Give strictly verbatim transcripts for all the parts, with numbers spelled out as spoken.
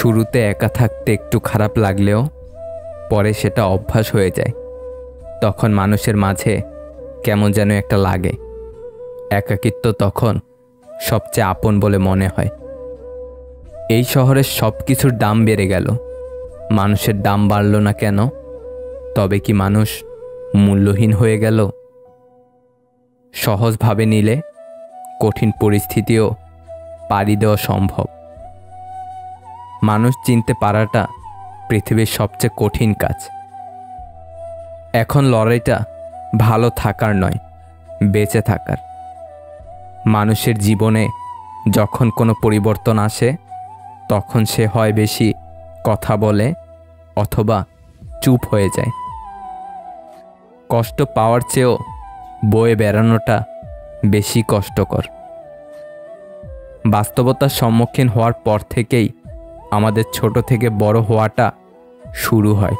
শুরুতে একা থাকতে একটু খারাপ লাগলেও পরে সেটা অভ্যাস হয়ে যায়। তখন মানুষের মাঝে কেমন যেন একটা লাগে। একাকিত্ব তখন সবচেয়ে আপন বলে মনে হয়। এই শহরের সব কিছুর দাম বেড়ে গেল, মানুষের দাম বাড়ল না কেন? তবে কি মানুষ মূল্যহীন হয়ে গেল? সহজভাবে নিলে কঠিন পরিস্থিতিও পাড়ি দেওয়া সম্ভব। মানুষ চিনতে পারাটা পৃথিবীর সবচেয়ে কঠিন কাজ। এখন লড়াইটা ভালো থাকার নয়, বেঁচে থাকার। মানুষের জীবনে যখন কোনো পরিবর্তন আসে তখন সে হয় বেশি কথা বলে অথবা চুপ হয়ে যায়। কষ্ট পাওয়ার চেয়েও বয়ে বেড়ানোটা বেশি কষ্টকর। বাস্তবতার সম্মুখীন হওয়ার পর থেকেই আমাদের ছোট থেকে বড় হওয়াটা শুরু হয়।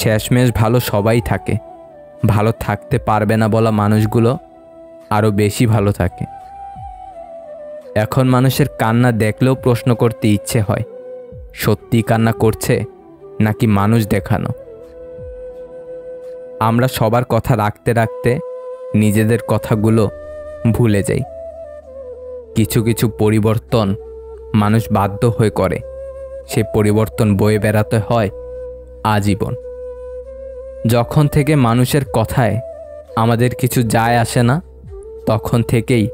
শেষমেশ ভালো সবাই থাকে। ভালো থাকতে পারবে না বলা মানুষগুলো আরও বেশি ভালো থাকে। এখন মানুষের কান্না দেখলেও প্রশ্ন করতে ইচ্ছে হয়, সত্যি কান্না করছে নাকি মানুষ দেখানো। আমরা সবার কথা রাখতে রাখতে নিজেদের কথাগুলো ভুলে যাই। কিছু কিছু পরিবর্তন মানুষ বাধ্য হয়ে করে, সে পরিবর্তন বয়ে বেড়াতে হয় আজীবন। যখন থেকে মানুষের কথায় আমাদের কিছু যায় আসে না, তখন থেকেই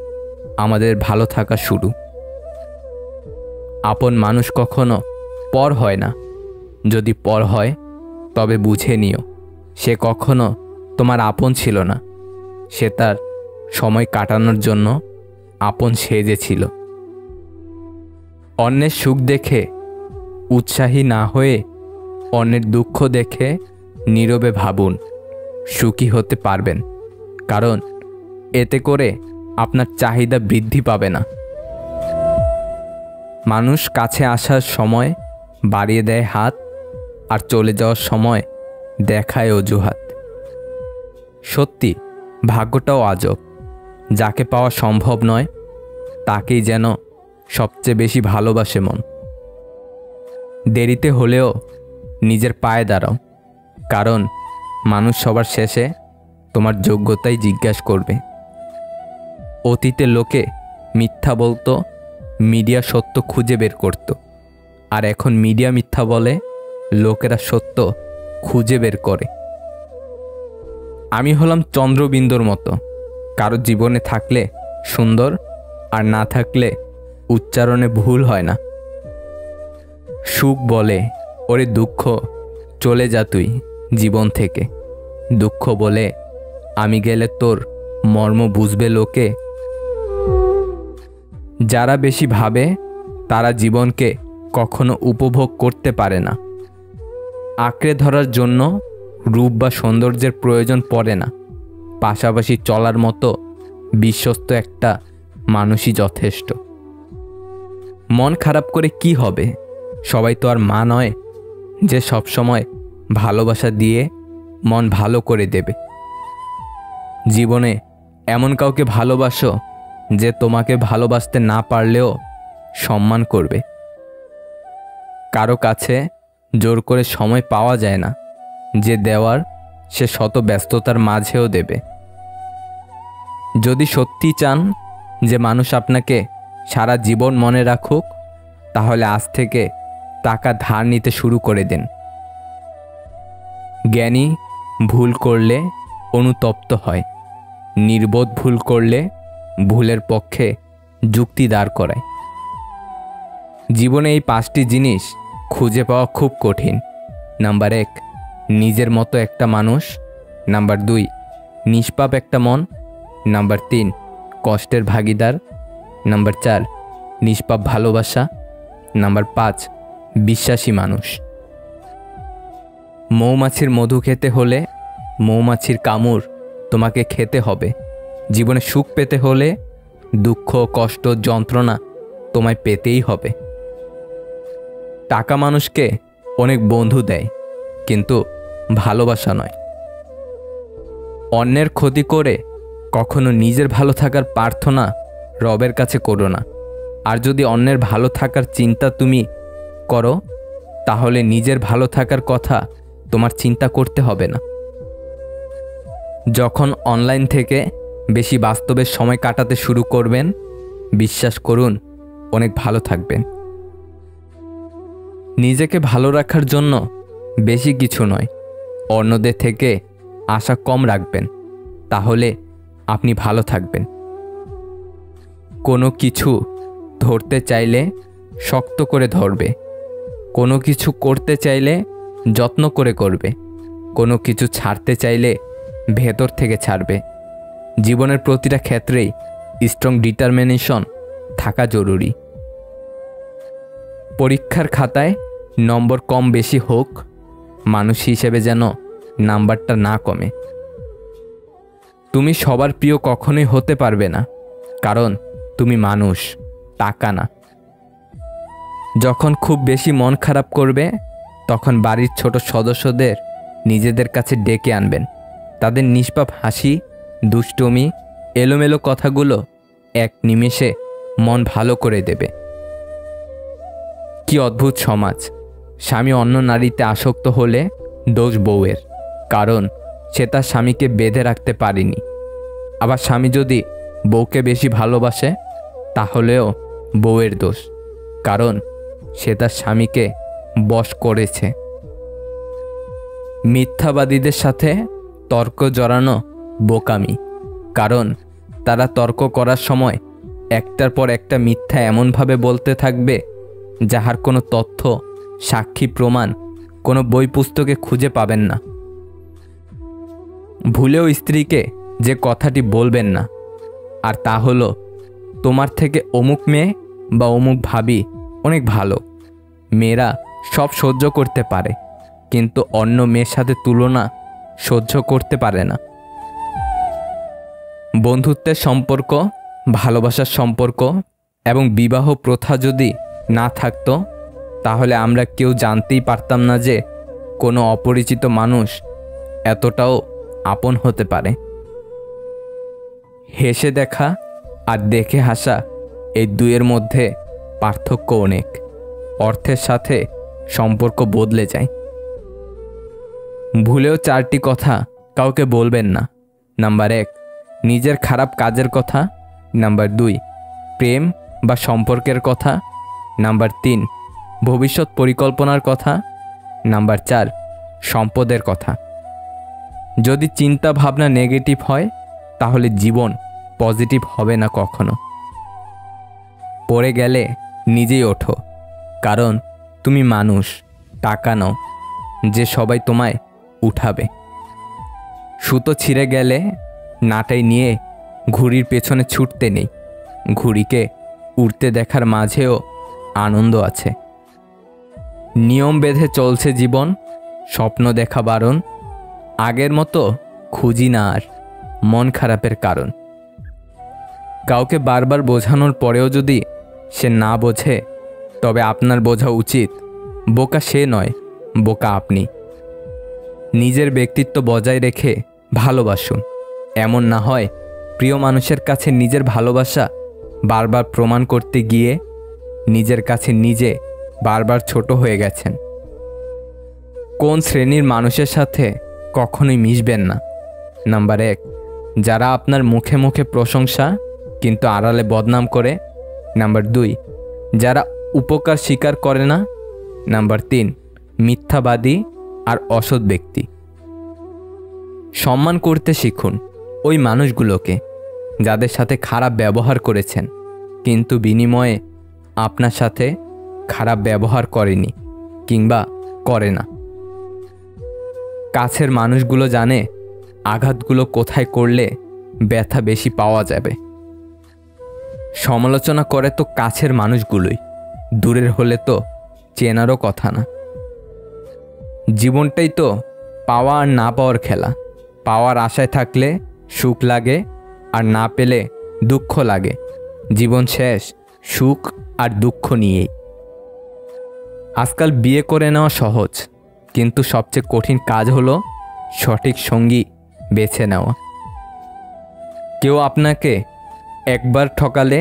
আমাদের ভালো থাকা শুরু। আপন মানুষ কখনো পর হয় না। যদি পর হয় তবে বুঝে নিও, সে কখনো তোমার আপন ছিল না। সে তার সময় কাটানোর জন্য আপন সেজেছিল। অন্যের সুখ দেখে উৎসাহী না হয়ে অন্যের দুঃখ দেখে নীরবে ভাবুন, সুখী হতে পারবেন। কারণ এতে করে আপনার চাহিদা বৃদ্ধি পাবে না। মানুষ কাছে আসার সময় বাড়িয়ে দেয় হাত, আর চলে যাওয়ার সময় দেখায় অজুহাত। সত্যি ভাগ্যটাও আজব, যাকে পাওয়া সম্ভব নয় তাকেই যেন সবচেয়ে বেশি ভালোবাসে মন। দেরিতে হলেও নিজের পায়ে দাঁড়াও, কারণ মানুষ সবার শেষে তোমার যোগ্যতাই জিজ্ঞাসা করবে। অতীতে লোকে মিথ্যা বলতো, মিডিয়া সত্য খুঁজে বের করত। আর এখন মিডিয়া মিথ্যা বলে, লোকেরা সত্য খুঁজে বের করে। আমি হলাম চন্দ্রবিন্দুর মতো, কারো জীবনে থাকলে সুন্দর, আর না থাকলে উচ্চারণে ভুল হয় না। সুখ বলে, ওরে দুঃখ চলে যা তুই জীবন থেকে। দুঃখ বলে, আমি গেলে তোর মর্ম বুঝবে লোকে। যারা বেশি ভাবে তারা জীবনকে কখনো উপভোগ করতে পারে না। আঁকড়ে ধরার জন্য রূপ বা সৌন্দর্যের প্রয়োজন পড়ে না, পাশাপাশি চলার মতো বিশ্বস্ত একটা মানুষই যথেষ্ট। মন খারাপ করে কি হবে? সবাই তো আর মা নয় যে সবসময় ভালোবাসা দিয়ে মন ভালো করে দেবে। জীবনে এমন কাউকে ভালোবাসো যে তোমাকে ভালোবাসতে না পারলেও সম্মান করবে। কারো কাছে জোর করে সময় পাওয়া যায় না, যে দেওয়ার সে শত ব্যস্ততার মাঝেও দেবে। যদি সত্যি চান যে মানুষ আপনাকে সারা জীবন মনে রাখুক, তাহলে আজ থেকে টাকা ধার নিতে শুরু করে দেন। জ্ঞানী ভুল করলে অনুতপ্ত হয়, নির্বোধ ভুল করলে ভুলের পক্ষে যুক্তি দাঁড় করায়। জীবনে এই পাঁচটি জিনিস খুঁজে পাওয়া খুব কঠিন। নাম্বার এক, নিজের মতো একটা মানুষ। নাম্বার দুই, নিষ্পাপ একটা মন। নাম্বার তিন, কষ্টের ভাগিদার। নাম্বার চার, নিষ্পাপ ভালোবাসা। নাম্বার পাঁচ, বিশ্বাসী মানুষ। মৌমাছির মধু খেতে হলে মৌমাছির কামড় তোমাকে খেতে হবে। জীবনে সুখ পেতে হলে দুঃখ, কষ্ট, যন্ত্রণা তোমায় পেতেই হবে। টাকা মানুষকে অনেক বন্ধু দেয়, কিন্তু ভালোবাসা নয়। অন্যের ক্ষতি করে কখনো নিজের ভালো থাকার প্রার্থনা রবের কাছে করো না। আর যদি অন্যের ভালো থাকার চিন্তা তুমি করো তাহলে নিজের ভালো থাকার কথা তোমার চিন্তা করতে হবে না। যখন অনলাইন থেকে বেশি বাস্তবের সময় কাটাতে শুরু করবেন, বিশ্বাস করুন অনেক ভালো থাকবেন। নিজেকে ভালো রাখার জন্য বেশি কিছু নয়, অন্যদের থেকে আশা কম রাখবেন, তাহলে আপনি ভালো থাকবেন। কোনো কিছু ধরতে চাইলে শক্ত করে ধরবে, কোনো কিছু করতে চাইলে যত্ন করে করবে, কোনো কিছু ছাড়তে চাইলে ভেতর থেকে ছাড়বে। জীবনের প্রতিটা ক্ষেত্রেই স্ট্রং ডিটারমিনেশন থাকা জরুরি। পরীক্ষার খাতায় নম্বর কম বেশি হোক, মানুষ হিসেবে যেন নাম্বারটা না কমে। তুমি সবার প্রিয় কখনোই হতে পারবে না, কারণ তুমি মানুষ, টাকা না। যখন খুব বেশি মন খারাপ করবে তখন বাড়ির ছোট সদস্যদের নিজেদের কাছে ডেকে আনবেন। তাদের নিষ্পাপ হাসি, দুষ্টুমি, এলোমেলো কথাগুলো এক নিমেষে মন ভালো করে দেবে। কি অদ্ভুত সমাজ! স্বামী অন্য নারীতে আসক্ত হলে দোষ বউয়ের, কারণ সে তার স্বামীকে বেঁধে রাখতে পারেনি। আবার স্বামী যদি বউকে বেশি ভালোবাসে তাহলেও বউয়ের দোষ, কারণ সে তার স্বামীকে বশ করেছে। মিথ্যাবাদীদের সাথে তর্ক জড়ানো বোকামি, কারণ তারা তর্ক করার সময় একটার পর একটা মিথ্যা এমনভাবে বলতে থাকবে যাহার কোনো তথ্য, সাক্ষী, প্রমাণ কোনো বই পুস্তকে খুঁজে পাবেন না। ভুলেও স্ত্রীকে যে কথাটি বলবেন না, আর তা হলো তোমার থেকে অমুক মেয়ে বা অমুক ভাবি অনেক ভালো। মেয়েরা সব সহ্য করতে পারে, কিন্তু অন্য মেয়ের সাথে তুলনা সহ্য করতে পারে না। বন্ধুত্বের সম্পর্ক, ভালোবাসার সম্পর্ক এবং বিবাহ প্রথা যদি না থাকতো তাহলে আমরা কেউ জানতেই পারতাম না যে কোনো অপরিচিত মানুষ এতটাও আপন হতে পারে। হেসে দেখা আর দেখে হাসা, এই দুয়ের মধ্যে পার্থক্য অনেক। অর্থের সাথে সম্পর্ক বদলে যায়। ভুলেও চারটি কথা কাউকে বলবেন না। নাম্বার এক, নিজের খারাপ কাজের কথা। নাম্বার দুই, প্রেম বা সম্পর্কের কথা। নাম্বার তিন, ভবিষ্যৎ পরিকল্পনার কথা। নাম্বার চার, সম্পদের কথা। যদি চিন্তা ভাবনা নেগেটিভ হয় তাহলে জীবন পজিটিভ হবে না কখনো। পড়ে গেলে নিজেই ওঠো, কারণ তুমি মানুষ, টাকা নও যে সবাই তোমায় উঠাবে। সুতো ছিঁড়ে গেলে নাটাই নিয়ে ঘুড়ির পেছনে ছুটতে নেই, ঘুড়িকে উড়তে দেখার মাঝেও আনন্দ আছে। নিয়ম বেঁধে চলছে জীবন, স্বপ্ন দেখা বারণ। আগের মতো খুঁজি না আর মন খারাপের কারণ। কাউকে বারবার বোঝানোর পরেও যদি সে না বোঝে তবে আপনার বোঝা উচিত বোকা সে নয়, বোকা আপনি। নিজের ব্যক্তিত্ব বজায় রেখে ভালোবাসুন। এমন না হয় প্রিয় মানুষের কাছে নিজের ভালোবাসা বারবার প্রমাণ করতে গিয়ে নিজের কাছে নিজে বারবার ছোট হয়ে গেছেন। কোন শ্রেণীর মানুষের সাথে কখনোই মিশবেন না। নাম্বার এক, যারা আপনার মুখে মুখে প্রশংসা কিন্তু আড়ালে বদনাম করে। নাম্বার দুই, যারা উপকার স্বীকার করে না। নাম্বার তিন, মিথ্যাবাদী আর অসৎ ব্যক্তি। সম্মান করতে শিখুন ওই মানুষগুলোকে যাদের সাথে খারাপ ব্যবহার করেছেন কিন্তু বিনিময়ে আপনার সাথে খারাপ ব্যবহার করেনি কিংবা করে না। কাছের মানুষগুলো জানে আঘাতগুলো কোথায় করলে ব্যথা বেশি পাওয়া যাবে। সমালোচনা করে তো কাছের মানুষগুলোই, দূরের হলে তো চেনারও কথা না। জীবনটাই তো পাওয়া আর না পাওয়ার খেলা। পাওয়ার আশায় থাকলে সুখ লাগে, আর না পেলে দুঃখ লাগে। জীবন শেষ সুখ আর দুঃখ নিয়েই। আজকাল বিয়ে করে নেওয়া সহজ, কিন্তু সবচেয়ে কঠিন কাজ হলো সঠিক সঙ্গী বেছে নেওয়া। কেউ আপনাকে একবার ঠকালে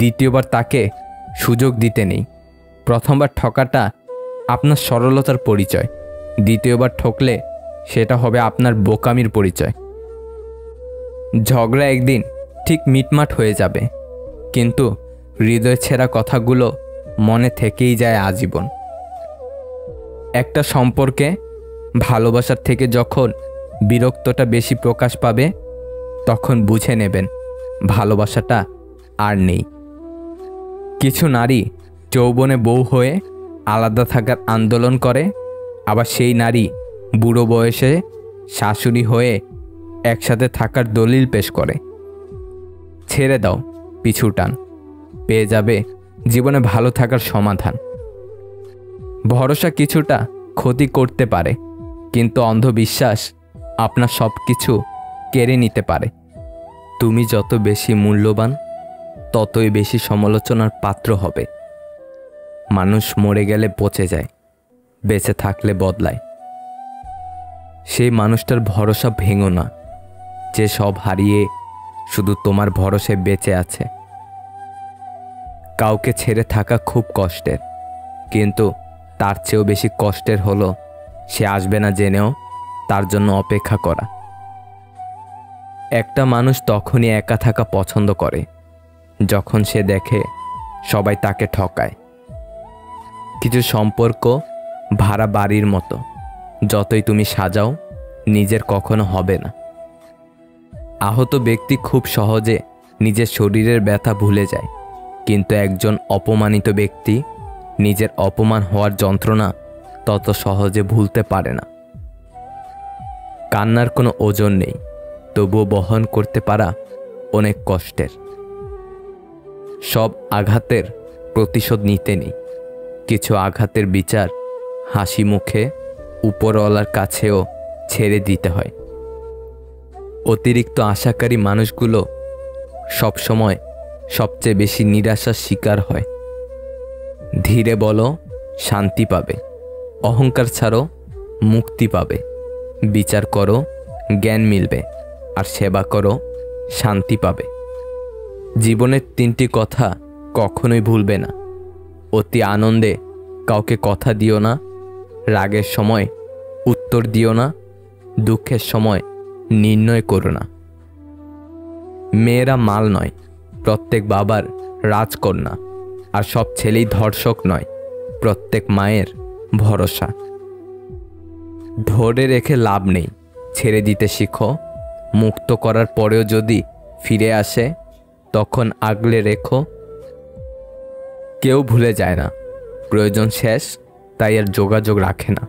দ্বিতীয়বার তাকে সুযোগ দিতে নেই। প্রথমবার ঠকাটা আপনার সরলতার পরিচয়, দ্বিতীয়বার ঠকলে সেটা হবে আপনার বোকামির পরিচয়। ঝগড়া একদিন ঠিক মিটমাট হয়ে যাবে, কিন্তু হৃদয় ছেঁড়া কথাগুলো মনে থেকেই যায় আজীবন। একটা সম্পর্কে ভালোবাসার থেকে যখন বিরক্তটা বেশি প্রকাশ পাবে, তখন বুঝে নেবেন ভালোবাসাটা আর নেই। কিছু নারী যৌবনে বউ হয়ে আলাদা থাকার আন্দোলন করে, আবার সেই নারী বুড়ো বয়সে শাশুড়ি হয়ে একসাথে থাকার দলিল পেশ করে। ছেড়ে দাও পিছুটান, পেয়ে যাবে জীবনে ভালো থাকার সমাধান। ভরসা কিছুটা ক্ষতি করতে পারে, কিন্তু অন্ধবিশ্বাস আপনার সব কিছু কেড়ে নিতে পারে। তুমি যত বেশি মূল্যবান, ততই বেশি সমালোচনার পাত্র হবে। মানুষ মরে গেলে পচে যায়, বেঁচে থাকলে বদলায়। সেই মানুষটার ভরসা ভেঙো না, যে সব হারিয়ে শুধু তোমার ভরসায় বেঁচে আছে। কাউকে ছেড়ে থাকা খুব কষ্টের, কিন্তু তার চেয়েও বেশি কষ্টের হলো সে আসবে না জেনেও তার জন্য অপেক্ষা করা। একটা মানুষ তখনই একা থাকা পছন্দ করে যখন সে দেখে সবাই তাকে ঠকায়। কিছু সম্পর্ক ভাড়া বাড়ির মতো, যতই তুমি সাজাও নিজের কখনো হবে না। আহত ব্যক্তি খুব সহজে নিজের শরীরের ব্যথা ভুলে যায়, কিন্তু একজন অপমানিত ব্যক্তি নিজের অপমান হওয়ার যন্ত্রণা তত সহজে ভুলতে পারে না। কান্নার কোনো ওজন নেই, তবুও বহন করতে পারা অনেক কষ্টের। সব আঘাতের প্রতিশোধ নিতে নেই, কিছু আঘাতের বিচার হাসি মুখে উপরওয়ালার কাছেও ছেড়ে দিতে হয়। অতিরিক্ত আশাকারী মানুষগুলো সবসময় সবচেয়ে বেশি নিরাশার শিকার হয়। ধীরে বলো শান্তি পাবে, অহংকার ছাড়ো মুক্তি পাবে, বিচার করো জ্ঞান মিলবে, আর সেবা করো শান্তি পাবে। জীবনের তিনটি কথা কখনোই ভুলবে না। অতি আনন্দে কাউকে কথা দিও না, রাগের সময় উত্তর দিও না, দুঃখের সময় নির্ণয় করো না। মেয়েরা মাল নয়, প্রত্যেক বাবার রাজকন্যা, আর সব ছেলেই ধর্ষক নয়, প্রত্যেক মায়ের ভরসা। ধরে রেখে লাভ নেই, ছেড়ে দিতে শিখো। মুক্ত করার পরেও যদি ফিরে আসে, তখন আগলে রেখো। কেউ ভুলে যায় না, প্রয়োজন শেষ তাই আর যোগাযোগ রাখে না।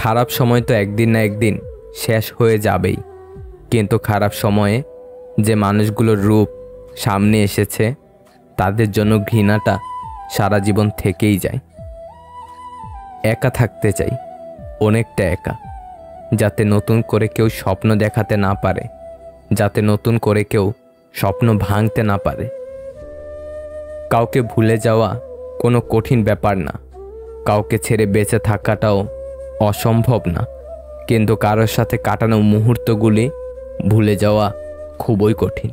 খারাপ সময় তো একদিন না একদিন শেষ হয়ে যাবেই, কিন্তু খারাপ সময়ে যে মানুষগুলোর রূপ সামনে এসেছে, তাদের জন্য ঘৃণাটা সারা জীবন থেকেই যায়। একা থাকতে চাই, অনেকটা একা, যাতে নতুন করে কেউ স্বপ্ন দেখাতে না পারে, যাতে নতুন করে কেউ স্বপ্ন ভাঙতে না পারে। কাউকে ভুলে যাওয়া কোনো কঠিন ব্যাপার না, কাউকে ছেড়ে বেঁচে থাকাটাও অসম্ভব না, কিন্তু কারোর সাথে কাটানো মুহূর্তগুলি ভুলে যাওয়া খুবই কঠিন।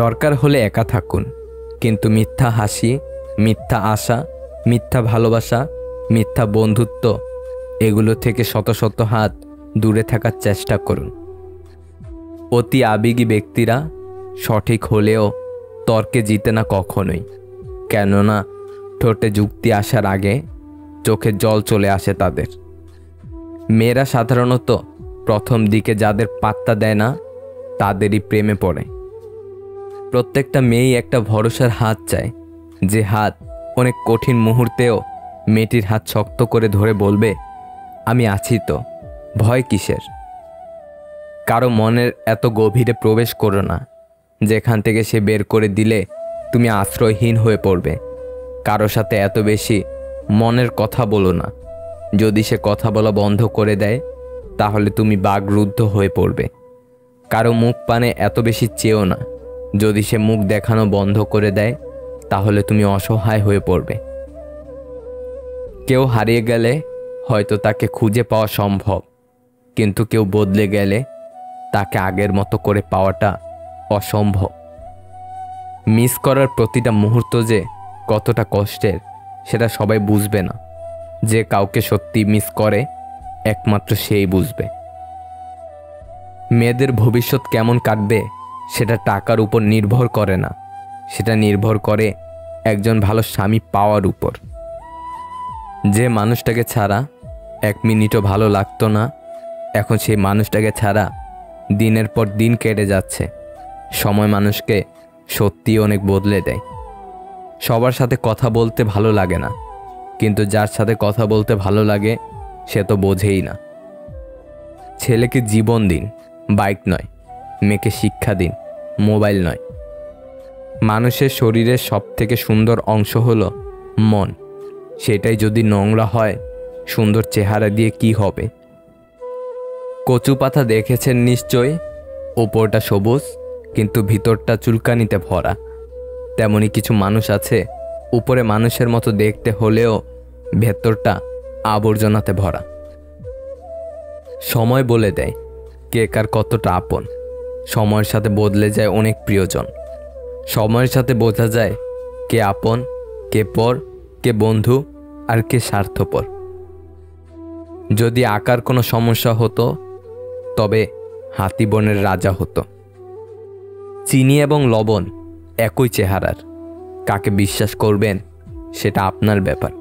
দরকার হলে একা থাকুন, কিন্তু মিথ্যা হাসি, মিথ্যা আশা, মিথ্যা ভালোবাসা, মিথ্যা বন্ধুত্ব, এগুলো থেকে শত শত হাত দূরে থাকার চেষ্টা করুন। অতি আবেগী ব্যক্তিরা সঠিক হলেও তর্কে জিতে না কখনোই, কেননা ঠোঁটে যুক্তি আসার আগে চোখে জল চলে আসে তাদের। মেয়েরা সাধারণত প্রথম দিকে যাদের পাত্তা দেয় না, তাদেরই প্রেমে পড়ে। প্রত্যেকটা মেয়েই একটা ভরসার হাত চায়, যে হাত অনেক কঠিন মুহূর্তেও মেয়েটির হাত শক্ত করে ধরে বলবে, আমি আছি তো, ভয় কিসের। কারো মনের এত গভীরে প্রবেশ করো না, যেখান থেকে সে বের করে দিলে তুমি আশ্রয়হীন হয়ে পড়বে। কারো সাথে এত বেশি মনের কথা বলো না, যদি সে কথা বলা বন্ধ করে দেয়, তাহলে তুমি বাকরুদ্ধ হয়ে পড়বে। কারো মুখ পানে এত বেশি চেয়েও না, যদি সে মুখ দেখানো বন্ধ করে দেয়, তাহলে তুমি অসহায় হয়ে পড়বে। কেউ হারিয়ে গেলে হয়তো তাকে খুঁজে পাওয়া সম্ভব, কিন্তু কেউ বদলে গেলে তাকে আগের মতো করে পাওয়াটা অসম্ভব। মিস করার প্রতিটা মুহূর্ত যে কতটা কষ্টের সেটা সবাই বুঝবে না। যে কাউকে সত্যি মিস করে একমাত্র সেই বুঝবে। মেয়েদের ভবিষ্যৎ কেমন কাটবে সেটা টাকার উপর নির্ভর করে না, সেটা নির্ভর করে একজন ভালো স্বামী পাওয়ার উপর। যে মানুষটাকে ছাড়া এক মিনিটও ভালো লাগতো না, এখন সেই মানুষটাকে ছাড়া দিনের পর দিন কেটে যাচ্ছে। সময় মানুষকে সত্যি অনেক বদলে দেয়। সবার সাথে কথা বলতে ভালো লাগে না, কিন্তু যার সাথে কথা বলতে ভালো লাগে সে তো বোঝেই না। ছেলেকে জীবন দিন, বাইক নয়। মেয়েকে শিক্ষা দিন, মোবাইল নয়। মানুষের শরীরের সব থেকে সুন্দর অংশ হলো মন। সেটাই যদি নোংরা হয়, সুন্দর চেহারা দিয়ে কি হবে? কচু পাতা দেখেছেন নিশ্চয়ই, ওপরটা সবুজ কিন্তু ভিতরটা চুলকানিতে ভরা। তেমনি কিছু মানুষ আছে, উপরে মানুষের মতো দেখতে হলেও ভেতরটা আবর্জনাতে ভরা। সময় বলে দেয় কে কার কতটা আপন। সময়ের সাথে বদলে যায় অনেক প্রিয়জন। সময়ের সাথে বোঝা যায় কে আপন, কে পর, কে বন্ধু আর কে স্বার্থপর। যদি আকার কোনো সমস্যা হতো তবে হাতি বনের রাজা হতো। চিনি এবং লবণ একই চেহারার, কাকে বিশ্বাস করবেন সেটা আপনার ব্যাপার।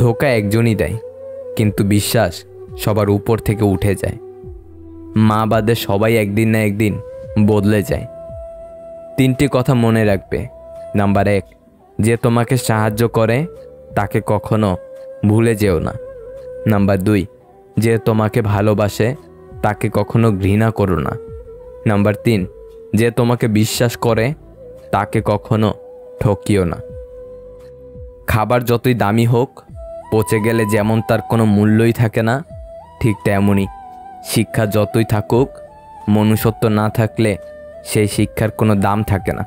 ধোঁকা একজনই দেয়, কিন্তু বিশ্বাস সবার উপর থেকে উঠে যায়। মা বাদে সবাই একদিন না একদিন বদলে যায়। তিনটি কথা মনে রাখবে। নাম্বার এক, যে তোমাকে সাহায্য করে তাকে কখনো ভুলে যেও না। নাম্বার দুই, যে তোমাকে ভালোবাসে তাকে কখনো ঘৃণা করো না। নাম্বার তিন, যে তোমাকে বিশ্বাস করে তাকে কখনো ঠকিও না। খাবার যতই দামি হোক, পচে গেলে যেমন তার কোনো মূল্যই থাকে না, ঠিক তেমনই শিক্ষা যতই থাকুক, মনুষ্যত্ব না থাকলে সেই শিক্ষার কোনো দাম থাকে না।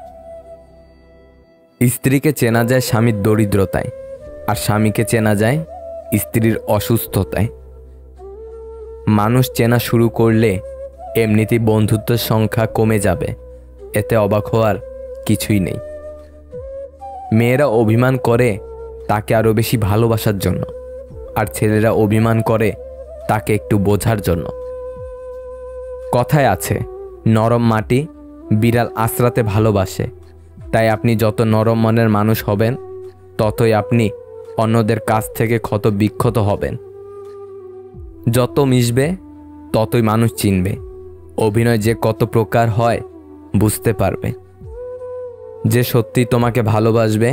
স্ত্রীকে চেনা যায় স্বামীর দরিদ্রতায়, আর স্বামীকে চেনা যায় স্ত্রীর অসুস্থতায়। মানুষ চেনা শুরু করলে এমনিতেই বন্ধুত্বের সংখ্যা কমে যাবে, এতে অবাক হওয়ার কিছুই নেই। মেয়েরা অভিমান করে তাকে আরও বেশি ভালোবাসার জন্য, আর ছেলেরা অভিমান করে তাকে একটু বোঝার জন্য। কথায় আছে, নরম মাটি বিড়াল আশ্রাতে ভালোবাসে। তাই আপনি যত নরম মনের মানুষ হবেন, ততই আপনি অন্যদের কাছ থেকে ক্ষত বিক্ষত হবেন। যত মিশবে ততই মানুষ চিনবে। অভিনয় যে কত প্রকার হয় বুঝতে পারবে। যে সত্যি তোমাকে ভালোবাসবে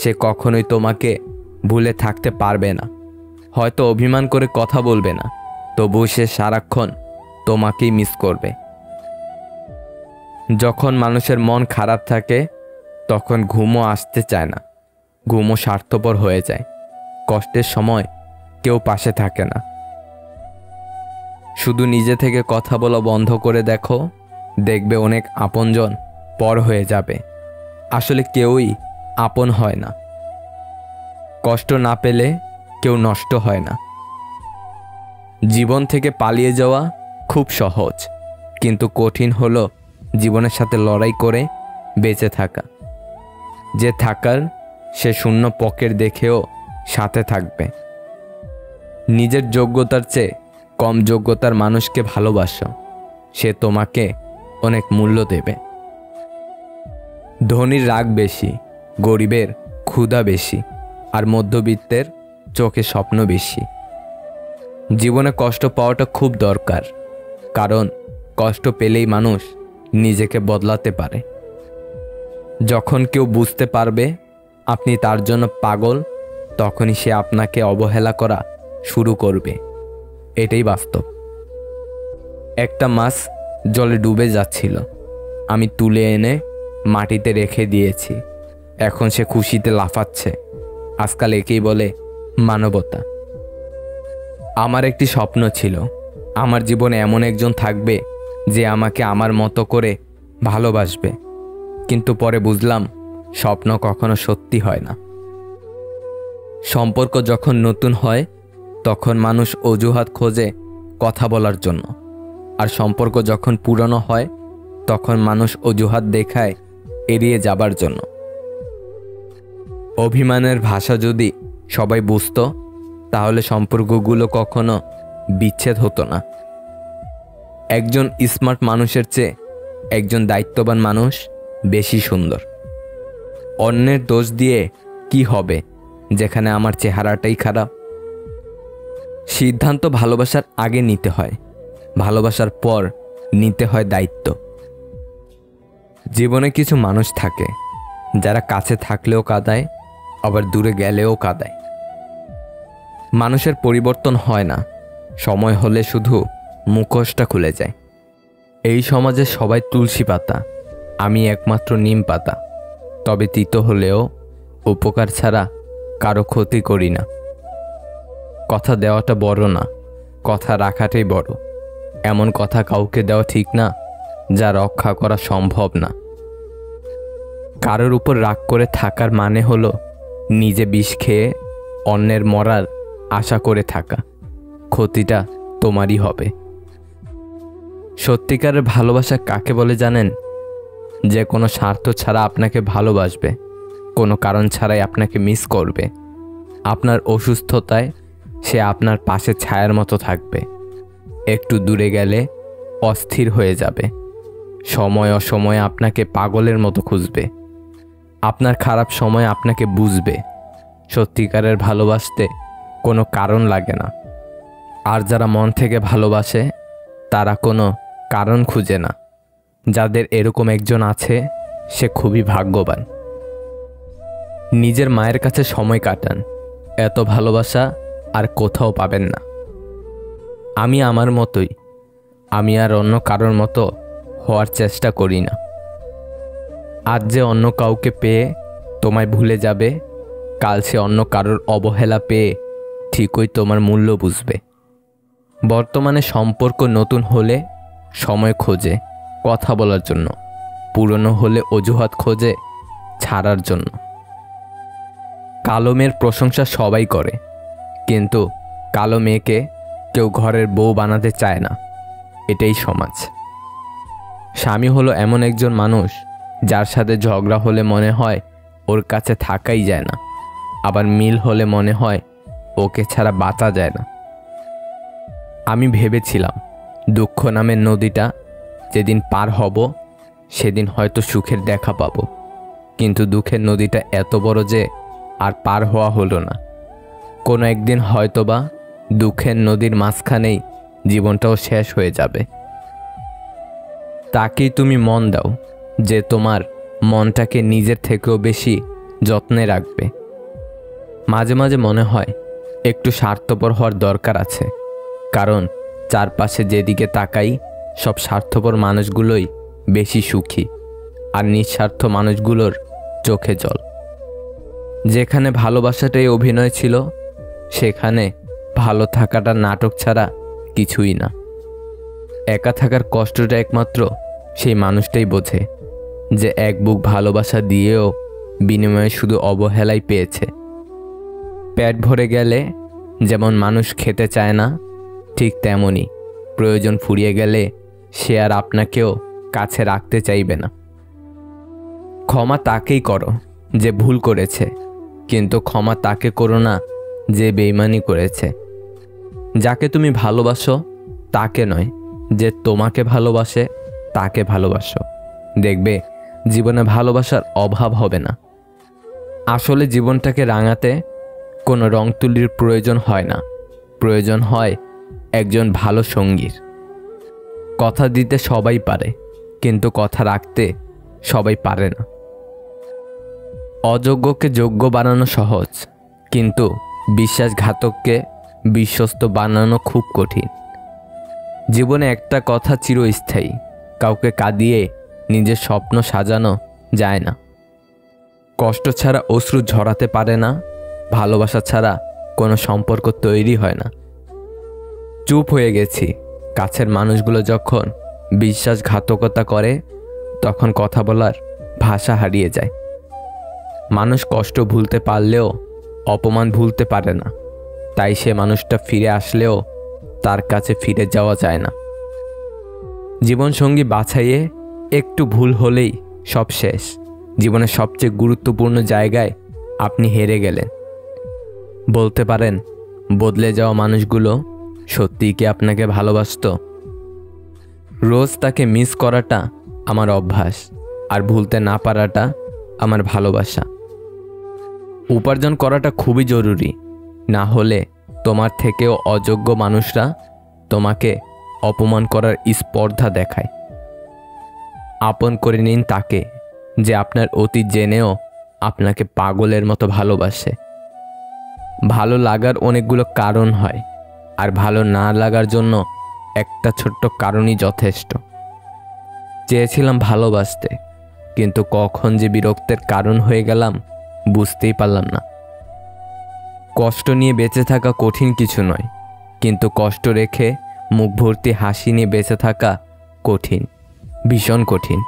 সে কখনোই তোমাকে ভুলে থাকতে পারবে না। হয়তো অভিমান করে কথা বলবে না, তবুও সে সারাক্ষণ তোমাকেই মিস করবে। যখন মানুষের মন খারাপ থাকে তখন ঘুমও আসতে চায় না, ঘুমও স্বার্থপর হয়ে যায়। কষ্টের সময় কেউ পাশে থাকে না। শুধু নিজে থেকে কথা বলা বন্ধ করে দেখো, দেখবে অনেক আপনজন পর হয়ে যাবে। আসলে কেউই আপন হয় না। কষ্ট না পেলে কেউ নষ্ট হয় না। জীবন থেকে পালিয়ে যাওয়া খুব সহজ, কিন্তু কঠিন হলো জীবনের সাথে লড়াই করে বেঁচে থাকা। যে থাকার সে শূন্য পকেট দেখেও সাথে থাকবে। নিজের যোগ্যতার চেয়ে কম যোগ্যতার মানুষকে ভালোবাসো, সে তোমাকে অনেক মূল্য দেবে। ধনীর রাগ বেশি, গরিবের ক্ষুধা বেশি, আর মধ্যবিত্তের চোখে স্বপ্ন বেশি। জীবনে কষ্ট পাওয়াটা খুব দরকার, কারণ কষ্ট পেলেই মানুষ নিজেকে বদলাতে পারে। যখন কেউ বুঝতে পারবে আপনি তার জন্য পাগল, তখনই সে আপনাকে অবহেলা করা শুরু করবে। এটাই বাস্তব। একটা মাছ জলে ডুবে যাচ্ছিল, আমি তুলে এনে মাটিতে রেখে দিয়েছি। এখন সে খুশিতে লাফাচ্ছে। আজকাল একেই বলে মানবতা। আমার একটি স্বপ্ন ছিল, আমার জীবনে এমন একজন থাকবে যে আমাকে আমার মতো করে ভালোবাসবে। কিন্তু পরে বুঝলাম স্বপ্ন কখনো সত্যি হয় না। সম্পর্ক যখন নতুন হয় তখন মানুষ অজুহাত খোঁজে কথা বলার জন্য, আর সম্পর্ক যখন পুরনো হয় তখন মানুষ অজুহাত দেখায় এড়িয়ে যাবার জন্য। অভিমানের ভাষা যদি সবাই বুঝতো তাহলে সম্পর্কগুলো কখনো বিচ্ছেদ হতো না। একজন স্মার্ট মানুষের চেয়ে একজন দায়িত্ববান মানুষ বেশি সুন্দর। অন্যের দোষ দিয়ে কি হবে যেখানে আমার চেহারাটাই খারাপ? সিদ্ধান্ত ভালোবাসার আগে নিতে হয়, ভালোবাসার পর নিতে হয় দায়িত্ব। জীবনে কিছু মানুষ থাকে যারা কাছে থাকলেও কাঁদায়, আবার দূরে গেলেও কাঁদায়। মানুষের পরিবর্তন হয় না, সময় হলে শুধু মুখোশটা খুলে যায়। এই সমাজে সবাই তুলসী পাতা, আমি একমাত্র নিম পাতা। তবে তিতো হলেও উপকার ছাড়া কারো ক্ষতি করি না। কথা দেওয়াটা বড় না, কথা রাখাটাই বড়। এমন কথা কাউকে দেওয়া ঠিক না যা রক্ষা করা সম্ভব না। কারোর উপর রাগ করে থাকার মানে হলো নিজে বিষ খেয়ে অন্যের মরার আশা করে থাকা। ক্ষতিটা তোমারই হবে। সত্যিকারের ভালোবাসা কাকে বলে জানেন? যে কোনো স্বার্থ ছাড়া আপনাকে ভালোবাসবে, কোনো কারণ ছাড়াই আপনাকে মিস করবে, আপনার অসুস্থতায় সে আপনার পাশে ছায়ার মতো থাকবে, একটু দূরে গেলে অস্থির হয়ে যাবে, সময় অসময়ে আপনাকে পাগলের মতো খুঁজবে, আপনার খারাপ সময় আপনাকে বুঝবে। সত্যিকারের ভালোবাসতে কোনো কারণ লাগে না। আর যারা মন থেকে ভালোবাসে তারা কোনো কারণ খুঁজে না। যাদের এরকম একজন আছে সে খুবই ভাগ্যবান। নিজের মায়ের কাছে সময় কাটান, এত ভালোবাসা আর কোথাও পাবেন না। আমি আমার মতোই, আমি আর অন্য কারোর মতো হওয়ার চেষ্টা করি না। আজ যে অন্য কাউকে পেয়ে তোমায় ভুলে যাবে, কাল সে অন্য কারোর অবহেলা পেয়ে ঠিকই তোমার মূল্য বুঝবে। বর্তমানে সম্পর্ক নতুন হলে সময় খোঁজে কথা বলার জন্য, পুরনো হলে অজুহাত খোঁজে ছাড়ার জন্য। কালো মেয়ের প্রশংসা সবাই করে, কিন্তু কালো মেয়েকে কেউ ঘরের বউ বানাতে চায় না। এটাই সমাজ। স্বামী হলো এমন একজন মানুষ যার সাথে ঝগড়া হলে মনে হয় ওর কাছে থাকাই যায় না, আবার মিল হলে মনে হয় ওকে ছাড়া বাঁচা যায় না। আমি ভেবেছিলাম দুঃখ নামের নদীটা যেদিন পার হব সেদিন হয়তো সুখের দেখা পাব, কিন্তু দুঃখের নদীটা এত বড় যে আর পার হওয়া হলো না। কোনো একদিন হয়তোবা দুঃখের নদীর মাঝখানেই জীবনটাও শেষ হয়ে যাবে। তাকেই তুমি মন দাও যে তোমার মনটাকে নিজের থেকেও বেশি যত্নে রাখবে। মাঝে মাঝে মনে হয় একটু স্বার্থপর হওয়ার দরকার আছে, কারণ চারপাশে যেদিকে তাকাই সব স্বার্থপর মানুষগুলোই বেশি সুখী, আর নিঃস্বার্থ মানুষগুলোর চোখে জল। যেখানে ভালোবাসাটাই অভিনয় ছিল সেখানে ভালো থাকাটা নাটক ছাড়া কিছুই না। একা থাকার কষ্টটা একমাত্র সেই মানুষটাই বোঝে যে এক বুক ভালোবাসা দিয়েও বিনিময়ে শুধু অবহেলাই পেয়েছে। পেট ভরে গেলে যেমন মানুষ খেতে চায় না, ঠিক তেমনই প্রয়োজন ফুরিয়ে গেলে সে আর আপনাকেও কাছে রাখতে চাইবে না। ক্ষমা তাকেই করো যে ভুল করেছে, কিন্তু ক্ষমা তাকে করো না যে বেইমানি করেছে। যাকে তুমি ভালোবাসো তাকে নয়, যে তোমাকে ভালোবাসে তাকে ভালোবাসো। দেখবে জীবনে ভালোবাসার অভাব হবে না। আসলে জীবনটাকে রাঙাতে কোনো রং তুলির প্রয়োজন হয় না, প্রয়োজন হয় একজন ভালো সঙ্গীর। কথা দিতে সবাই পারে, কিন্তু কথা রাখতে সবাই পারে না। অযোগ্যকে যোগ্য বানানো সহজ, কিন্তু বিশ্বাসঘাতককে বিশ্বস্ত বানানো খুব কঠিন। জীবনে একটা কথা চিরস্থায়ী, কাউকে কাঁদিয়ে নিজের স্বপ্ন সাজানো যায় না। কষ্ট ছাড়া অশ্রু ঝরাতে পারে না, ভালোবাসা ছাড়া কোনো সম্পর্ক তৈরি হয় না। চুপ হয়ে গেছি কাছের মানুষগুলো যখন বিশ্বাসঘাতকতা করে তখন কথা বলার ভাষা হারিয়ে যায়। মানুষ কষ্ট ভুলতে পারলেও অপমান ভুলতে পারে না, তাই সে মানুষটা ফিরে আসলেও তার কাছে ফিরে যাওয়া যায় না। জীবনসঙ্গী বাছাইয়ে একটু ভুল হলেই সব শেষ। জীবনের সবচেয়ে গুরুত্বপূর্ণ জায়গায় আপনি হেরে গেলেন। বলতে পারেন বদলে যাওয়া মানুষগুলো সত্যিই কি আপনাকে ভালোবাসত? রোজ তাকে মিস করাটা আমার অভ্যাস, আর ভুলতে না পারাটা আমার ভালোবাসা। উপার্জন করাটা খুবই জরুরি, না হলে তোমার থেকেও অযোগ্য মানুষরা তোমাকে অপমান করার স্পর্ধা দেখায়। আপন করে নিন তাকে যে আপনার অতীত জেনেও আপনাকে পাগলের মতো ভালোবাসে। ভালো লাগার অনেকগুলো কারণ হয়, আর ভালো না লাগার জন্য একটা ছোট্ট কারণই যথেষ্ট। চেয়েছিলাম ভালোবাসতে, কিন্তু কখন যে বিরক্তের কারণ হয়ে গেলাম বুঝতেই পারলাম না। কষ্ট নিয়ে বেঁচে থাকা কঠিন কিছু নয়, কিন্তু কষ্ট রেখে মুখ ভর্তি হাসি নিয়ে বেঁচে থাকা কঠিন, ভীষণ কঠিন।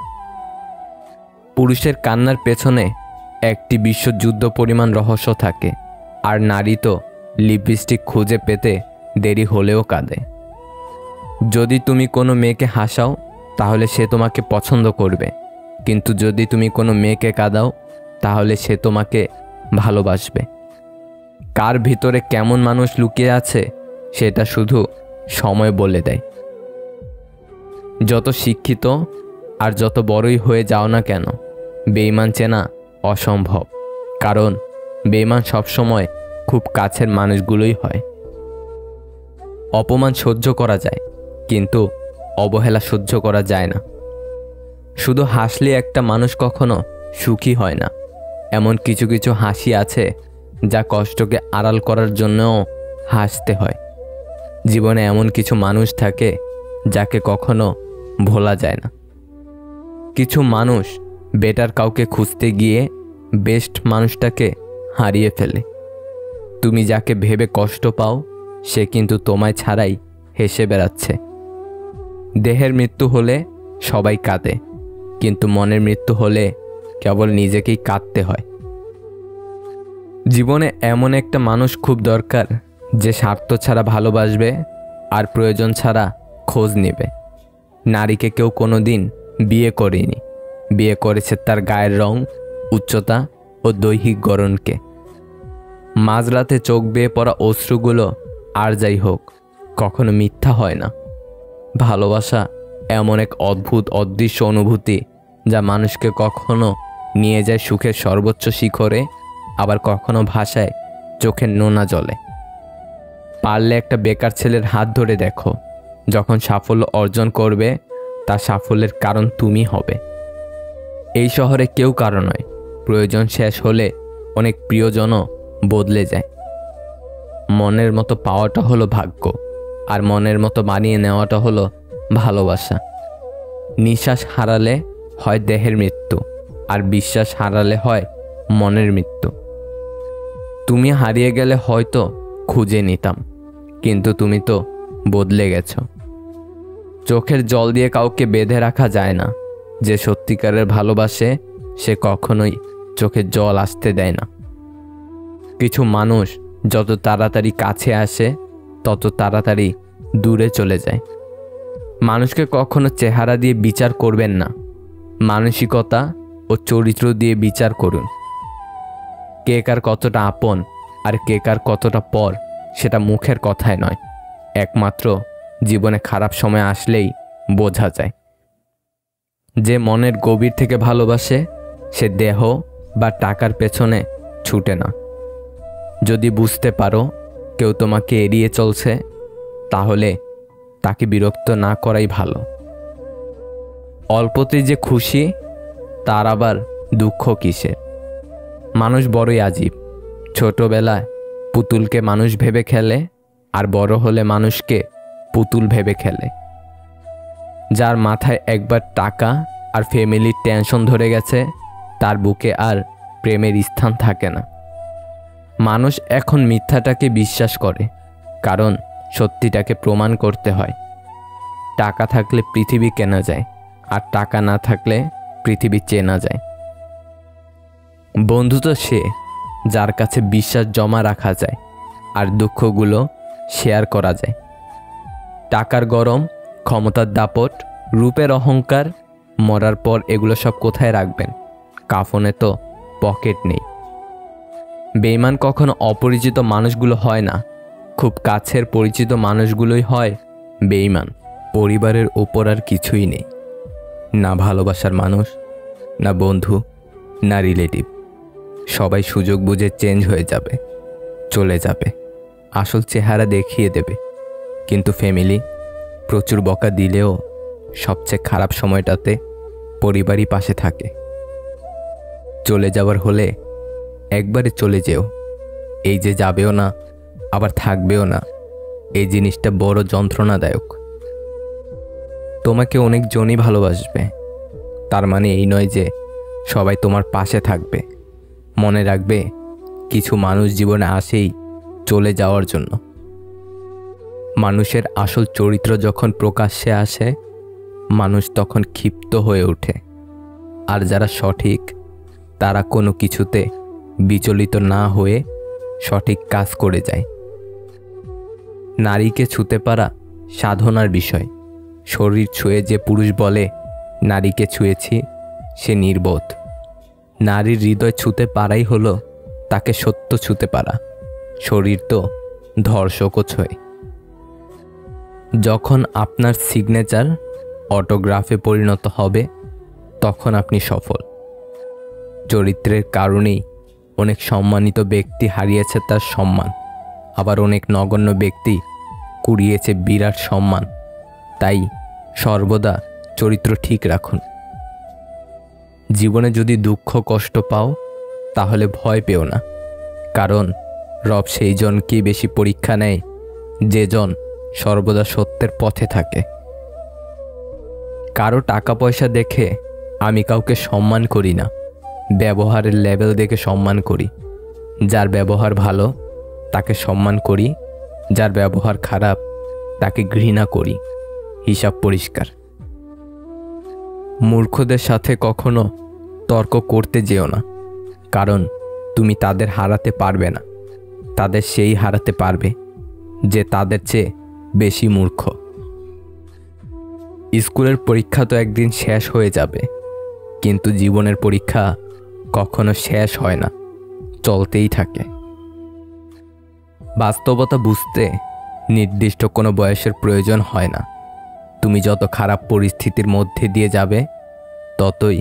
পুরুষের কান্নার পেছনে একটি বিশ্বযুদ্ধ পরিমাণ রহস্য থাকে, আর নারী তো লিপস্টিক খুঁজে পেতে দেরি হলেও কাঁদে। যদি তুমি কোনো মেয়েকে হাসাও তাহলে সে তোমাকে পছন্দ করবে, কিন্তু যদি তুমি কোনো মেয়েকে কাঁদাও তাহলে সে তোমাকে ভালোবাসবে। কার ভিতরে কেমন মানুষ লুকিয়ে আছে সেটা শুধু সময় বলে দেয়। যত শিক্ষিত আর যত বড়ই হয়ে যাও না কেন, বেঈমান চেনা অসম্ভব, কারণ বেঈমান সবসময় খুব কাছের মানুষগুলোই হয়। অপমান সহ্য করা যায়, কিন্তু অবহেলা সহ্য করা যায় না। শুধু হাসলে একটা মানুষ কখনো সুখী হয় না। এমন কিছু কিছু হাসি আছে যা কষ্টকে আড়াল করার জন্যও হাসতে হয়। জীবনে এমন কিছু মানুষ থাকে যাকে কখনো ভোলা যায় না। কিছু মানুষ বেটার কাউকে খুঁজতে গিয়ে বেস্ট মানুষটাকে হারিয়ে ফেলে। তুমি যাকে ভেবে কষ্ট পাও সে কিন্তু তোমায় ছাড়াই হেসে বেড়াচ্ছে। দেহের মৃত্যু হলে সবাই কাঁদে, কিন্তু মনের মৃত্যু হলে কেবল নিজেকেই কাঁদতে হয়। জীবনে এমন একটা মানুষ খুব দরকার যে স্বার্থ ছাড়া ভালোবাসবে আর প্রয়োজন ছাড়া খোঁজ নেবে। নারীকে কেউ কোনো দিন বিয়ে করেনি, বিয়ে করেছে তার গায়ের রং, উচ্চতা ও দৈহিক গড়নকে। মাঝরাতে চোখ বেয়ে পড়া অশ্রুগুলো আর যাই হোক কখনো মিথ্যা হয় না। ভালোবাসা এমন এক অদ্ভুত অদৃশ্য অনুভূতি যা মানুষকে কখনো নিয়ে যায় সুখের সর্বোচ্চ শিখরে, আবার কখনো ভাষায় চোখের নোনা জলে। পারলে একটা বেকার ছেলের হাত ধরে দেখো, যখন সাফল্য অর্জন করবে তা সাফল্যের কারণ তুমি হবে। এই শহরে কেউ কারো নয়, প্রয়োজন শেষ হলে অনেক প্রিয়জনও বদলে যায়। মনের মতো পাওয়াটা হলো ভাগ্য, আর মনের মতো মানিয়ে নেওয়াটা হলো ভালোবাসা। নিঃশ্বাস হারালে হয় দেহের মৃত্যু, আর বিশ্বাস হারালে হয় মনের মৃত্যু। তুমি হারিয়ে গেলে হয়তো খুঁজে নিতাম, কিন্তু তুমি তো বদলে গেছ। চোখের জল দিয়ে কাউকে বেঁধে রাখা যায় না। যে সত্যিকারের ভালোবাসে সে কখনোই চোখের জল আসতে দেয় না। কিছু মানুষ যত তাড়াতাড়ি কাছে আসে তত তাড়াতাড়ি দূরে চলে যায়। মানুষকে কখনো চেহারা দিয়ে বিচার করবেন না, মানসিকতা ও চরিত্র দিয়ে বিচার করুন। কে কার কতটা আপন আর কে কার কতটা পর সেটা মুখের কথায় নয়, একমাত্র জীবনে খারাপ সময় আসলেই বোঝা যায়। যে মনের গভীর থেকে ভালোবাসে সে দেহ বা টাকার পেছনে ছুটে না। যদি বুঝতে পারো কেউ তোমাকে এড়িয়ে চলছে, তাহলে তাকে বিরক্ত না করাই ভালো। অল্পতে যে খুশি তার আবার দুঃখ কিসের? মানুষ বড়ই আজীব। ছোটবেলায় পুতুলকে মানুষ ভেবে খেলে, আর বড় হলে মানুষকে পুতুল ভেবে খেলে। যার মাথায় একবার টাকা আর ফ্যামিলির টেনশন ধরে গেছে তার বুকে আর প্রেমের স্থান থাকে না। মানুষ এখন মিথ্যাটাকে বিশ্বাস করে, কারণ সত্যিটাকে প্রমাণ করতে হয়। টাকা থাকলে পৃথিবী কেনা যায়, আর টাকা না থাকলে পৃথিবী চেনা যায়। বন্ধু তো সে যার কাছে বিশ্বাস জমা রাখা যায়, আর দুঃখগুলো শেয়ার করা যায়। টাকার গরম, ক্ষমতার দাপট, রূপের অহংকার, মরার পর এগুলো সব কোথায় রাখবেন? কাফনে তো পকেট নেই। বেঈমান কখনো অপরিচিত মানুষগুলো হয় না, খুব কাছের পরিচিত মানুষগুলোই হয় বেঈমান। পরিবারের উপর আর কিছুই নেই, না ভালোবাসার মানুষ, না বন্ধু, না রিলেটিভ। সবাই সুযোগ বুঝে চেঞ্জ হয়ে যাবে, চলে যাবে, আসল চেহারা দেখিয়ে দেবে। কিন্তু ফ্যামিলি প্রচুর বকা দিলেও সবচেয়ে খারাপ সময়টাতে পরিবারই পাশে থাকে। চলে যাওয়ার হলে একবারে চলে যেও, এই যে যাবেও না আবার থাকবেও না, এই জিনিসটা বড় যন্ত্রণাদায়ক। তোমাকে অনেকজনই ভালোবাসবে, তার মানে এই নয় যে সবাই তোমার পাশে থাকবে। মনে রাখবে, কিছু মানুষ জীবনে আসেই চলে যাওয়ার জন্য। মানুষের আসল চরিত্র যখন প্রকাশ্যে আসে, মানুষ তখন ক্ষিপ্ত হয়ে ওঠে। আর যারা সঠিক, তারা কোনো কিছুতে বিচলিত না হয়ে সঠিক কাজ করে যায়। নারীকে ছুঁতে পারা সাধনার বিষয়। শরীর ছুঁয়ে যে পুরুষ বলে নারীকে ছুঁয়েছি, সে নির্বোধ। নারীর হৃদয় ছুঁতে পারাই হলো তাকে সত্য ছুঁতে পারা। শরীর তো ধর্ষকও ছয়। যখন আপনার সিগনেচার অটোগ্রাফে পরিণত হবে, তখন আপনি সফল। চরিত্রের কারণেই অনেক সম্মানিত ব্যক্তি হারিয়েছে তার সম্মান, আবার অনেক নগণ্য ব্যক্তি কুড়িয়েছে বিরাট সম্মান। তাই সর্বদা চরিত্র ঠিক রাখুন। জীবনে যদি দুঃখ কষ্ট পাও, তাহলে ভয় পেও না, কারণ রব সেই জনকেই বেশি পরীক্ষা নেয় যেজন সর্বদা সত্যের পথে থাকে। কারো টাকা পয়সা দেখে আমি কাউকে সম্মান করি না, ব্যবহারের লেভেল দেখে সম্মান করি। যার ব্যবহার ভালো তাকে সম্মান করি, যার ব্যবহার খারাপ তাকে ঘৃণা করি। হিসাব পরিষ্কার। মূর্খদের সাথে কখনো তর্ক করতে যেও না, কারণ তুমি তাদের হারাতে পারবে না। তাদের সেই হারাতে পারবে যে তাদের চেয়ে বেশি মূর্খ। স্কুলের পরীক্ষা তো একদিন শেষ হয়ে যাবে, কিন্তু জীবনের পরীক্ষা কখনো শেষ হয় না, চলতেই থাকে। বাস্তবতা বুঝতে নির্দিষ্ট কোনো বয়সের প্রয়োজন হয় না। তুমি যত খারাপ পরিস্থিতির মধ্যে দিয়ে যাবে, ততই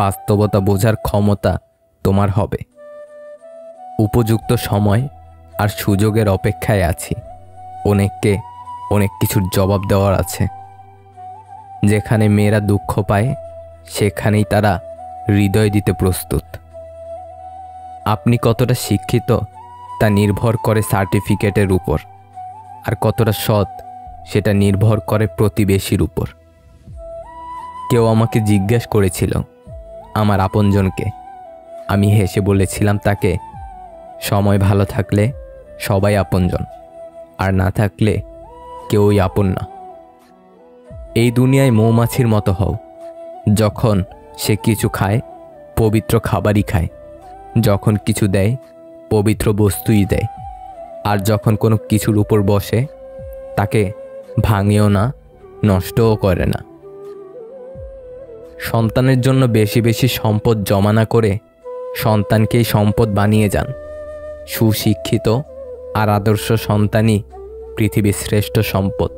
বাস্তবতা বোঝার ক্ষমতা তোমার হবে। উপযুক্ত সময় আর সুযোগের অপেক্ষায় আছি। অনেককে অনেক কিছুর জবাব দেওয়ার আছে। যেখানে মেয়েরা দুঃখ পায়, সেখানেই তারা হৃদয় দিতে প্রস্তুত। আপনি কতটা শিক্ষিত তা নির্ভর করে সার্টিফিকেটের উপর, আর কতটা সৎ সেটা নির্ভর করে প্রতিবেশীর উপর। কেউ আমাকে জিজ্ঞেস করেছিল আমার আপনজনকে, আমি হেসে বলেছিলাম তাকে, সময় ভালো থাকলে সবাই আপনজন, আর না থাকলে কেউই আপন না। এই দুনিয়ায় মৌমাছির মতো হও, যখন সে কিছু খায় পবিত্র খাবারই খায়, যখন কিছু দেয় পবিত্র বস্তুই দেয়, আর যখন কোনো কিছুর উপর বসে তাকে ভাঙেও না, নষ্টও করে না। সন্তানের জন্য বেশি বেশি সম্পদ জমা না করে সন্তানকেই সম্পদ বানিয়ে যান। সুশিক্ষিত আর আদর্শ সন্তানই পৃথিবীর শ্রেষ্ঠ সম্পদ।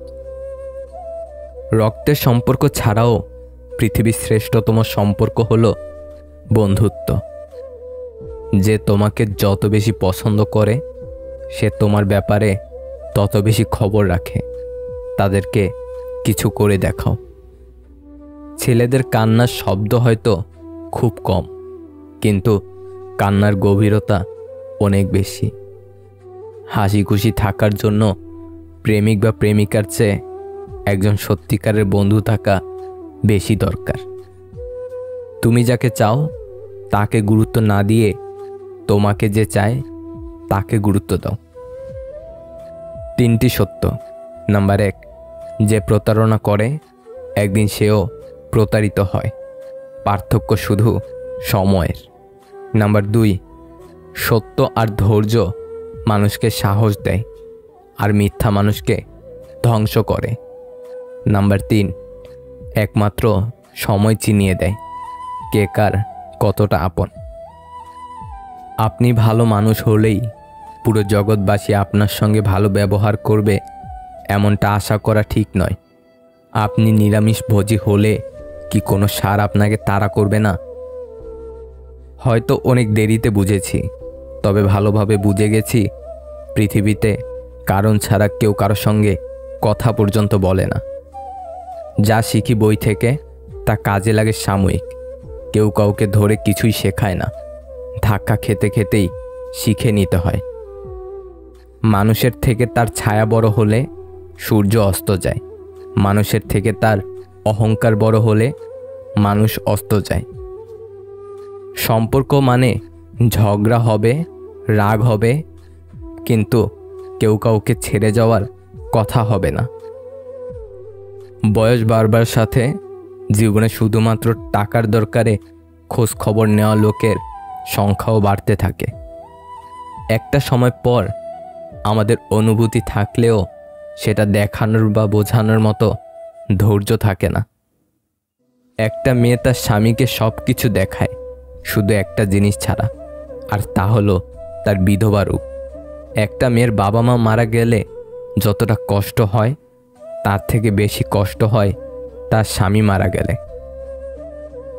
রক্তের সম্পর্ক ছাড়াও পৃথিবীর শ্রেষ্ঠতম সম্পর্ক হলো বন্ধুত্ব। যে তোমাকে যত বেশি পছন্দ করে, সে তোমার ব্যাপারে তত বেশি খবর রাখে। তাদেরকে কিছু করে দেখাও। ছেলেদের কান্নার শব্দ হয়তো খুব কম, কিন্তু কান্নার গভীরতা অনেক বেশি। হাসি খুশি থাকার জন্য প্রেমিক বা প্রেমিকার চেয়ে একজন সত্যিকারের বন্ধু থাকা বেশি দরকার। তুমি যাকে চাও তাকে গুরুত্ব না দিয়ে তোমাকে যে চায় তাকে গুরুত্ব দাও। তিনটি সত্য। নাম্বার এক, যে প্রতারণা করে একদিন সেও প্রতারিত হয়, পার্থক্য শুধু সময়ের। নাম্বার দুই, সত্য আর ধৈর্য মানুষকে সাহস দেয়, আর মিথ্যা মানুষকে ধ্বংস করে। নাম্বার তিন, একমাত্র সময় চিনিয়ে দেয় কে কার কতটা আপন। আপনি ভালো মানুষ হলেই পুরো জগৎবাসী আপনার সঙ্গে ভালো ব্যবহার করবে এমনটা আশা করা ঠিক নয়। আপনি নিরামিষ ভোজী হলে কি কোনো সার আপনাকে তাড়া করবে না? হয়তো অনেক দেরিতে বুঝেছি, তবে ভালোভাবে বুঝে গেছি পৃথিবীতে কারণ ছাড়া কেউ কারো সঙ্গে কথা পর্যন্ত বলে না। যা শিখি বই থেকে তা কাজে লাগে সাময়িক, কেউ কাউকে ধরে কিছুই শেখায় না, ধাক্কা খেতে খেতেই শিখে নিতে হয়। মানুষের থেকে তার ছায়া বড় হলে সূর্য অস্ত যায়, মানুষের থেকে তার অহংকার বড় হলে মানুষ অস্ত যায়। সম্পর্ক মানে ঝগড়া হবে, রাগ হবে, কিন্তু কেউ কাউকে ছেড়ে যাওয়ার কথা হবে না। বয়স বাড়বার সাথে জীবনে শুধুমাত্র টাকার দরকারে খোঁজ খবর নেওয়া লোকের সংখ্যাও বাড়তে থাকে। একটা সময় পর আমাদের অনুভূতি থাকলেও সেটা দেখানোর বা বোঝানোর মতো ধৈর্য থাকে না। একটা মেয়ে তার স্বামীকে সব কিছু দেখায় শুধু একটা জিনিস ছাড়া, আর তা হলো তার বিধবা রূপ। একটা মেয়ের বাবা মা মারা গেলে যতটা কষ্ট হয় তার থেকে বেশি কষ্ট হয় তার স্বামী মারা গেলে।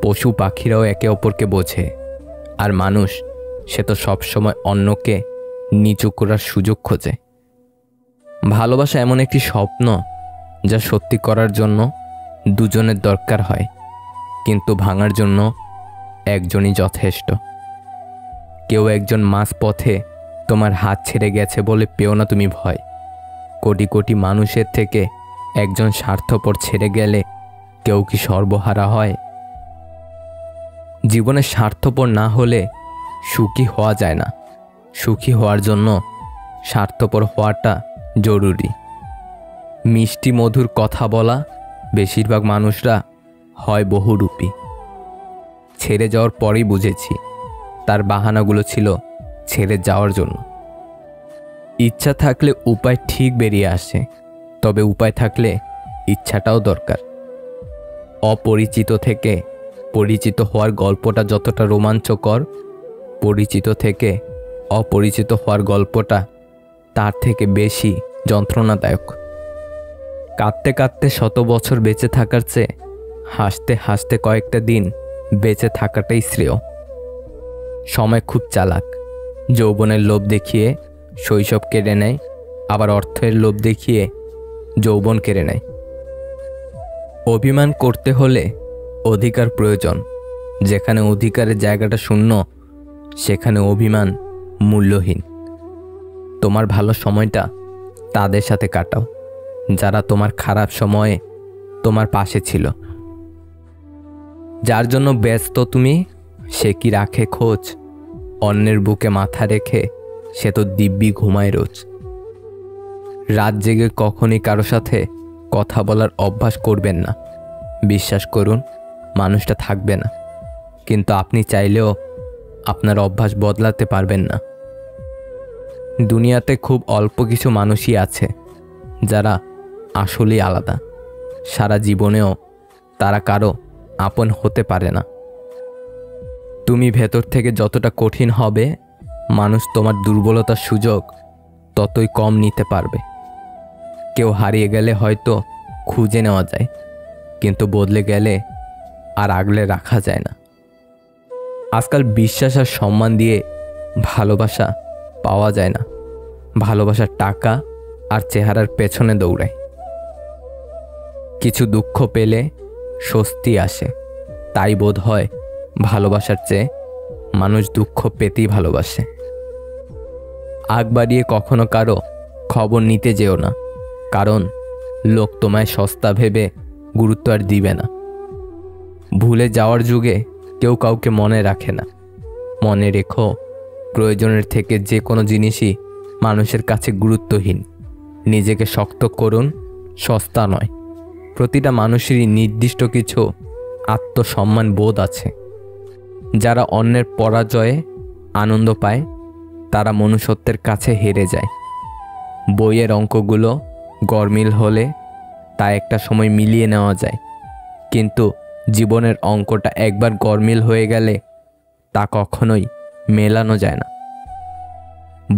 পশু পাখিরাও একে অপরকে বোঝে, আর মানুষ সে তো সবসময় অন্যকে নিচু করার সুযোগ খোঁজে। ভালোবাসা এমন একটি স্বপ্ন যা সত্যি করার জন্য দুজনের দরকার হয়, কিন্তু ভাঙার জন্য একজনই যথেষ্ট। কেউ একজন মাঝপথে তোমার হাত ছেড়ে গেছে বলে পেও না তুমি ভয়। কোটি কোটি মানুষের থেকে একজন স্বার্থপর ছেড়ে গেলে কেউ কি সর্বহারা হয়? জীবনে স্বার্থপর না হলে সুখী হওয়া যায় না। সুখী হওয়ার জন্য স্বার্থপর হওয়াটা জরুরি। মিষ্টি মধুর কথা বলা বেশিরভাগ মানুষরা হয় বহুরূপী। ছেড়ে যাওয়ার পরেই বুঝেছি তার বাহানাগুলো ছিল ছেড়ে যাওয়ার জন্য। ইচ্ছা থাকলে উপায় ঠিক বেরিয়ে আসে, তবে উপায় থাকলে ইচ্ছাটাও দরকার। অপরিচিত থেকে পরিচিত হওয়ার গল্পটা যতটা রোমাঞ্চকর, পরিচিত থেকে অপরিচিত হওয়ার গল্পটা তার থেকে বেশি যন্ত্রণাদায়ক। কাঁদতে কাঁদতে শত বছর বেঁচে থাকার চেয়ে হাসতে হাসতে কয়েকটা দিন বেঁচে থাকাটাই শ্রেয়। সময় খুব চালাক, যৌবনের লোভ দেখিয়ে শৈশব কেড়ে নেয়, আবার অর্থের লোভ দেখিয়ে যৌবন কেড়ে নেয়। অভিমান করতে হলে অধিকার প্রয়োজন। যেখানে অধিকারের জায়গাটা শূন্য সেখানে অভিমান মূল্যহীন। তোমার ভালো সময়টা তাদের সাথে কাটাও যারা তোমার খারাপ সময়ে তোমার পাশে ছিল। যার জন্য ব্যস্ত তুমি সে কি রাখে খোঁজ? অন্যের বুকে মাথা রেখে সে তো দিব্যি ঘুমায় রোজ। রাত জেগে কখনই কারো সাথে কথা বলার অভ্যাস করবেন না। বিশ্বাস করুন, মানুষটা থাকবে না, কিন্তু আপনি চাইলেও আপনার অভ্যাস বদলাতে পারবেন না। দুনিয়াতে খুব অল্প কিছু মানুষই আছে যারা আসলেই আলাদা। সারা জীবনেও তারা কারো আপন হতে পারে না। তুমি ভেতর থেকে যতটা কঠিন হবে, মানুষ তোমার দুর্বলতার সুযোগ ততই কম নিতে পারবে। কেউ হারিয়ে গেলে হয়তো খুঁজে নেওয়া যায়, কিন্তু বদলে গেলে আর আগলে রাখা যায় না। আজকাল বিশ্বাস আর সম্মান দিয়ে ভালোবাসা পাওয়া যায় না। ভালোবাসার টাকা আর চেহারার পেছনে দৌড়ায়। কিছু দুঃখ পেলে স্বস্তি আসে, তাই বোধ হয় ভালোবাসার চেয়ে মানুষ দুঃখ পেতেই ভালোবাসে। আগ বাড়িয়ে কখনো কারো খবর নিতে যেও না, কারণ লোক তোমায় সস্তা ভেবে গুরুত্ব আর দিবে না। ভুলে যাওয়ার যুগে কেউ কাউকে মনে রাখে না। মনে রেখো, প্রয়োজনের থেকে যে কোনো জিনিসই মানুষের কাছে গুরুত্বহীন। নিজেকে শক্ত করুন, সস্তা নয়। প্রতিটা মানুষেরই নির্দিষ্ট কিছু আত্মসম্মান বোধ আছে। যারা অন্যের পরাজয়ে আনন্দ পায় তারা মনুষ্যত্বের কাছে হেরে যায়। বইয়ের অঙ্কগুলো গরমিল হলে তা একটা সময় মিলিয়ে নেওয়া যায়, কিন্তু জীবনের অঙ্কটা একবার গরমিল হয়ে গেলে তা কখনোই মেলানো যায় না।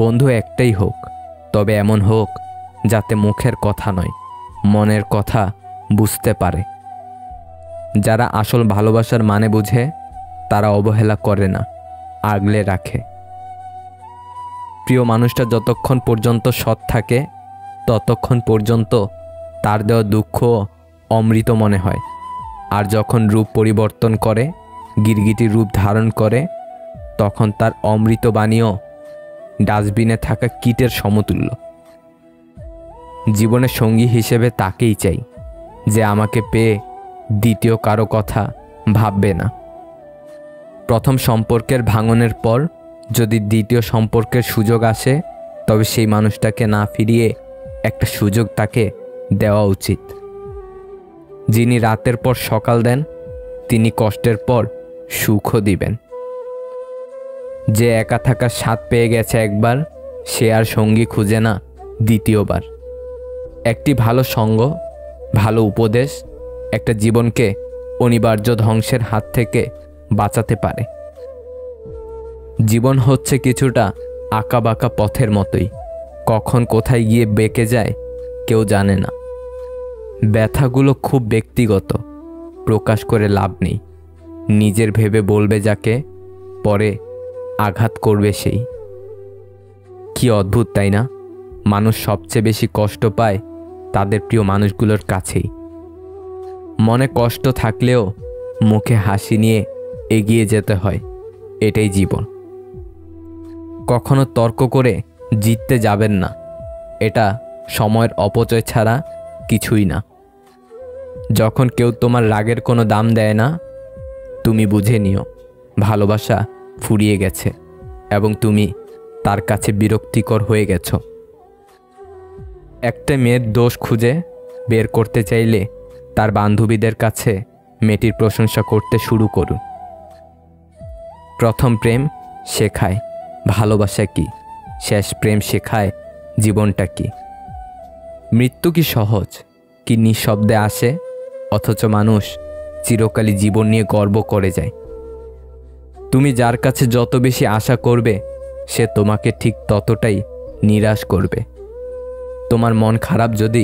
বন্ধু একটাই হোক, তবে এমন হোক যাতে মুখের কথা নয় মনের কথা বুঝতে পারে। যারা আসল ভালোবাসার মানে বুঝে তারা অবহেলা করে না, আগলে রাখে। প্রিয় মানুষটা যতক্ষণ পর্যন্ত সৎ থাকে ততক্ষণ পর্যন্ত তার দেওয়া দুঃখ অমৃত মনে হয়, আর যখন রূপ পরিবর্তন করে গিরগিটি রূপ ধারণ করে তখন তার অমৃত বাণীও ডাস্টবিনে থাকা কীটের সমতুল্য। জীবনে সঙ্গী হিসেবে তাকেই চাই যে আমাকে পেয়ে দ্বিতীয় কারো কথা ভাববে না। প্রথম সম্পর্কের ভাঙনের পর যদি দ্বিতীয় সম্পর্কের সুযোগ আসে তবে সেই মানুষটাকে না ফিরিয়ে একটা সুযোগ তাকে দেওয়া উচিত। যিনি রাতের পর সকাল দেন তিনি কষ্টের পর সুখও দিবেন। যে একা থাকার স্বাদ পেয়ে গেছে একবার, সে আর সঙ্গী খুঁজে না দ্বিতীয়বার। একটি ভালো সঙ্গ, ভালো উপদেশ একটা জীবনকে অনিবার্য ধ্বংসের হাত থেকে বাঁচাতে পারে। জীবন হচ্ছে কিছুটা আঁকাবাঁকা পথের মতোই, কখন কোথায় গিয়ে বেঁকে যায় কেউ জানে না। ব্যথাগুলো খুব ব্যক্তিগত, প্রকাশ করে লাভ নেই। নিজের ভেবে বলবে যাকে, পরে আঘাত করবে সেই। কি অদ্ভুত তাই না? মানুষ সবচেয়ে বেশি কষ্ট পায় তাদের প্রিয় মানুষগুলোর কাছেই। মনে কষ্ট থাকলেও মুখে হাসি নিয়ে এগিয়ে যেতে হয়, এটাই জীবন। কখনো তর্ক করে জিততে যাবেন না, এটা সময়ের অপচয় ছাড়া কিছুই না। যখন কেউ তোমার রাগের কোনো দাম দেয় না, তুমি বুঝে নিও ভালোবাসা ফুরিয়ে গেছে এবং তুমি তার কাছে বিরক্তিকর হয়ে গেছ। একটা মেয়ের দোষ খুঁজে বের করতে চাইলে তার বান্ধবীদের কাছে মেয়েটির প্রশংসা করতে শুরু করুন। প্রথম প্রেম শেখায় ভালোবাসা কি, শেষ প্রেম শেখায় জীবনটা কি। মৃত্যু কি সহজ, কি নিঃশব্দে আসে, অথচ মানুষ চিরকালই জীবন নিয়ে গর্ব করে যায়। তুমি যার কাছে যত বেশি আশা করবে সে তোমাকে ঠিক ততটাই নিরাশ করবে। তোমার মন খারাপ যদি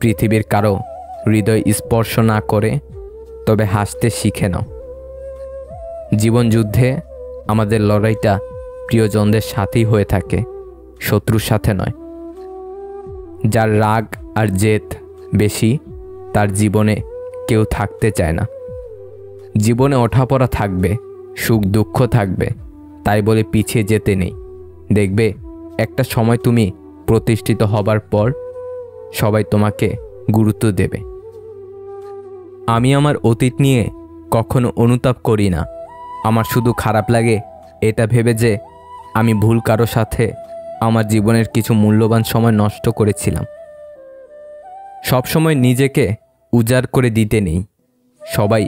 পৃথিবীর কারো হৃদয় স্পর্শ না করে তবে হাসতে শিখে নাও। জীবন যুদ্ধে আমাদের লড়াইটা প্রিয়জনদের সাথেই হয়ে থাকে, শত্রুর সাথে নয়। যার রাগ আর জেদ বেশি তার জীবনে কেউ থাকতে চায় না। জীবনে ওঠাপড়া থাকবে, সুখ দুঃখ থাকবে, তাই বলে পিছিয়ে যেতে নেই। দেখবে একটা সময় তুমি প্রতিষ্ঠিত হবার পর সবাই তোমাকে গুরুত্ব দেবে। আমি আমার অতীত নিয়ে কখনো অনুতাপ করি না। আমার শুধু খারাপ লাগে এটা ভেবে যে আমি ভুল কারো সাথে আমার জীবনের কিছু মূল্যবান সময় নষ্ট করেছিলাম। সবসময় নিজেকে উজাড় করে দিতে নেই, সবাই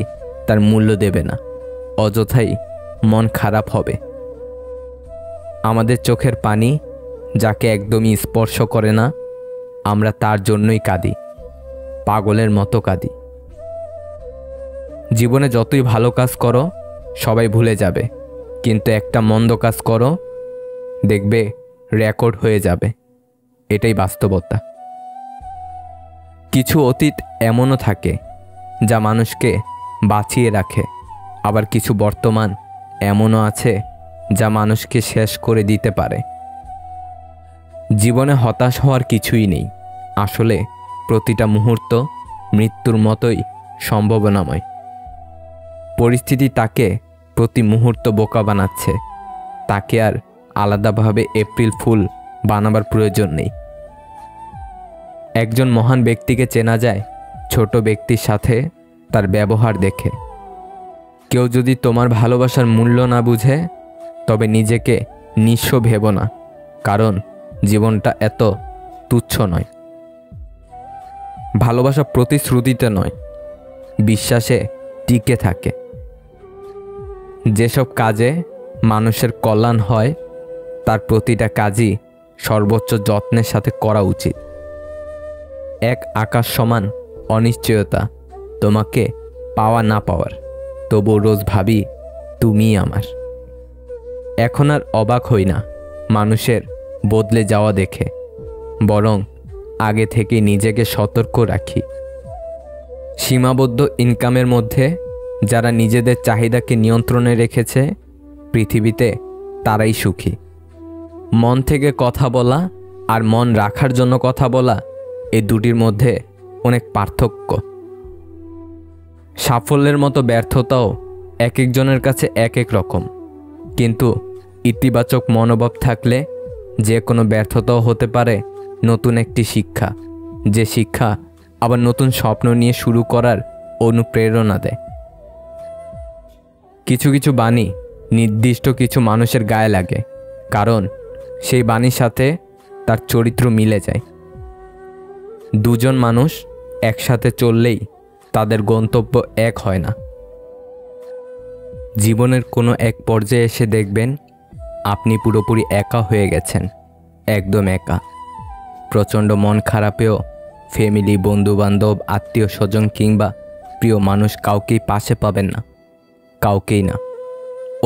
তার মূল্য দেবে না, অযথাই মন খারাপ হবে। আমাদের চোখের পানি যাকে একদমই স্পর্শ করে না, আমরা তার জন্যই কাঁদি, পাগলের মতো কাঁদি। জীবনে যতই ভালো কাজ করো সবাই ভুলে যাবে, কিন্তু একটা মন্দ কাজ করো দেখবে রেকর্ড হয়ে যাবে, এটাই বাস্তবতা। কিছু অতীত এমনও থাকে যা মানুষকে বাঁচিয়ে রাখে, আবার কিছু বর্তমান এমনও আছে যা মানুষকে শেষ করে দিতে পারে। জীবনে হতাশ হওয়ার কিছুই নেই, আসলে প্রতিটা মুহূর্ত মৃত্যুর মতোই সম্ভাবনাময়। পরিস্থিতি তাকে প্রতি মুহূর্ত বোকা বানাচ্ছে, তাকে আর আলাদাভাবে এপ্রিল ফুল বানাবার প্রয়োজন নেই। একজন মহান ব্যক্তিকে চেনা যায় ছোট ব্যক্তির সাথে তার ব্যবহার দেখে। কেউ যদি তোমার ভালোবাসার মূল্য না বুঝে তবে নিজেকে নিঃস্ব ভেবো না, কারণ জীবনটা এত তুচ্ছ নয়। ভালোবাসা প্রতিশ্রুতিতে নয়, বিশ্বাসে টিকে থাকে। যেসব কাজে মানুষের কল্যাণ হয় তার প্রতিটা কাজই সর্বোচ্চ যত্নের সাথে করা উচিত। এক আকাশ সমান অনিশ্চয়তা তোমাকে পাওয়া না পাওয়ার, তবু রোজ ভাবি তুমিই আমার। এখন আর অবাক হই না মানুষের বদলে যাওয়া দেখে, বরং আগে থেকে নিজেকে সতর্ক রাখি। সীমাবদ্ধ ইনকামের মধ্যে যারা নিজেদের চাহিদাকে নিয়ন্ত্রণে রেখেছে পৃথিবীতে তারাই সুখী। মন থেকে কথা বলা আর মন রাখার জন্য কথা বলা, এই দুটির মধ্যে অনেক পার্থক্য। সাফল্যের মতো ব্যর্থতাও এক একজনের কাছে এক এক রকম, কিন্তু ইতিবাচক মনোভাব থাকলে যে কোনো ব্যর্থতাও হতে পারে নতুন একটি শিক্ষা, যে শিক্ষা আবার নতুন স্বপ্ন নিয়ে শুরু করার অনুপ্রেরণা দেয়। কিছু কিছু বাণী নির্দিষ্ট কিছু মানুষের গায়ে লাগে, কারণ সেই বাণীর সাথে তার চরিত্র মিলে যায়। দুজন মানুষ একসাথে চললেই তাদের গন্তব্য এক হয় না। জীবনের কোনো এক পর্যায়ে এসে দেখবেন আপনি পুরোপুরি একা হয়ে গেছেন, একদম একা। প্রচণ্ড মন খারাপেও ফ্যামিলি, বন্ধুবান্ধব, আত্মীয় স্বজন কিংবা প্রিয় মানুষ কাউকেই পাশে পাবেন না, কাউকেই না।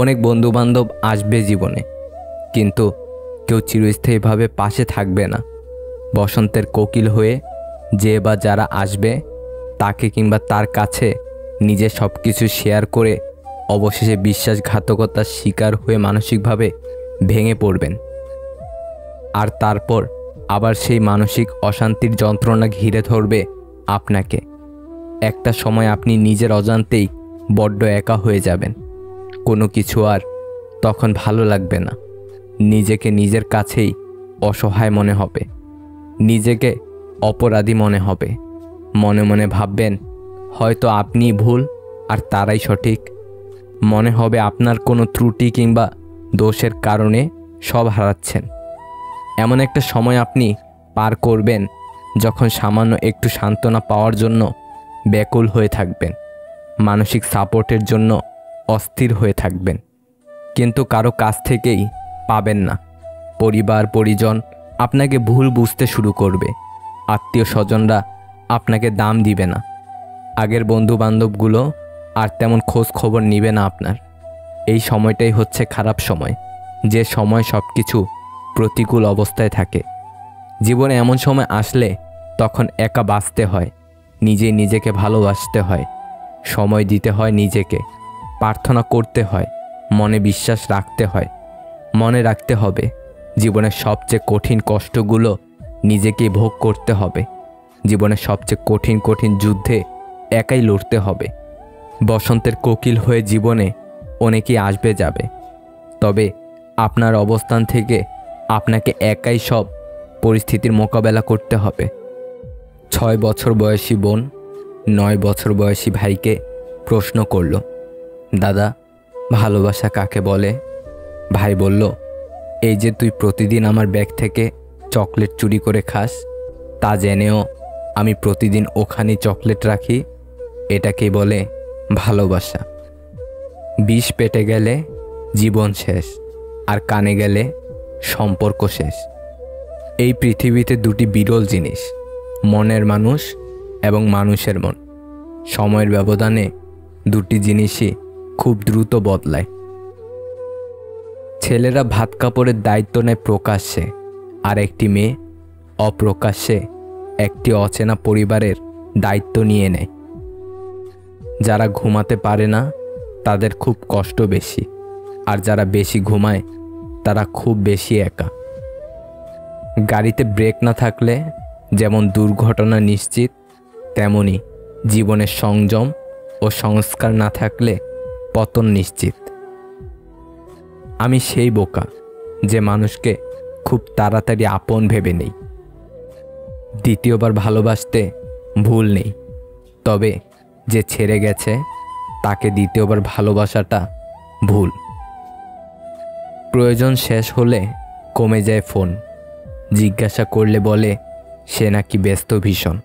অনেক বন্ধুবান্ধব আসবে জীবনে, কিন্তু কেউ চিরস্থায়ীভাবে পাশে থাকবে না। বসন্তের কোকিল হয়ে যে বা যারা আসবে তাকে কিংবা তার কাছে নিজে সব কিছু শেয়ার করে অবশেষে বিশ্বাসঘাতকতার শিকার হয়ে মানসিকভাবে ভেঙে পড়বেন, আর তারপর আবার সেই মানসিক অশান্তির যন্ত্রণা ঘিরে ধরবে আপনাকে। একটা সময় আপনি নিজের অজান্তেই বড্ড একা হয়ে যাবেন, কোনো কিছু আর তখন ভালো লাগবে না, নিজেকে নিজের কাছেই অসহায় মনে হবে, নিজেকে অপরাধী মনে হবে। মনে মনে ভাববেন হয়তো আপনি ভুল আর তারাই সঠিক, মনে হবে আপনার কোনো ত্রুটি কিংবা দোষের কারণে সব হারাচ্ছেন। এমন একটা সময় আপনি পার করবেন যখন সামান্য একটু সান্ত্বনা পাওয়ার জন্য ব্যাকুল হয়ে থাকবেন, মানসিক সাপোর্টের জন্য অস্থির হয়ে থাকবেন, কিন্তু কারো কাছ থেকেই পাবেন না। পরিবার পরিজন আপনাকে ভুল বুঝতে শুরু করবে, আত্মীয় স্বজনরা আপনাকে দাম দিবে না, আগের বন্ধুবান্ধবগুলো আর তেমন খোঁজ খবর নিবে না আপনার। এই সময়টাই হচ্ছে খারাপ সময়, যে সময় সব কিছু প্রতিকূল অবস্থায় থাকে। জীবনে এমন সময় আসলে তখন একা বাঁচতে হয়, নিজে নিজেকে ভালোবাসতে হয়, সময় দিতে হয় নিজেকে, প্রার্থনা করতে হয়, মনে বিশ্বাস রাখতে হয়। মনে রাখতে হবে জীবনের সবচেয়ে কঠিন কষ্টগুলো নিজেকেই ভোগ করতে হবে, জীবনের সবচেয়ে কঠিন কঠিন যুদ্ধে একাই লড়তে হবে। বসন্তের কোকিল হয়ে জীবনে অনেকেই আসবে যাবে, তবে আপনার অবস্থান থেকে আপনাকে একাই সব পরিস্থিতির মোকাবেলা করতে হবে। ছয় বছর বয়সী বোন নয় বছর বয়সী ভাইকে প্রশ্ন করল, দাদা ভালোবাসা কাকে বলে? ভাই বলল, এই যে তুই প্রতিদিন আমার ব্যাগ থেকে চকলেট চুরি করে খাস, তা জেনেও আমি প্রতিদিন ওখানে চকলেট রাখি, এটাকেই বলে ভালোবাসা। বিষ পেটে গেলে জীবন শেষ, আর কানে গেলে সম্পর্ক শেষ। এই পৃথিবীতে দুটি বিরল জিনিস, মনের মানুষ এবং মানুষের মন। সময়ের ব্যবধানে দুটি জিনিসই খুব দ্রুত বদলায়। ছেলেরা ভাত কাপড়ের দায়িত্ব নেয় প্রকাশ্যে, আর একটি মেয়ে অপ্রকাশ্যে একটি অচেনা পরিবারের দায়িত্ব নিয়ে নেয়। যারা ঘুমাতে পারে না তাদের খুব কষ্ট বেশি, আর যারা বেশি ঘুমায় তারা খুব বেশি একা। গাড়িতে ব্রেক না থাকলে যেমন দুর্ঘটনা নিশ্চিত, তেমনি জীবনের সংযম ও সংস্কার না থাকলে পতন নিশ্চিত। আমি সেই বোকা যে মানুষকে খুব তাড়াতাড়ি আপন ভেবে নেই। দ্বিতীয়বার ভালোবাসতে ভুল নেই, তবে যে ছেড়ে গেছে তাকে দ্বিতীয়বার ভালোবাসাটা ভুল। প্রয়োজন শেষ হলে কমে যায় ফোন, জিজ্ঞাসা করলে বলে সে নাকি ব্যস্ত ভীষণ।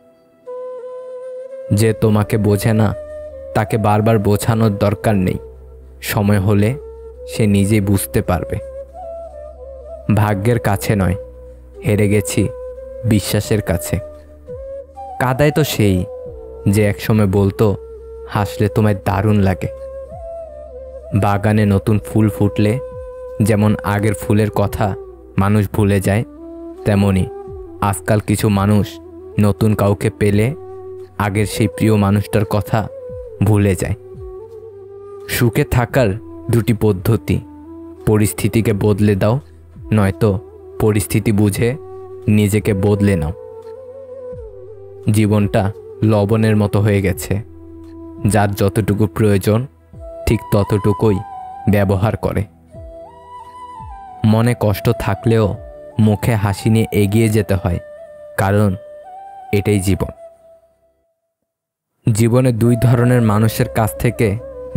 যে তোমাকে বোঝে না তাকে বারবার বোঝানোর দরকার নেই, সময় হলে সে নিজেই বুঝতে পারবে। ভাগ্যের কাছে নয়, হেরে গেছি বিশ্বাসের কাছে। কাদায় তো সেই যে একসময় বলতো হাসলে তোমায় দারুণ লাগে। বাগানে নতুন ফুল ফুটলে যেমন আগের ফুলের কথা মানুষ ভুলে যায়, তেমনি আজকাল কিছু মানুষ নতুন কাউকে পেলে আগের সেই প্রিয় মানুষটার কথা ভুলে যায়। সুখে থাকার দুটি পদ্ধতি, পরিস্থিতিকে বদলে দাও, নয়তো পরিস্থিতি বুঝে নিজেকে বদলে নাও। জীবনটা লবণের মতো হয়ে গেছে, যার যতটুকু প্রয়োজন ঠিক ততটুকুই ব্যবহার করে। মনে কষ্ট থাকলেও মুখে হাসি নিয়ে এগিয়ে যেতে হয়, কারণ এটাই জীবন। জীবনে দুই ধরনের মানুষের কাছ থেকে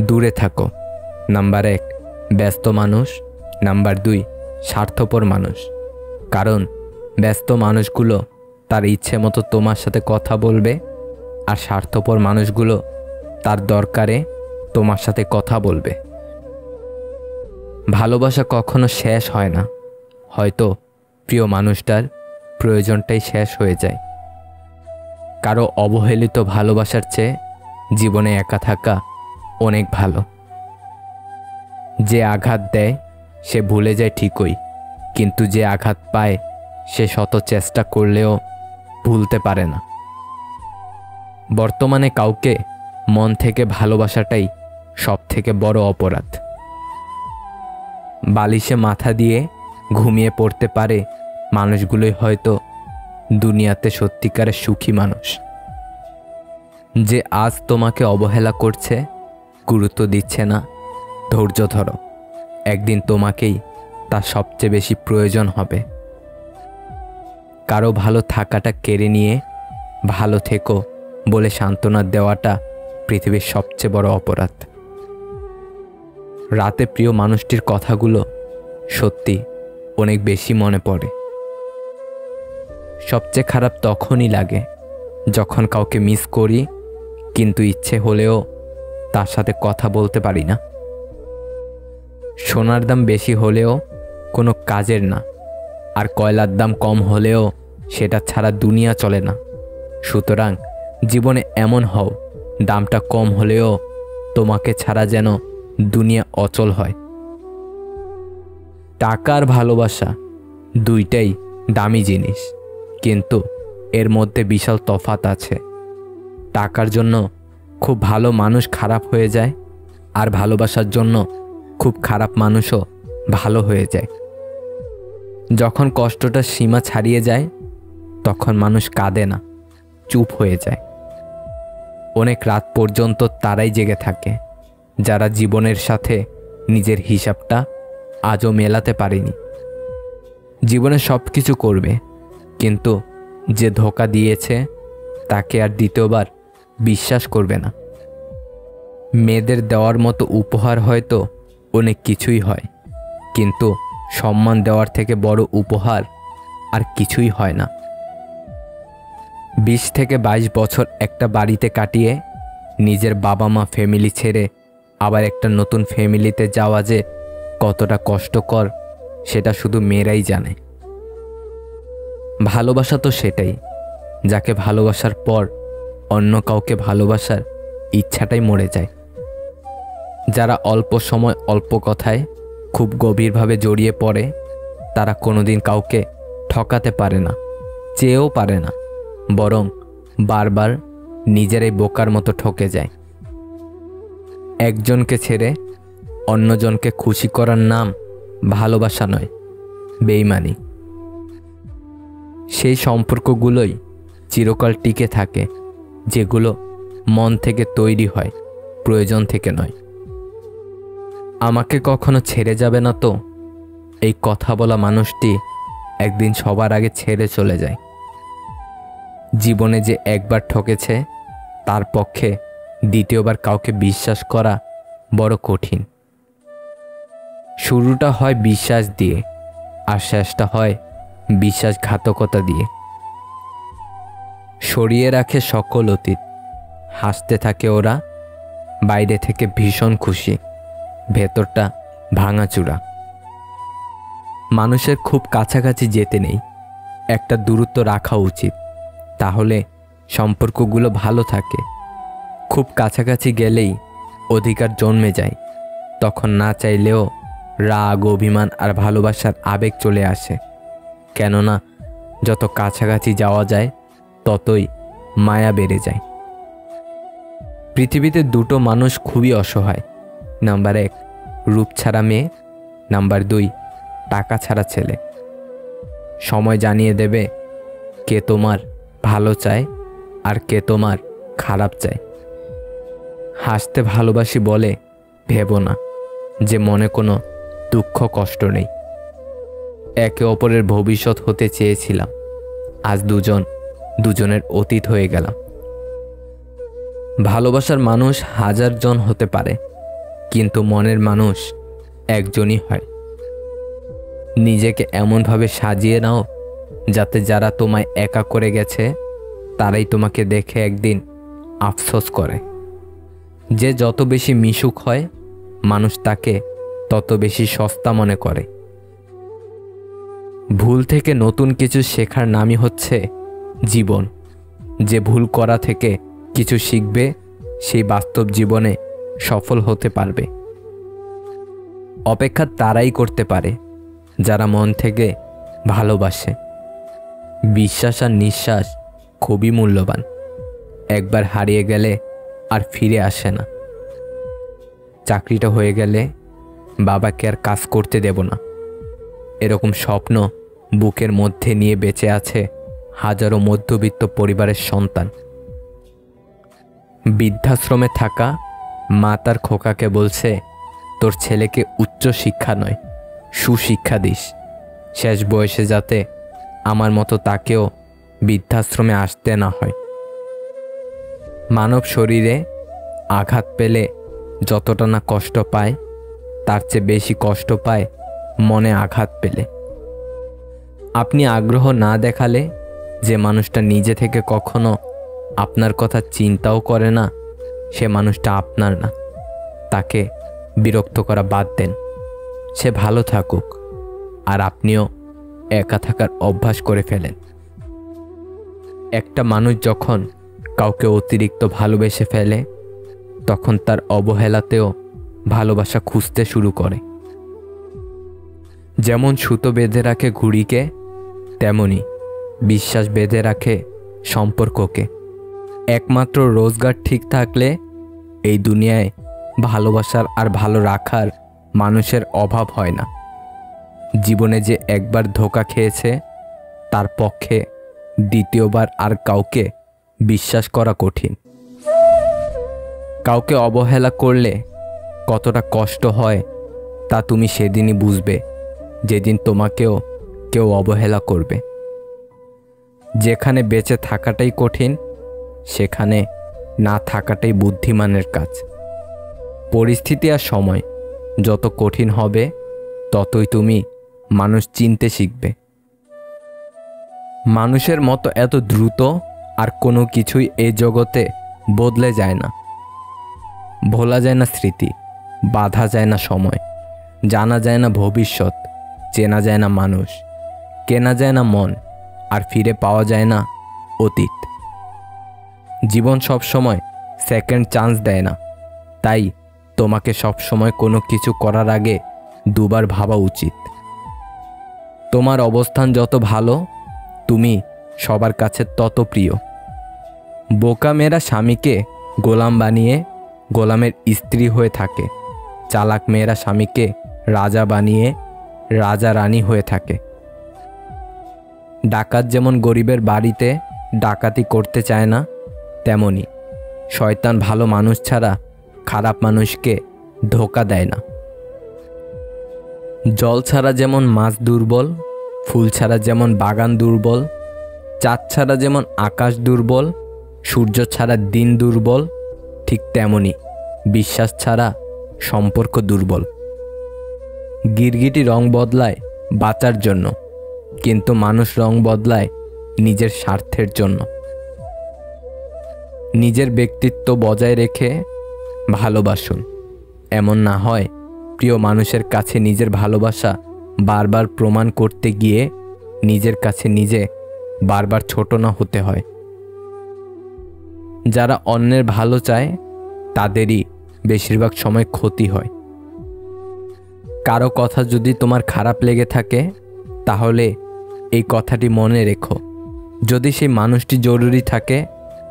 দূরে থাকো। নাম্বার এক, ব্যস্ত মানুষ। নাম্বার দুই, স্বার্থপর মানুষ। কারণ ব্যস্ত মানুষগুলো তার ইচ্ছে মতো তোমার সাথে কথা বলবে, আর স্বার্থপর মানুষগুলো তার দরকারে তোমার সাথে কথা বলবে। ভালোবাসা কখনো শেষ হয় না, হয়তো প্রিয় মানুষটার প্রয়োজনটাই শেষ হয়ে যায়। কারো অবহেলিত ভালোবাসার চেয়ে জীবনে একা থাকা অনেক ভালো। যে আঘাত দেয় সে ভুলে যায় ঠিকই, কিন্তু যে আঘাত পায় সে শত চেষ্টা করলেও ভুলতে পারে না। বর্তমানে কাউকে মন থেকে ভালোবাসাটাই সব থেকে বড় অপরাধ। বালিশে মাথা দিয়ে ঘুমিয়ে পড়তে পারে মানুষগুলোই হয়তো দুনিয়াতে সত্যিকারের সুখী মানুষ। যে আজ তোমাকে অবহেলা করছে, গুরুত্ব দিচ্ছে না, ধৈর্য ধরো, একদিন তোমাকেই তার সবচেয়ে বেশি প্রয়োজন হবে। কারো ভালো থাকাটা কেড়ে নিয়ে ভালো থেকো বলে সান্ত্বনা দেওয়াটা পৃথিবীর সবচেয়ে বড় অপরাধ। রাতে প্রিয় মানুষটির কথাগুলো সত্যি অনেক বেশি মনে পড়ে। সবচেয়ে খারাপ তখনই লাগে যখন কাউকে মিস করি, কিন্তু ইচ্ছে হলেও তার সাথে কথা বলতে পারি না। সোনার দাম বেশি হলেও কোনো কাজের না, আর কয়লার দাম কম হলেও সেটা ছাড়া দুনিয়া চলে না। সুতরাং জীবনে এমন হও, দামটা কম হলেও তোমাকে ছাড়া যেন দুনিয়া অচল হয়। টাকার ভালোবাসা দুইটাই দামি জিনিস, কিন্তু এর মধ্যে বিশাল তফাত আছে। টাকার জন্য খুব ভালো মানুষ খারাপ হয়ে যায়, আর ভালোবাসার জন্য খুব খারাপ মানুষও ভালো হয়ে যায়। যখন কষ্টটা সীমা ছাড়িয়ে যায় তখন মানুষ কাঁদে না, চুপ হয়ে যায়। অনেক রাত পর্যন্ত তারাই জেগে থাকে যারা জীবনের সাথে নিজের হিসাবটা আজও মেলাতে পারেনি। জীবনে সব কিছু করবে, কিন্তু যে ধোঁকা দিয়েছে তাকে আর দ্বিতীয়বার বিশ্বাস করবে না। মেয়েদের দেওয়ার মতো উপহার হয়তো অনেক কিছুই হয়, কিন্তু সম্মান দেওয়ার থেকে বড় উপহার আর কিছুই হয় না। বিশ থেকে বাইশ বছর একটা বাড়িতে কাটিয়ে নিজের বাবা মা ফ্যামিলি ছেড়ে আবার একটা নতুন ফ্যামিলিতে যাওয়া যে কতটা কষ্টকর সেটা শুধু মেয়েরাই জানে। ভালোবাসা তো সেটাই, যাকে ভালোবাসার পর অন্য কাউকে ভালোবাসার ইচ্ছাটাই মরে যায়। যারা অল্প সময় অল্প কথায় খুব গভীরভাবে জড়িয়ে পড়ে তারা কোনোদিন কাউকে ঠকাতে পারে না, চেয়েও পারে না, বরং বারবার নিজেরাই বোকার মতো ঠকে যায়। একজনকে ছেড়ে অন্যজনকে খুশি করার নাম ভালোবাসা নয়, বেইমানি। সেই সম্পর্কগুলোই চিরকাল টিকে থাকে যেগুলো মন থেকে তৈরি হয়, প্রয়োজন থেকে নয়। আমাকে কখনো ছেড়ে যাবে না তো, এই কথা বলা মানুষটি একদিন সবার আগে ছেড়ে চলে যায়। জীবনে যে একবার ঠকেছে তার পক্ষে দ্বিতীয়বার কাউকে বিশ্বাস করা বড় কঠিন। শুরুটা হয় বিশ্বাস দিয়ে, আর শেষটা হয় বিশ্বাসঘাতকতা দিয়ে। সরিয়ে রাখে সকল অতীত, হাসতে থাকে ওরা, বাইরে থেকে ভীষণ খুশি, ভেতরটা ভাঙাচুরা। মানুষের খুব কাছাকাছি যেতে নেই, একটা দূরত্ব রাখা উচিত, তাহলে সম্পর্কগুলো ভালো থাকে। খুব কাছাকাছি গেলেই অধিকার জন্মে যায়, তখন না চাইলেও राग अभिमान और भालोबासार आवेग चले आसे क्योंकि जत काछाकाछि जावा जाए ततई माया बेड़े जाए। पृथिवीते दुटो मानुष खूबी असहाय, नम्बर एक रूप छाड़ा मेये, नम्बर दुई टाका छाड़ा छेले। समय जानिए देबे के तोमार भालो चाय और के तोमार खराब चाय। हासते भालोबासी बोले भेबो ना जे मने कोनो दुःख कष्ट नहीं। एके अपरेर भविष्यत होते चेयेछिलाम, आज दुजन दुजनेर अतीत हये गेलाम। भालोबासार मानुष हजार जन होते पारे किन्तु मनेर मानुष एकजनई हय। निजेके एमन भावे साजिए नाओ जाते जारा तोमाय एका करे गेछे ताराई तोमाके देखे एकदिन अफसोस करे। जे जत बेशी मिशुक हय मानुष ताके तत बेशी सस्ता मने करे। भूल थेके नतून किछु शेखार नामी होच्छे जीवन। जे भूल करा थेके किछु शिखबे सेई बास्तव जीवने सफल होते पारबे। अपेक्षा ताराई करते पारे जारा मन थेके भालोबासे। विश्वास आर निश्वास खूबी मूल्यवान, एकबार हारिए गेले आर फिरे आसे ना। चाकरिटा हये गेले बाबाके आर काज करते देब ना, एरकम स्वप्न बुकेर मध्य निये बेचे आछे हाजारो मध्यबित्त परिवारेर सन्तान। बृद्धाश्रमे थाका मा तार खोकाके बोलछे तोर छेलेके उच्च शिक्षा नय सुशिक्षा दिस, शेष बयसे जाते आमार मतो ताकेओ बृद्धाश्रमे आसते ना हय। मानव शरीरे आघात पेले जतटा ना कष्ट पाय तार चेये बेशी कष्ट पाय मने आघात पेले। आपनी आग्रह ना देखाले जे मानुषटा निजे थेके कखनो आपनार कथा चिंताओ करे ना से मानुषटा आपनार ना, ताके बिरक्त करा बाद देन। से भालो थाकुक आर आपनिओ एका थाकार अभ्यास करे फेलेन। एकटा मानुष जखन काउके अतिरिक्त भालोबेसे फेले तखन तार अवहेलातेओ भालोबासा खुजते शुरू करे। जेमन सूतो बेधे रखे घुड़ी के तेमनी विश्वास बेधे रखे सम्पर्क के। एकमात्र रोजगार ठीक थाकले एई दुनियाय भालोबासार आर भालो राखार मानुषेर अभाव हय ना। जीवने जे एकबार धोखा खेयेछे तार पक्षे द्वितीयबार आर काउके विश्वास करा कठिन। काउके अवहेला करले कतटा कष्ट हय ता तुमी सेदिनई बुझबे जेदिन तोमाकेओ केउ अवहेला करबे। जेखाने बेचे थाकाटाई कठिन सेखाने ना थाकाटाई बुद्धिमानेर काज। परिस्थिति आर समय जत कठिन हबे ततई तुमी मानुष चिनते शिखबे। मानुषेर मतो एत द्रुत आर कोनो किछुई एई जगते बदले जाय ना। भोला जाय ना स्मृति, बाधा जाय ना समय, जाना जाय ना भविष्यत, चेना जाए ना मानुष, केना जाए ना मन और फिरे पावा जाए ना अतीत। जीवन सब समय सेकेंड चान्स देय ना, ताई तोमाके सब समय कोनो किछु करार आगे दुबार भाबा उचित। तोमार अवस्थान जत भालो तुमी सबार काछे तत प्रिय। बोका मेरा स्वामी के गोलाम बानिए गोलामेर स्त्री हुए थाके, चालाक मेरा स्वामी के राजा बानिए राजा रानी हुए थाके। डाकात जेमन गरीबेर बाड़ीते डाकाती करते चाय ना तेमोनी शयतान भालो मानुष छाड़ा खराब मानुष के धोखा देय ना। जल छाड़ा जेमन माछ दुर्बल, फुल छाड़ा जेमन बागान दुर्बल, चाँद छाड़ा जेमन आकाश दुर्बल, सूर्य छाड़ा दिन दुर्बल, ठीक तेमोनी विश्वास छाड़ा सम्पर्क दुर्बल। गिरगिटी रंग बदलाय बाचार जन्य किन्तु मानुष रंग बदलाय निजेर स्वार्थेर जन्य। निजेर व्यक्तित्व बजाय रेखे भालोबासुन, एमन ना हय प्रिय मानुषेर काछे निजेर भालोबासा बार बार प्रमाण करते गिये निजेर काछे निजे बार बार छोटो ना होते हय। जारा अन्येर भालो चाय तादेरई बेशिरभाग समय क्षति हय। কারো কথা যদি তোমার খারাপ লেগে থাকে তাহলে এই কথাটি মনে রেখো। যদি সেই মানুষটি জরুরি থাকে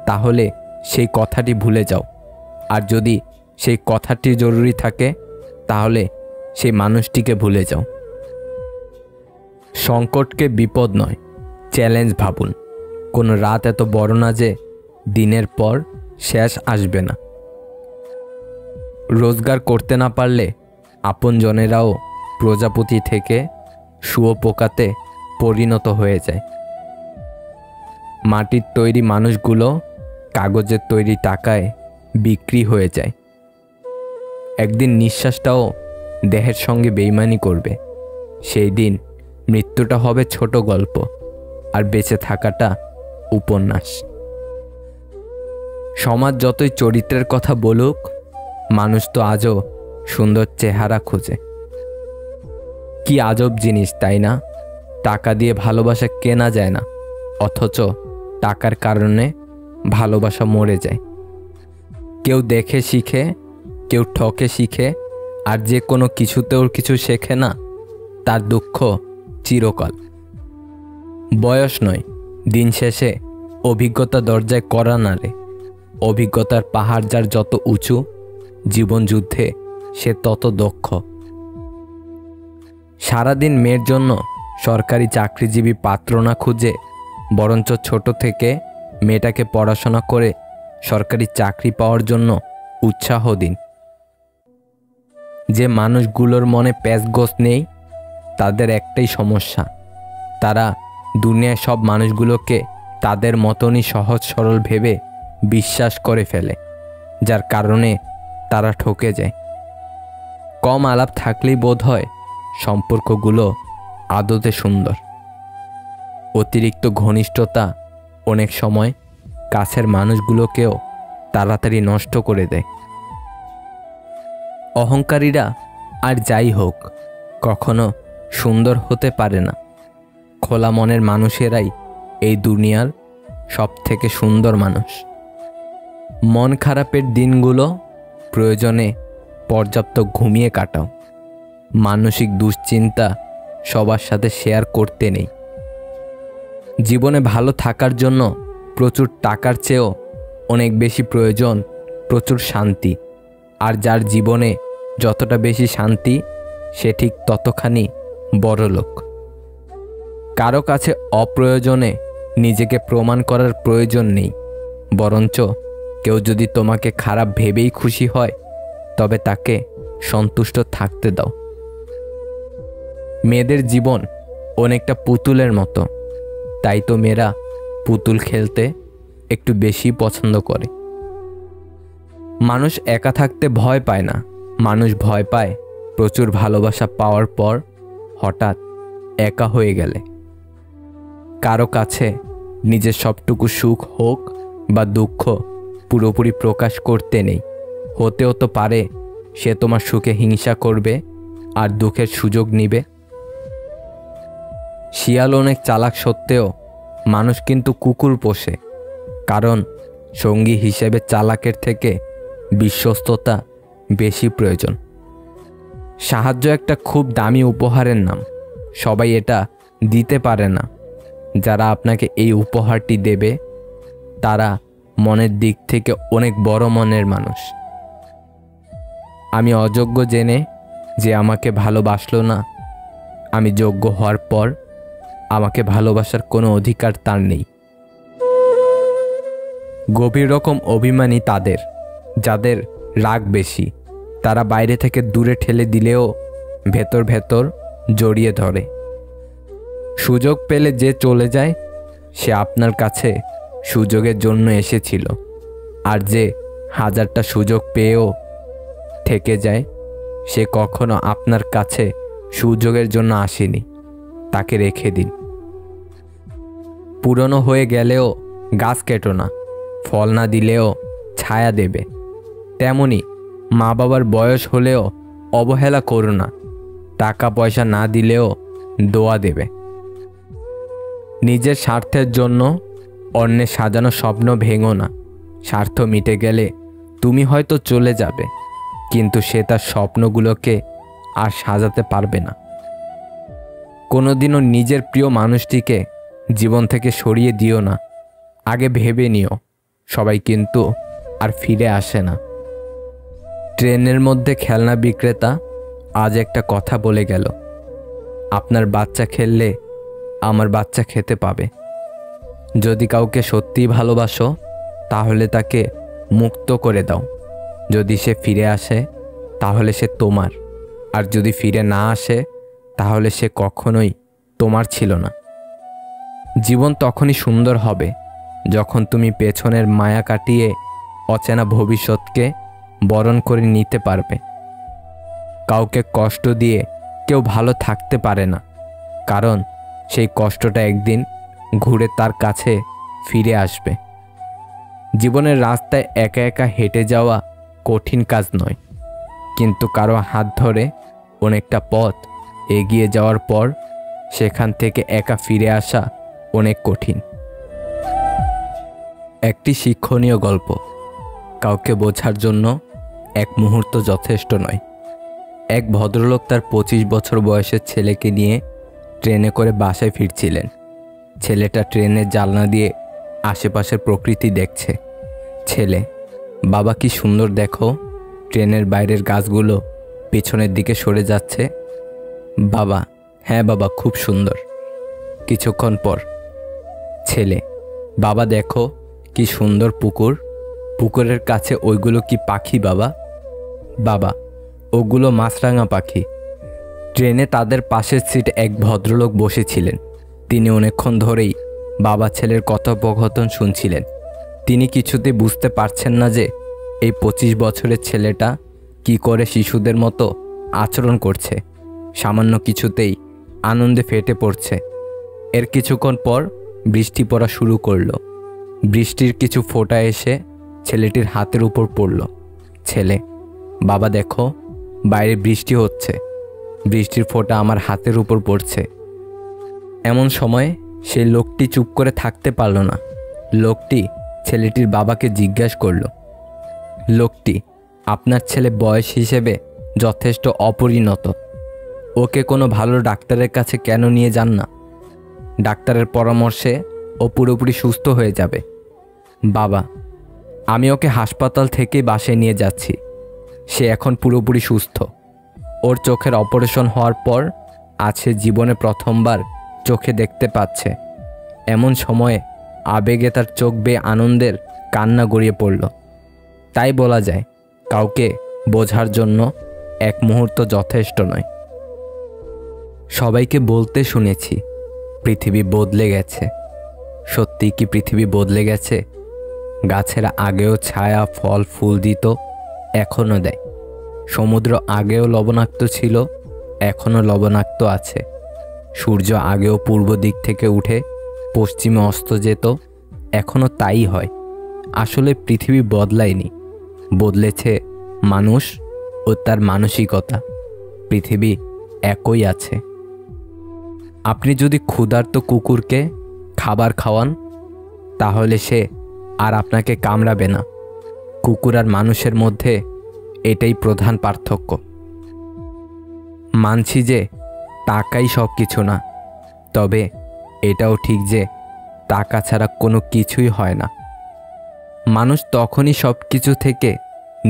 তাহলে সেই কথাটি ভুলে যাও, আর যদি সেই কথাটি জরুরি থাকে তাহলে সেই মানুষটিকে ভুলে যাও। সংকটকে বিপদ নয়, চ্যালেঞ্জ ভাবুন। কোনো রাত এত বড় না যে দিনের পর শেষ আসবে না। রোজগার করতে না পারলে আপনজনেরাও প্রজাপতি থেকে শুয়োপোকাতে পরিণত হয়ে যায়। মাটির তৈরি মানুষগুলো কাগজের তৈরি টাকায় বিক্রি হয়ে যায়। একদিন নিঃশ্বাসটাও দেহের সঙ্গে বেইমানি করবে। সেই দিন মৃত্যুটা হবে ছোট গল্প, আর বেঁচে থাকাটা উপন্যাস। সমাজ যতই চরিত্রের কথা বলুক, মানুষ তো আজও সুন্দর চেহারা খোঁজে। কি আজব জিনিস, তাই না? টাকা দিয়ে ভালোবাসা কেনা যায় না, অথচ টাকার কারণে ভালোবাসা মরে যায়। কেউ দেখে শিখে, কেউ ঠকে শিখে, আর যে কোনো কিছুতেও কিছু শেখে না তার দুঃখ চিরকাল। বয়স নয়, দিন শেষে অভিজ্ঞতা দরজায় কড়া নাড়ে। অভিজ্ঞতার পাহাড় যার যত উঁচু, জীবনযুদ্ধে সে তত দক্ষ। সারাদিন মেয়ের জন্য সরকারি চাকরিজীবী পাত্র না খুঁজে বরঞ্চ ছোট থেকে মেয়েটাকে পড়াশোনা করে সরকারি চাকরি পাওয়ার জন্য উৎসাহ দিন। যে মানুষগুলোর মনে প্যাঁচগোছ নেই তাদের একটাই সমস্যা, তারা দুনিয়ার সব মানুষগুলোকে তাদের মতনই সহজ সরল ভেবে বিশ্বাস করে ফেলে, যার কারণে তারা ঠকে যায়। কম আলাপ থাকলেই বোধ হয় সম্পর্কগুলো আদতে সুন্দর। অতিরিক্ত ঘনিষ্ঠতা অনেক সময় কাছের মানুষগুলোকেও তাড়াতাড়ি নষ্ট করে দেয়। অহংকারীরা আর যাই হোক কখনো সুন্দর হতে পারে না। খোলা মনের মানুষেরাই এই দুনিয়ার সবথেকে সুন্দর মানুষ। মন খারাপের দিনগুলো প্রয়োজনে পর্যাপ্ত ঘুমিয়ে কাটাও। মানসিক দুশ্চিন্তা সবার সাথে শেয়ার করতে নেই। জীবনে ভালো থাকার জন্য প্রচুর টাকার চেয়েও অনেক বেশি প্রয়োজন প্রচুর শান্তি, আর যার জীবনে যতটা বেশি শান্তি সে ঠিক ততখানি বড়লোক। কারো কাছে অপ্রয়োজনে নিজেকে প্রমাণ করার প্রয়োজন নেই, বরঞ্চ কেউ যদি তোমাকে খারাপ ভেবেই খুশি হয় তবে তাকে সন্তুষ্ট থাকতে দাও। মেয়েদের জীবন অনেকটা পুতুলের মতো, তাই তো মেয়েরা পুতুল খেলতে একটু বেশি পছন্দ করে। মানুষ একা থাকতে ভয় পায় না, মানুষ ভয় পায় প্রচুর ভালোবাসা পাওয়ার পর হঠাৎ একা হয়ে গেলে। কারো কাছে নিজের সবটুকু সুখ হোক বা দুঃখ পুরোপুরি প্রকাশ করতে নেই। হতেও তো পারে সে তোমার সুখে হিংসা করবে আর দুঃখের সুযোগ নিবে। শিয়াল অনেক চালাক সত্ত্বেও মানুষ কিন্তু কুকুর পোষে, কারণ সঙ্গী হিসেবে চালাকের থেকে বিশ্বস্ততা বেশি প্রয়োজন। সাহায্য একটা খুব দামি উপহারের নাম। সবাই এটা দিতে পারে না। যারা আপনাকে এই উপহারটি দেবে তারা মনের দিক থেকে অনেক বড় মনের মানুষ। আমি অযোগ্য জেনে যে আমাকে ভালোবাসলো না, আমি যোগ্য হওয়ার পর আমাকে ভালোবাসার কোনো অধিকার তার নেই। গভীর রকম অভিমানী তাদের, যাদের রাগ বেশি। তারা বাইরে থেকে দূরে ঠেলে দিলেও ভেতর ভেতর জড়িয়ে ধরে। সুযোগ পেলে যে চলে যায় সে আপনার কাছে সুযোগের জন্য এসেছিল, আর যে হাজারটা সুযোগ পেয়েও থেকে যায় সে কখনো আপনার কাছে সুযোগের জন্য আসেনি। তাকে রেখে দিন। পুরনো হয়ে গেলেও গাছ কেটো না, ফল না দিলেও ছায়া দেবে। তেমনি মা বাবার বয়স হলেও অবহেলা করো না, টাকা পয়সা না দিলেও দোয়া দেবে। নিজের স্বার্থের জন্য অন্যের সাজানো স্বপ্ন ভেঙো না। স্বার্থ মিটে গেলে তুমি হয়তো চলে যাবে, কিন্তু সে তার স্বপ্নগুলোকে আর সাজাতে পারবে না। কোনোদিনও নিজের প্রিয় মানুষটিকে জীবন থেকে সরিয়ে দিও না। আগে ভেবে নিও, সবাই কিন্তু আর ফিরে আসে না। ট্রেনের মধ্যে খেলনা বিক্রেতা আজ একটা কথা বলে গেল, আপনার বাচ্চা খেললে আমার বাচ্চা খেতে পাবে। যদি কাউকে সত্যিই ভালোবাসো তাহলে তাকে মুক্ত করে দাও। যদি সে ফিরে আসে তাহলে সে তোমার, আর যদি ফিরে না আসে তাহলে সে কখনোই তোমার ছিল না। জীবন তখনই সুন্দর হবে যখন তুমি পেছনের মায়া কাটিয়ে অচেনা ভবিষ্যৎকে বরণ করে নিতে পারবে। কাউকে কষ্ট দিয়ে কেউ ভালো থাকতে পারে না, কারণ সেই কষ্টটা একদিন ঘুরে তার কাছে ফিরে আসবে। জীবনের রাস্তায় একা একা হেঁটে যাওয়া কঠিন কাজ নয়, কিন্তু কারো হাত ধরে অনেকটা পথ এগিয়ে যাওয়ার পর সেখান থেকে একা ফিরে আসা অনেক কঠিন। একটি শিক্ষণীয় গল্প। কাউকে বোঝার জন্য এক মুহূর্ত যথেষ্ট নয়। এক ভদ্রলোক তার পঁচিশ বছর বয়সের ছেলেকে নিয়ে ট্রেনে করে বাসায় ফিরছিলেন। ছেলেটা ট্রেনের জানলা দিয়ে আশেপাশের প্রকৃতি দেখছে। ছেলে, বাবা কি সুন্দর দেখো, ট্রেনের বাইরের গাছগুলো পেছনের দিকে সরে যাচ্ছে। বাবা, হ্যাঁ বাবা, খুব সুন্দর। কিছুক্ষণ পর ছেলে, বাবা দেখো কি সুন্দর পুকুর, পুকুরের কাছে ওইগুলো কি পাখি বাবা? বাবা, ওগুলো মাছরাঙা পাখি। ট্রেনে তাদের পাশের সিটে এক ভদ্রলোক বসেছিলেন। তিনি অনেকক্ষণ ধরেই বাবা ছেলের কথোপকথন শুনছিলেন। তিনি কিছুতেই বুঝতে পারছেন না যে এই পঁচিশ বছরের ছেলেটা কি করে শিশুদের মতো আচরণ করছে, সামান্য কিছুতেই আনন্দে ফেটে পড়ছে। এর কিছুক্ষণ পর বৃষ্টি পড়া শুরু করলো। বৃষ্টির কিছু ফোঁটা এসে ছেলেটির হাতের উপর পড়ল। ছেলে, বাবা দেখো, বাইরে বৃষ্টি হচ্ছে, বৃষ্টির ফোঁটা আমার হাতের উপর পড়ছে। এমন সময় সেই লোকটি চুপ করে থাকতে পারল না। লোকটি ছেলেটির বাবাকে জিজ্ঞাসা করল, লোকটি, আপনার ছেলে বয়স হিসেবে যথেষ্ট অপরিণত, ওকে কোনো ভালো ডাক্তারের কাছে কেন নিয়ে যান না? ডাক্তারের পরামর্শে ও পুরোপুরি সুস্থ হয়ে যাবে। বাবা, আমি ওকে হাসপাতাল থেকে বাসায় নিয়ে যাচ্ছি, সে এখন পুরোপুরি সুস্থ। ওর চোখের অপারেশন হওয়ার পর আজ সে জীবনে প্রথমবার চোখে দেখতে পাচ্ছে। এমন সময়ে আবেগে তার চোখ বেয়ে আনন্দের কান্না গড়িয়ে পড়ল। তাই বলা যায়, কাউকে বোঝার জন্য এক মুহূর্ত যথেষ্ট নয়। সবাইকে বলতে শুনেছি পৃথিবী বদলে গেছে। সত্যি কি পৃথিবী বদলে গেছে? গাছেরা আগেও ছায়া ফল ফুল দিত, এখনও দেয়। সমুদ্র আগেও লবণাক্ত ছিল, এখনও লবণাক্ত আছে। সূর্য আগেও পূর্ব দিক থেকে উঠে পশ্চিমে অস্ত যেত, এখনও তাই হয়। আসলে পৃথিবী বদলায়নি, বদলেছে মানুষ ও তার মানসিকতা। পৃথিবী একই আছে। আপনি যদি ক্ষুধার্ত কুকুরকে খাবার খাওয়ান তাহলে সে আর আপনাকে কামড়াবে না। কুকুর আর মানুষের মধ্যে এটাই প্রধান পার্থক্য। মানছি যে টাকাই সব কিছু না, তবে এটাও ঠিক যে টাকা ছাড়া কোনো কিছুই হয় না। মানুষ তখনই সব কিছু থেকে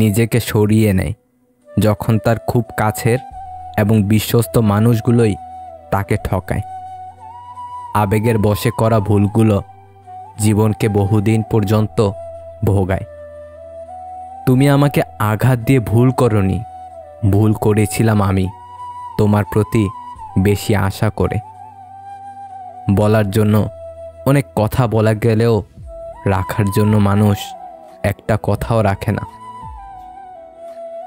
নিজেকে সরিয়ে নেয় যখন তার খুব কাছের এবং বিশ্বস্ত মানুষগুলোই তাকে ঠকায়। আবেগের বশে করা ভুলগুলো জীবনকে বহুদিন পর্যন্ত ভোগায়। তুমি আমাকে আঘাত দিয়ে ভুল করনি, ভুল করেছিলাম আমি তোমার প্রতি বেশি আশা করে। বলার জন্য অনেক কথা বলা গেলেও রাখার জন্য মানুষ একটা কথাও রাখে না।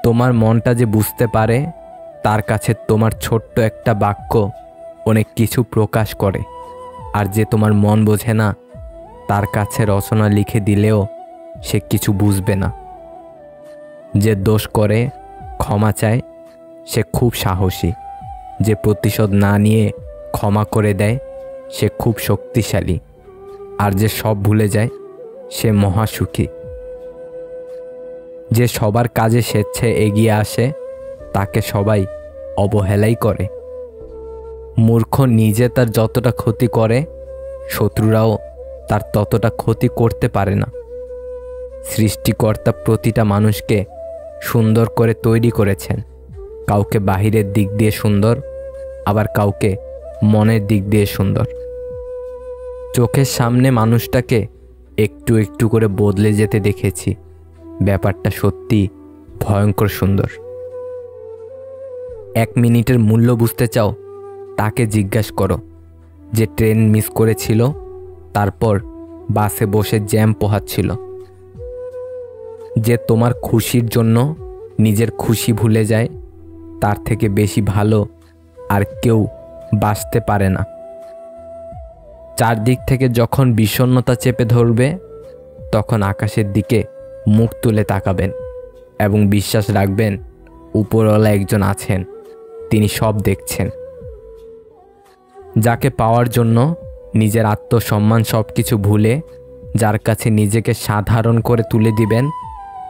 তোমার মনটা যে বুঝতে পারে, তার কাছে তোমার ছোট্ট একটা বাক্য অনেক কিছু প্রকাশ করে। আর যে তোমার মন বোঝে না, তার কাছে রচনা লিখে দিলেও সে কিছু বুঝবে না। যে দোষ করে ক্ষমা চায় সে খুব সাহসী। যে প্রতিশোধ না নিয়ে ক্ষমা করে দেয় সে খুব শক্তিশালী। আর যে সব ভুলে যায় সে মহাসুখী। যে সবার কাজে স্বেচ্ছায় এগিয়ে আসে তাকে সবাই অবহেলাই করে। মূর্খ নিজে তার যতটা ক্ষতি করে, শত্রুরাও তার ততটা ক্ষতি করতে পারে না। সৃষ্টিকর্তা প্রতিটা মানুষকে সুন্দর করে তৈরি করেছেন, কাউকে বাহিরের দিক দিয়ে সুন্দর, আবার কাউকে মনের দিক দিয়ে সুন্দর। চোখের সামনে মানুষটাকে একটু একটু করে বদলে যেতে দেখেছি, ব্যাপারটা সত্যি ভয়ঙ্কর সুন্দর। এক মিনিটের মূল্য বুঝতে চাও, তাকে জিজ্ঞাসা করো যে ট্রেন মিস করেছিল, তারপর বাসে বসে জ্যাম পোহাচ্ছিল, যে তোমার খুশির জন্য নিজের খুশি ভুলে যায়, তার থেকে বেশি ভালো আর কেউ বাঁচতে পারে না। চারদিক থেকে যখন বিষণ্ণতা চেপে ধরবে, তখন আকাশের দিকে মুখ তুলে তাকাবেন এবং বিশ্বাস রাখবেন উপরওয়ালা একজন আছেন, তিনি সব দেখছেন। যাকে পাওয়ার জন্য নিজের আত্মসম্মান সব কিছু ভুলে যার কাছে নিজেকে সাধারণ করে তুলে দিবেন,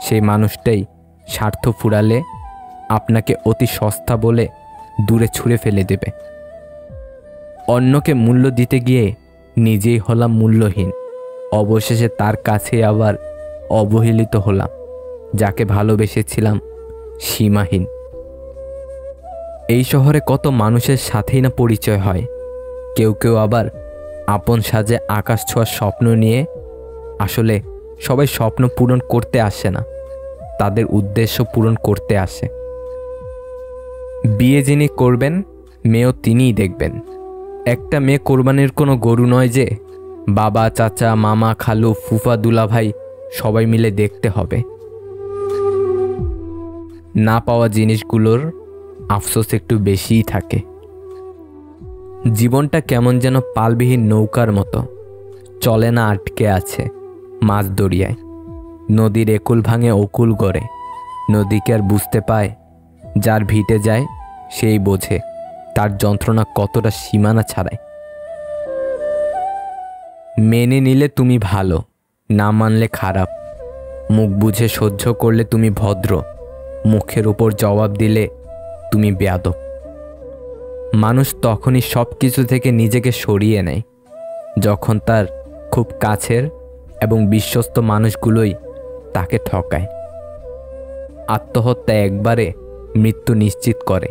সেই মানুষটাই স্বার্থ ফুরালে আপনাকে অতি সস্তা বলে দূরে ছুঁড়ে ফেলে দেবে। অন্যকে মূল্য দিতে গিয়ে নিজেই হলাম মূল্যহীন, অবশেষে তার কাছে আবার অবহেলিত হলাম, যাকে ভালোবেসেছিলাম সীমাহীন। এই শহরে কত মানুষের সাথেই না পরিচয় হয়, কেউ কেউ আবার আপন সাজে আকাশ ছোঁয়ার স্বপ্ন নিয়ে। আসলে সবাই স্বপ্ন পূরণ করতে আসে না, তাদের উদ্দেশ্য পূরণ করতে আসে। বিয়ে যিনি করবেন, মেয়েও তিনিই দেখবেন। একটা মেয়ে কোরবানির কোনো গরু নয় যে বাবা, চাচা, মামা, খালু, ফুফা, দুলাভাই সবাই মিলে দেখতে হবে। না পাওয়া জিনিসগুলোর আফসোস একটু বেশিই থাকে। জীবনটা কেমন যেন পালবিহীন নৌকার মতো চলে না, আটকে আছে মাছ দরিয়ায়। নদীর একুল ভাঙে অকুল গড়ে, নদীকে আর বুঝতে পায়? যার ভিটে যায় সেই বোঝে তার যন্ত্রণা কতটা সীমানা ছাড়ায়। মেনে নিলে তুমি ভালো, না মানলে খারাপ। মুখ বুঝে সহ্য করলে তুমি ভদ্র, মুখের উপর জবাব দিলে তুমি বেয়াদব। মানুষ তখনই সব কিছু থেকে নিজেকে সরিয়ে নেয় যখন তার খুব কাছের এবং বিশ্বস্ত মানুষগুলোই তাকে ঠকায়। আত্মহত্যা একবারে মৃত্যু নিশ্চিত করে,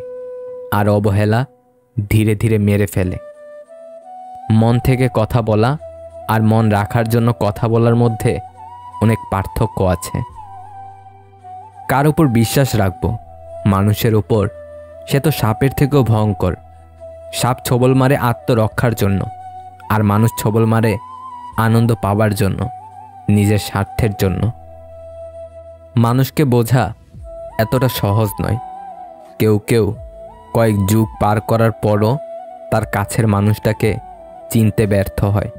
আর অবহেলা ধীরে ধীরে মেরে ফেলে। মন থেকে কথা বলা আর মন রাখার জন্য কথা বলার মধ্যে অনেক পার্থক্য আছে। কার উপর বিশ্বাস রাখবো? মানুষের উপর। সে তো সাপের থেকেও ভয়ঙ্কর। সাপ ছবল মারে আত্মরক্ষার জন্য, আর মানুষ ছবল মারে আনন্দ পাবার জন্য, নিজের স্বার্থের জন্য। মানুষকে বোঝা এতটা সহজ নয়। কেউ কেউ কয়েক যুগ পার করার পরও তার কাছের মানুষটাকে চিনতে ব্যর্থ হয়।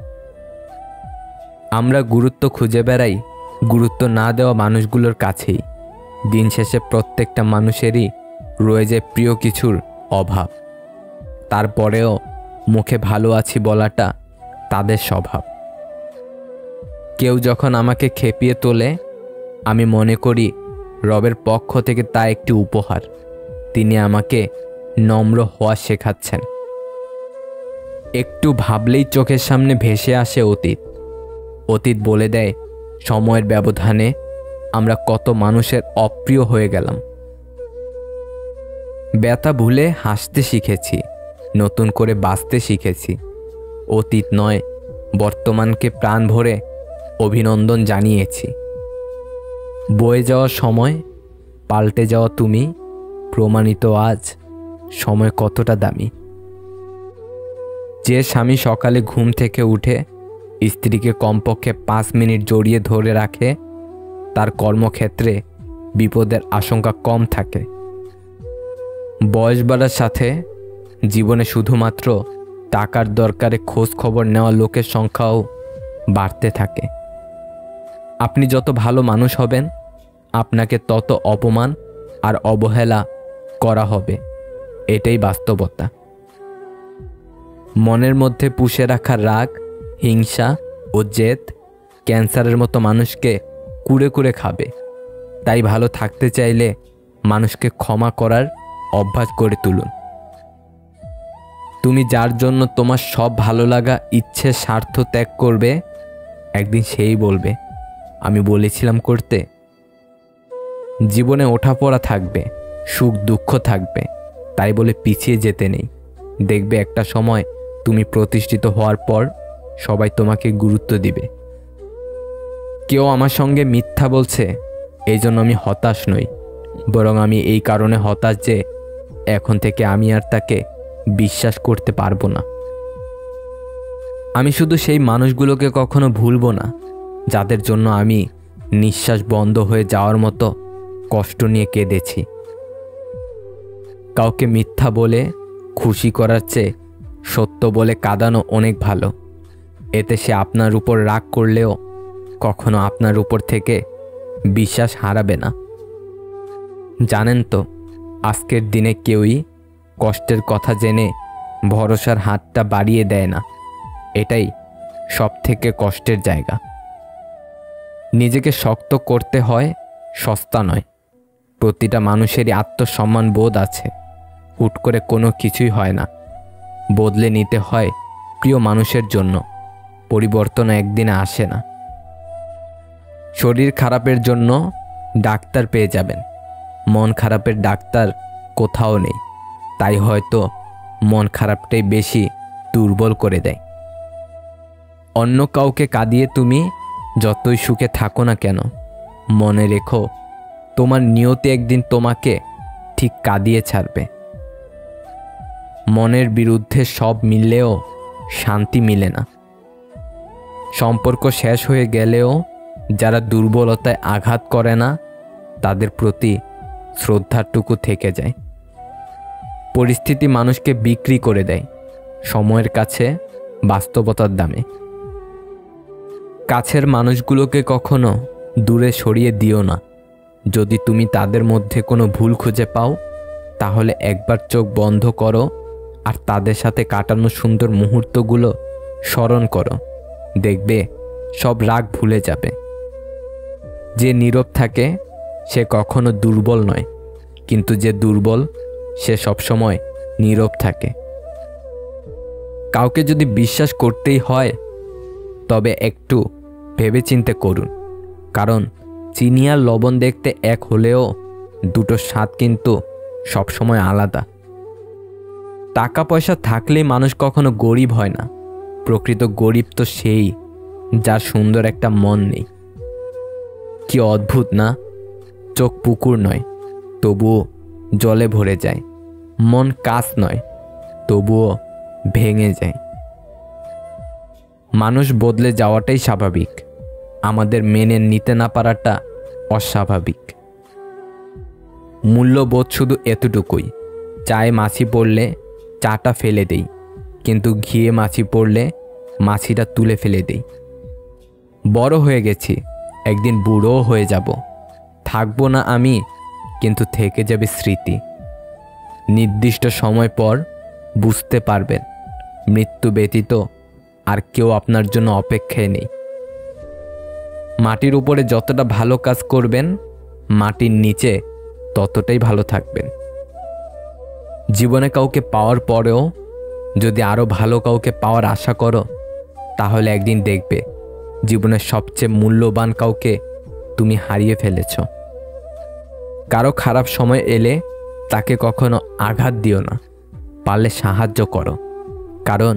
আমরা গুরুত্ব খুঁজে বেড়াই গুরুত্ব না দেওয়া মানুষগুলোর কাছেই। দিন শেষে প্রত্যেকটা মানুষেরই রয়ে যায় প্রিয় কিছুর অভাব, তারপরেও মুখে ভালো আছি বলাটা তাদের স্বভাব। কেউ যখন আমাকে খেপিয়ে তোলে, আমি মনে করি রবের পক্ষ থেকে তা একটি উপহার। তিনি আমাকে নম্র হওয়া শেখাচ্ছেন। একটু ভাবলেই চোখের সামনে ভেসে আসে অতীত। অতীত বলে দেয়, সময়ের ব্যবধানে আমরা কত মানুষের অপ্রিয় হয়ে গেলাম। ব্যথা ভুলে হাসতে শিখেছি, নতুন করে বাঁচতে শিখেছি। অতীত নয়, বর্তমানকে প্রাণ ভরে অভিনন্দন জানিয়েছি। বয়ে যাওয়া সময়, পাল্টে যাওয়া তুমি, প্রমাণিত আজ সময় কতটা দামি। যে স্বামী সকালে ঘুম থেকে উঠে স্ত্রীকে কমপক্ষে পাঁচ মিনিট জড়িয়ে ধরে রাখে, তার কর্মক্ষেত্রে বিপদের আশঙ্কা কম থাকে। বয়স বাড়ার সাথে জীবনে শুধুমাত্র টাকার দরকারে খোঁজ খবর নেওয়া লোকের সংখ্যাও বাড়তে থাকে। আপনি যত ভালো মানুষ হবেন, আপনাকে তত অপমান আর অবহেলা করা হবে, এটাই বাস্তবতা। মনের মধ্যে পুষে রাখা রাগ, হিংসা ও জেদ ক্যান্সারের মতো মানুষকে কুড়ে কুড়ে খাবে। তাই ভালো থাকতে চাইলে মানুষকে ক্ষমা করার অভ্যাস করে তুলুন। তুমি যার জন্য তোমার সব ভালো লাগা ইচ্ছে স্বার্থ ত্যাগ করবে, একদিন সেই বলবে, আমি বলেছিলাম করতে। জীবনে ওঠাপড়া থাকবে, সুখ দুঃখ থাকবে, তাই বলে পিছিয়ে যেতে নেই। দেখবে একটা সময় তুমি প্রতিষ্ঠিত হওয়ার পর সবাই তোমাকে গুরুত্ব দিবে। কেউ আমার সঙ্গে মিথ্যা বলছে, এই জন্য আমি হতাশ নই, বরং আমি এই কারণে হতাশ যে এখন থেকে আমি আর তাকে বিশ্বাস করতে পারবো না। আমি শুধু সেই মানুষগুলোকে কখনো ভুলবো না যাদের জন্য আমি নিঃশ্বাস বন্ধ হয়ে যাওয়ার মতো কষ্ট নিয়ে কেঁদেছি। কাউকে মিথ্যা বলে খুশি করার চেয়ে সত্য বলে কাঁদানো অনেক ভালো। এতে সে আপনার উপর রাগ করলেও কখনো আপনার উপর থেকে বিশ্বাস হারাবে না। জানেন তো, আজকের দিনে কেউই কষ্টের কথা জেনে ভরসার হাতটা বাড়িয়ে দেয় না। এটাই সব থেকে কষ্টের জায়গা। নিজেকে শক্ত করতে হয়, সস্তা নয়। প্রতিটা মানুষেরই আত্মসম্মান বোধ আছে, হুট করে কোনো কিছুই হয় না, বদলে নিতে হয় প্রিয় মানুষের জন্য। পরিবর্তন একদিনে আসে না। শরীর খারাপের জন্য ডাক্তার পেয়ে যাবেন, মন খারাপের ডাক্তার কোথাও নেই। তাই হয়তো মন খারাপটাই বেশি দুর্বল করে দেয়। অন্য কাউকে কাঁদিয়ে তুমি যতই সুখে থাকো না কেন, মনে রেখো তোমার নিয়তি একদিন তোমাকে ঠিক কাঁদিয়ে ছাড়বে। মনের বিরুদ্ধে সব মিললেও শান্তি মিলে না। সম্পর্ক শেষ হয়ে গেলেও যারা দুর্বলতায় আঘাত করে না, তাদের প্রতি শ্রদ্ধাটুকু থেকে যায়। পরিস্থিতি মানুষকে বিক্রি করে দেয় সময়ের কাছে, বাস্তবতার দামে। কাছের মানুষগুলোকে কখনো দূরে সরিয়ে দিও না। যদি তুমি তাদের মধ্যে কোনো ভুল খুঁজে পাও, তাহলে একবার চোখ বন্ধ করো আর তাদের সাথে কাটানো সুন্দর মুহূর্তগুলো স্মরণ করো। দেখবে সব রাগ ভুলে যাবে। যে নীরব থাকে সে কখনো দুর্বল নয়, কিন্তু যে দুর্বল সে সবসময় নীরব থাকে। কাউকে যদি বিশ্বাস করতেই হয়, তবে একটু ভেবেচিন্তে করুন, কারণ চিনি আর লবণ দেখতে এক হলেও দুটোর স্বাদ কিন্তু সবসময় আলাদা। টাকা পয়সা থাকলেই মানুষ কখনো গরিব হয় না। প্রকৃত গরিব তো সেই, যার সুন্দর একটা মন নেই। কি অদ্ভুত না? চোখ পুকুর নয়, তবুও জলে ভরে যায়। মন কাঁচ নয়, তবুও ভেঙে যায়। মানুষ বদলে যাওয়াটাই স্বাভাবিক, আমাদের মেনে নিতে না পারাটা অস্বাভাবিক। মূল্যবোধ শুধু এতটুকুই, চায়ে মাছি পড়লে চাটা ফেলে দেই, কিন্তু ঘিয়ে মাছি পড়লে মাছিটা তুলে ফেলে দেই। বড় হয়ে গেছি, একদিন বুড়োও হয়ে যাব। থাকবো না আমি, কিন্তু থেকে যাবে স্মৃতি। নির্দিষ্ট সময় পর বুঝতে পারবেন, মৃত্যু ব্যতীত আর কেউ আপনার জন্য অপেক্ষায় নেই। মাটির উপরে যতটা ভালো কাজ করবেন, মাটির নিচে ততটাই ভালো থাকবেন। জীবনে কাউকে পাওয়ার পরেও যদি আরও ভালো কাউকে পাওয়ার আশা করো, তাহলে একদিন দেখবে জীবনের সবচেয়ে মূল্যবান কাউকে তুমি হারিয়ে ফেলেছ। কারো খারাপ সময় এলে তাকে কখনো আঘাত দিও না, পারলে সাহায্য করো, কারণ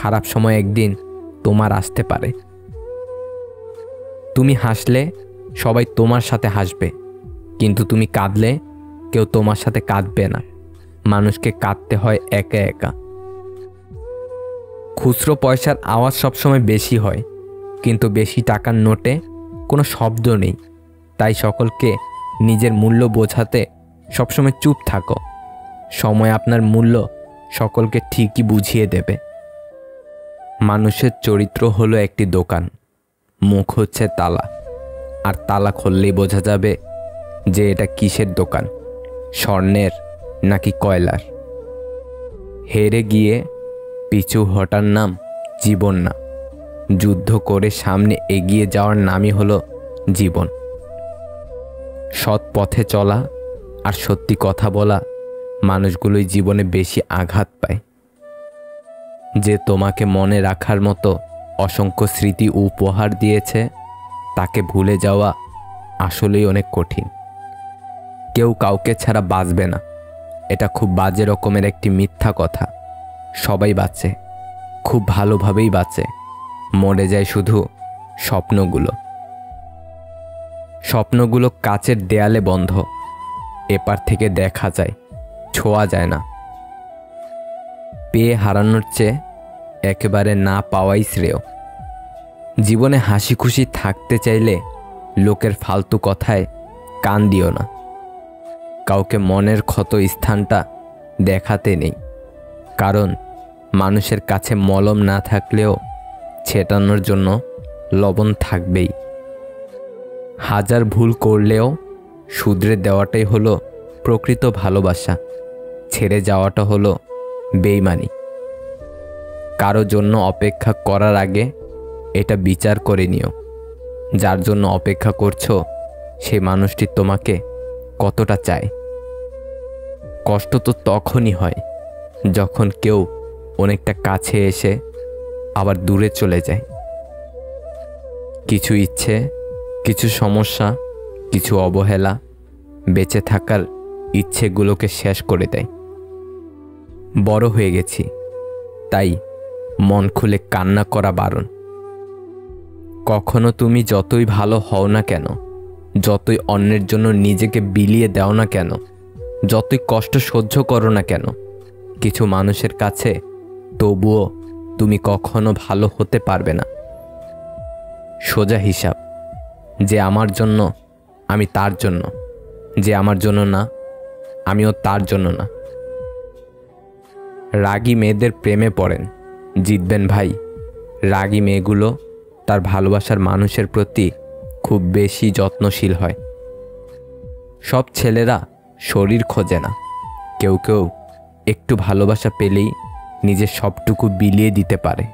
খারাপ সময় একদিন তোমার আসতে পারে। তুমি হাসলে সবাই তোমার সাথে হাসবে, কিন্তু তুমি কাঁদলে কেউ তোমার সাথে কাঁদবে না। মানুষকে কাঁদতে হয় একা একা। খুচরো পয়সার আওয়াজ সবসময় বেশি হয়, কিন্তু বেশি টাকার নোটে কোনো শব্দ নেই। তাই সকলকে নিজের মূল্য বোঝাতে সবসময় চুপ থাকো। সময় আপনার মূল্য সকলকে ঠিকই বুঝিয়ে দেবে। মানুষের চরিত্র হলো একটি দোকান, মুখ হচ্ছে তালা, আর তালা খুললেই বোঝা যাবে যে এটা কিসের দোকান, স্বর্ণের নাকি কয়লার। হেরে গিয়ে পিছু হটার নাম জীবন না, যুদ্ধ করে সামনে এগিয়ে যাওয়ার নামই হলো জীবন। সৎ পথে চলা আর সত্যি কথা বলা মানুষগুলোই জীবনে বেশি আঘাত পায়, যে তোমাকে মনে রাখার মতো অসংখ্য স্মৃতি উপহার দিয়েছে তাকে ভুলে যাওয়া আসলেই অনেক কঠিন। কেউ কাউকে ছাড়া বাঁচবে না, এটা খুব বাজে রকমের একটি মিথ্যা কথা। সবাই বাঁচে, খুব ভালোভাবেই বাঁচে, মরে যায় শুধু স্বপ্নগুলো। স্বপ্নগুলো কাচের দেয়ালে বন্ধ, এপার থেকে দেখা যায়, ছোঁয়া যায় না। পেয়ে হারানোর চেয়ে একেবারে না পাওয়াই শ্রেয়। জীবনে হাসি খুশি থাকতে চাইলে লোকের ফালতু কথায় কান দিও না, কাউকে মনের ক্ষত স্থানটা দেখাতে নেই, কারণ মানুষের কাছে মলম না থাকলেও ছেটানোর জন্য লবণ থাকবেই। হাজার ভুল করলেও শুধরে দেওয়াটাই হলো প্রকৃত ভালোবাসা, ছেড়ে যাওয়াটা হলো বেইমানি। কারো জন্য অপেক্ষা করার আগে এটা বিচার করে নিও, যার জন্য অপেক্ষা করছো সে মানুষটি তোমাকে কতটা চায়। কষ্ট তো তখনই হয় যখন কেউ অনেকটা কাছে এসে আবার দূরে চলে যায়। কিছু ইচ্ছে, কিছু সমস্যা, কিছু অবহেলা বেঁচে থাকার ইচ্ছেগুলোকে শেষ করে দেয়। বড় হয়ে গেছি, তাই মন খুলে কান্না করা বারণ। কখনো তুমি যতই ভালো হও না কেন, যতই অন্যের জন্য নিজেকে বিলিয়ে দাও না কেন, যতই কষ্ট সহ্য করো না কেন, কিছু মানুষের কাছে তবুও তুমি কখনো ভালো হতে পারবে না। সোজা হিসাব, যে আমার জন্য আমি তার জন্য, যে আমার জন্য না আমিও তার জন্য না। রাগী মেয়েদের প্রেমে পড়েন, জিতবেন ভাই। রাগী মেয়েগুলো তার ভালোবাসার মানুষের প্রতি খুব বেশি যত্নশীল হয়। সব ছেলেরা শরীর খোঁজে না, কেউ কেউ একটু ভালোবাসা পেলেই নিজের সবটুকু বিলিয়ে দিতে পারে।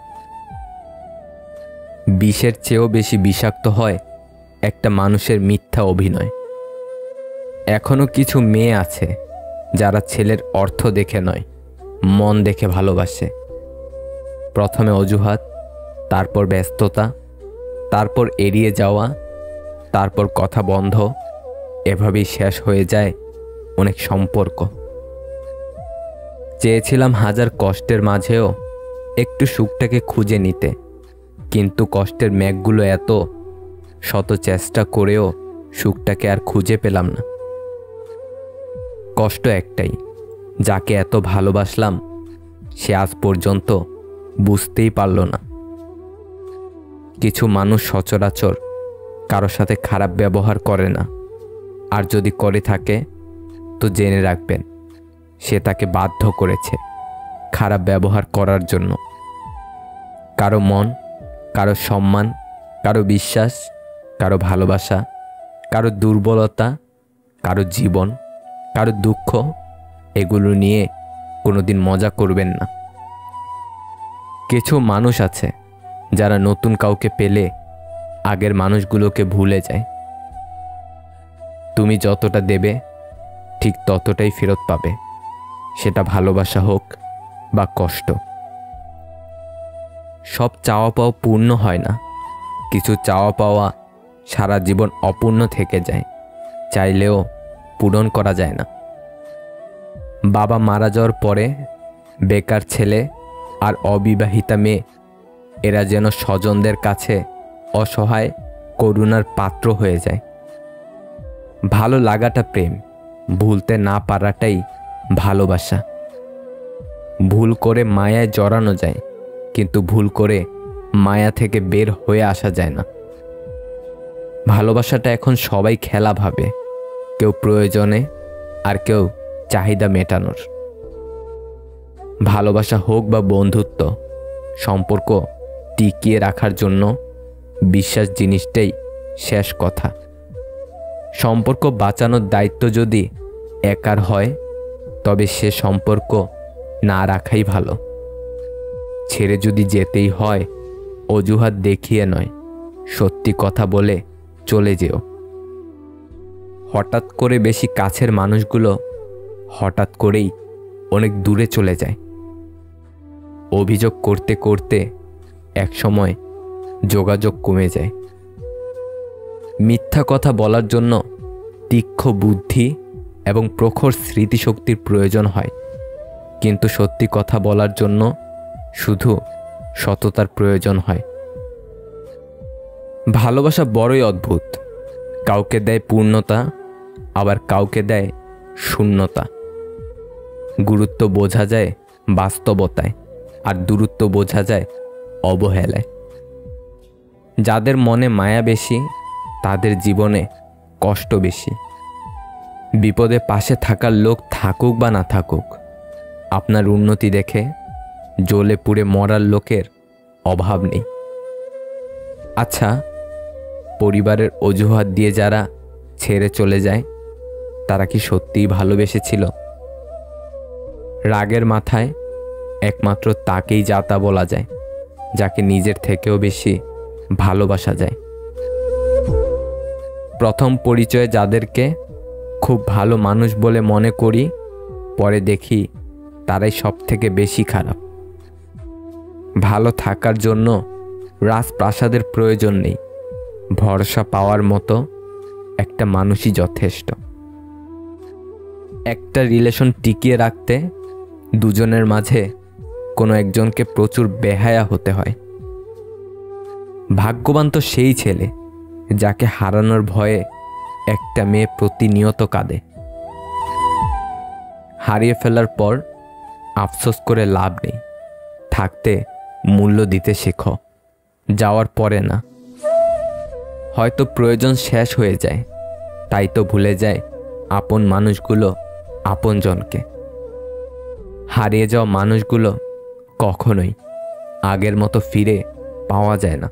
বিষের চেয়েও বেশি বিষাক্ত হয় একটা মানুষের মিথ্যা অভিনয়। এখনও কিছু মেয়ে আছে যারা ছেলের অর্থ দেখে নয়, মন দেখে ভালোবাসে। প্রথমে অজুহাত, তারপর ব্যস্ততা, তারপর এড়িয়ে যাওয়া, তারপর কথা বন্ধ। এভাবেই শেষ হয়ে যায় অনেক সম্পর্ক। চেয়েছিলাম হাজার কষ্টের মাঝেও একটু সুখটাকে খুঁজে নিতে, কিন্তু কষ্টের মেঘগুলো এত, শত চেষ্টা করেও সুখটাকে আর খুঁজে পেলাম না। কষ্ট একটাই, যাকে এত ভালোবাসলাম সে আজ পর্যন্ত বুঝতেই পারল না। কিছু মানুষ সচরাচর কারো সাথে খারাপ ব্যবহার করে না, আর যদি করে থাকে তো জেনে রাখবেন সে তাকে বাধ্য করেছে খারাপ ব্যবহার করার জন্য। কারো মন, কারো সম্মান, কারো বিশ্বাস, কারো ভালোবাসা, কারো দুর্বলতা, কারো জীবন, কারো দুঃখ, এগুলো নিয়ে কোনোদিন মজা করবেন না। কিছু মানুষ আছে যারা নতুন কাউকে পেলে আগের মানুষগুলোকে ভুলে যায়। তুমি যতটা দেবে ঠিক ততটাই ফেরত পাবে, সেটা ভালোবাসা হোক বা কষ্ট। সব চাওয়া পাওয়া পূর্ণ হয় না, কিছু চাওয়া পাওয়া সারা জীবন অপূর্ণ থেকে যায়, চাইলেও পূরণ করা যায় না। বাবা মারা যাওয়ার পরে বেকার ছেলে আর অবিবাহিতা মেয়ে এরা যেন স্বজনদের কাছে অসহায় করুণার পাত্র হয়ে যায়। ভালো লাগাটা প্রেম, ভুলতে না পারাটাই ভালোবাসা। ভুল করে মায়ায় জড়ানো যায়, কিন্তু ভুল করে মায়া থেকে বের হয়ে আসা যায় না। ভালোবাসাটা এখন সবাই খেলা ভাবে, কেউ প্রয়োজনে আর কেউ চাহিদা মেটানোর। ভালোবাসা হোক বা বন্ধুত্ব, সম্পর্ক টিকিয়ে রাখার জন্য বিশ্বাস জিনিসটাই শেষ কথা। সম্পর্ক বাঁচানোর দায়িত্ব যদি একার হয় তবে সে সম্পর্ক না রাখাই ভালো। ছেড়ে যদি যেতেই হয় অজুহাত দেখিয়ে নয়, সত্যি কথা বলে চলে যেও। হঠাৎ করে বেশি কাছের মানুষগুলো হঠাৎ করেই অনেক দূরে চলে যায়। অভিযোগ করতে করতে এক সময় যোগাযোগ কমে যায়। মিথ্যা কথা বলার জন্য তীক্ষ্ণ বুদ্ধি এবং প্রখর স্মৃতিশক্তির প্রয়োজন হয়, কিন্তু সত্যি কথা বলার জন্য শুধু সততার প্রয়োজন হয়। ভালোবাসা বড়ই অদ্ভুত, কাউকে দেয় পূর্ণতা, আবার কাউকে দেয় শূন্যতা। গুরুত্ব বোঝা যায় বাস্তবতায়, আর দূরত্ব বোঝা যায় অবহেলায়। যাদের মনে মায়া বেশি তাদের জীবনে কষ্ট বেশি। বিপদে পাশে থাকার লোক থাকুক বা না থাকুক, আপনার উন্নতি দেখে জ্বলে পুড়ে মরার লোকের অভাব নেই। আচ্ছা, পরিবারের অজুহাত দিয়ে যারা ছেড়ে চলে যায় তারা কি সত্যিই ভালোবেসেছিল? রাগের মাথায় একমাত্র তাকেই যা তা বলা যায়, যাকে নিজের থেকেও বেশি ভালোবাসা যায়। প্রথম পরিচয়ে যাদেরকে খুব ভালো মানুষ বলে মনে করি, পরে দেখি তারাই সব থেকে বেশি খারাপ। ভালো থাকার জন্য রাজপ্রাসাদের প্রয়োজন নেই, ভরসা পাওয়ার মতো একটা মানুষই যথেষ্ট। একটা রিলেশন টিকিয়ে রাখতে দুজনের মাঝে কোনো একজনকে প্রচুর বেহায়া হতে হয়। ভাগ্যবান তো সেই ছেলে যাকে হারানোর ভয়ে একটা মেয়ে প্রতিনিয়ত কাঁদে। হারিয়ে ফেলার পর আফসোস করে লাভ নেই, থাকতে মূল্য দিতে শেখো, যাওয়ার পরে না। হয়তো প্রয়োজন শেষ হয়ে যায়, তাই তো ভুলে যায় আপন মানুষগুলো আপনজনকে। হারিয়ে যাওয়া মানুষগুলো কখনোই আগের মতো ফিরে পাওয়া যায় না।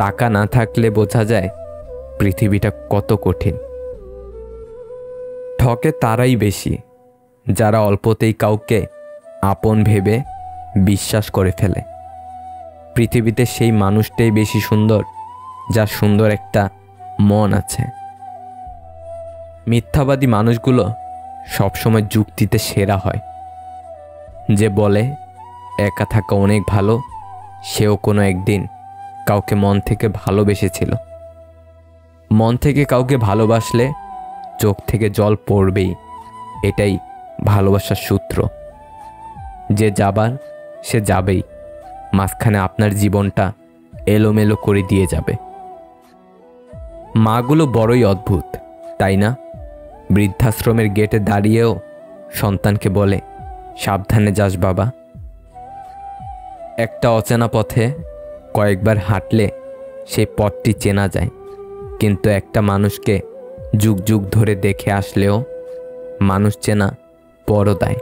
টাকা না থাকলে বোঝা যায় পৃথিবীটা কত কঠিন। ঠকে তারাই বেশি যারা অল্পতেই কাউকে আপন ভেবে বিশ্বাস করে ফেলে। পৃথিবীতে সেই মানুষটাই বেশি সুন্দর যার সুন্দর একটা মন আছে। মিথ্যাবাদী মানুষগুলো সবসময় যুক্তিতে সেরা হয়। যে বলে একা থাকা অনেক ভালো, সেও কোনো একদিন কাউকে মন থেকে ভালোবেসেছিল। মন থেকে কাউকে ভালোবাসলে চোখ থেকে জল পড়বেই, এটাই ভালোবাসার সূত্র। যে যাবার সে যাবেই, মাঝখানে আপনার জীবনটা এলোমেলো করে দিয়ে যাবে। মাগুলো বড়ই অদ্ভুত, তাই না? বৃদ্ধাশ্রমের গেটে দাঁড়িয়েও সন্তানকে বলে, সাবধানে যাস বাবা। একটা অচেনা পথে কয়েকবার হাঁটলে সেই পথটি চেনা যায়, কিন্তু একটা মানুষকে যুগ যুগ ধরে দেখে আসলেও মানুষ চেনা পরদায়।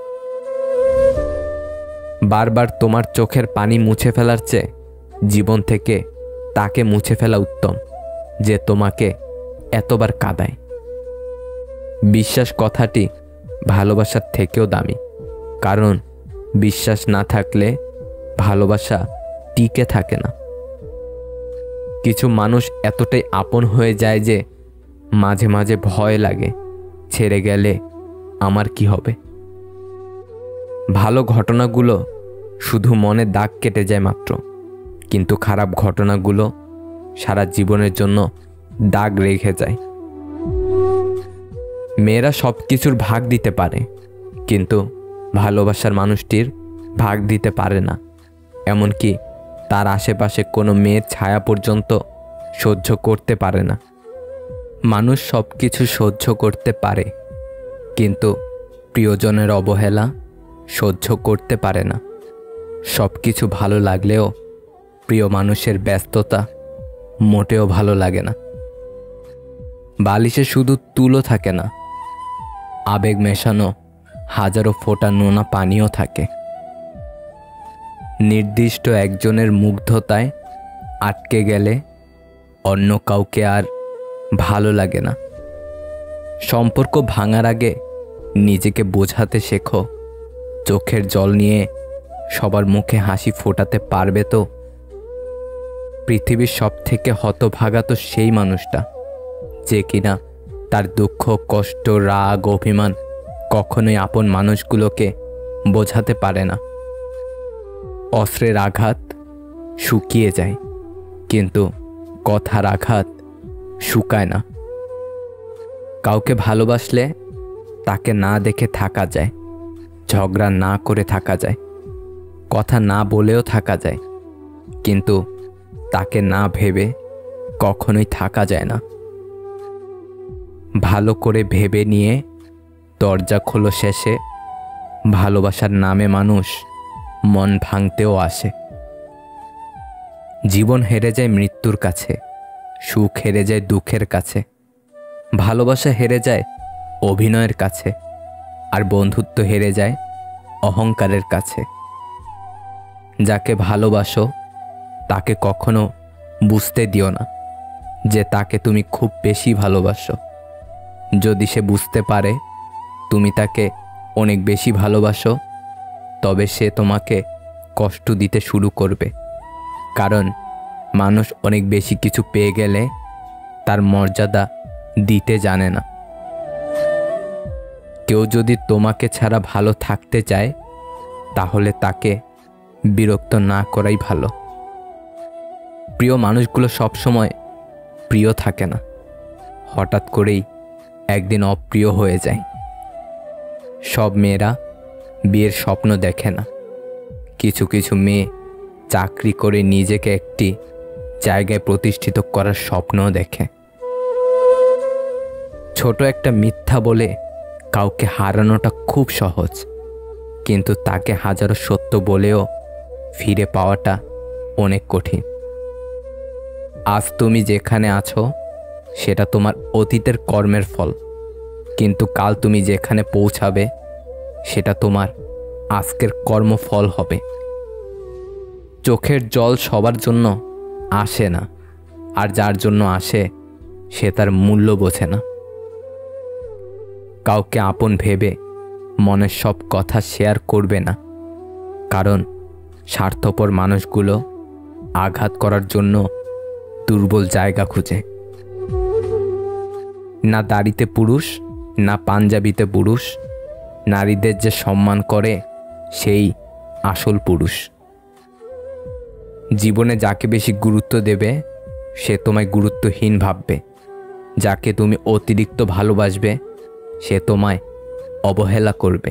বারবার তোমার চোখের পানি মুছে ফেলার চেয়ে জীবন থেকে তাকে মুছে ফেলা উত্তম, যে তোমাকে এতবার কাঁদায়। বিশ্বাস কথাটি ভালোবাসার থেকেও দামি, কারণ বিশ্বাস না থাকলে ভালোবাসা টিকে থাকে না। কিছু মানুষ এতটাই আপন হয়ে যায় যে মাঝে মাঝে ভয় লাগে, ছেড়ে গেলে আমার কি হবে। ভালো ঘটনাগুলো শুধু মনে দাগ কেটে যায় মাত্র, কিন্তু খারাপ ঘটনাগুলো সারা জীবনের জন্য দাগ রেখে যায়। মেয়েরা সব কিছুর ভাগ দিতে পারে, কিন্তু ভালোবাসার মানুষটির ভাগ দিতে পারে না। এমনকি তার আশেপাশে কোনো মেয়ের ছায়া পর্যন্ত সহ্য করতে পারে না। মানুষ সব কিছু সহ্য করতে পারে, কিন্তু প্রিয়জনের অবহেলা সহ্য করতে পারে না। সব কিছু ভালো লাগলেও প্রিয় মানুষের ব্যস্ততা মোটেও ভালো লাগে না। বালিশে শুধু তুলো থাকে না, আবেগ মেশানো হাজারো ফোঁটা নোনা পানিও থাকে। নির্দিষ্ট একজনের মুগ্ধতায় আটকে গেলে অন্য কাউকে আর ভালো লাগে না। সম্পর্ক ভাঙার আগে নিজেকে বোঝাতে শেখো, চোখের জল নিয়ে সবার মুখে হাসি ফোটাতে পারবে তো? পৃথিবীর সব থেকে হতভাগা তো সেই মানুষটা, যে কিনা তার দুঃখ, কষ্ট, রাগ, অভিমান কখনোই আপন মানুষগুলোকে বোঝাতে পারে না। অস্ত্রের আঘাত শুকিয়ে যায়, কিন্তু কথার আঘাত শুকায় না। কাউকে ভালোবাসলে তাকে না দেখে থাকা যায়, ঝগড়া না করে থাকা যায়, কথা না বলেও থাকা যায়, কিন্তু তাকে না ভেবে কখনোই থাকা যায় না। ভালো করে ভেবে নিয়ে দরজা খোলো, শেষে ভালোবাসার নামে মানুষ মন ভাঙতেও আসে। জীবন হেরে যায় মৃত্যুর কাছে, সুখ হেরে যায় দুঃখের কাছে, ভালোবাসা হেরে যায় অভিনয়ের কাছে, আর বন্ধুত্ব হেরে যায় অহংকারের কাছে। যাকে ভালোবাসো তাকে কখনো বুঝতে দিও না যে তাকে তুমি খুব বেশি ভালোবাসো। যদি সে বুঝতে পারে তুমি তাকে অনেক বেশি ভালোবাসো, তবে সে তোমাকে কষ্ট দিতে শুরু করবে। কারণ মানুষ অনেক বেশি কিছু পেয়ে গেলে তার মর্যাদা দিতে জানে না। কেউ যদি তোমাকে ছাড়া ভালো থাকতে চায়, তাহলে তাকে বিরক্ত না করাই ভালো। প্রিয় মানুষগুলো সবসময় প্রিয় থাকে না, হঠাৎ করেই একদিন অপ্রিয় হয়ে যায়। সব মেয়েরা বিয়ের স্বপ্ন দেখে না, কিছু কিছু মেয়ে চাকরি করে নিজেকে একটি জায়গায় প্রতিষ্ঠিত করার স্বপ্নও দেখে। ছোট একটা মিথ্যা বলে কাউকে হারানোটা খুব সহজ, কিন্তু তাকে হাজারো সত্য বলেও ফিরে পাওয়াটা অনেক কঠিন। আজ তুমি যেখানে আছো সেটা তোমার অতীতের কর্মের ফল, কিন্তু কাল তুমি যেখানে পৌঁছাবে সেটা তোমার আজকের কর্মফল হবে। চোখের জল সবার জন্য আসে না, আর যার জন্য আসে সে তার মূল্য বোঝে না। কাউকে আপন ভেবে মনের সব কথা শেয়ার করবে না, কারণ স্বার্থপর মানুষগুলো আঘাত করার জন্য দুর্বল জায়গা খুঁজে। না দাড়িতে পুরুষ, না পাঞ্জাবিতে পুরুষ, নারীদের যে সম্মান করে সেই আসল পুরুষ। জীবনে যাকে বেশি গুরুত্ব দেবে সে তোমায় গুরুত্বহীন ভাববে, যাকে তুমি অতিরিক্ত ভালোবাসবে সে তোমায় অবহেলা করবে,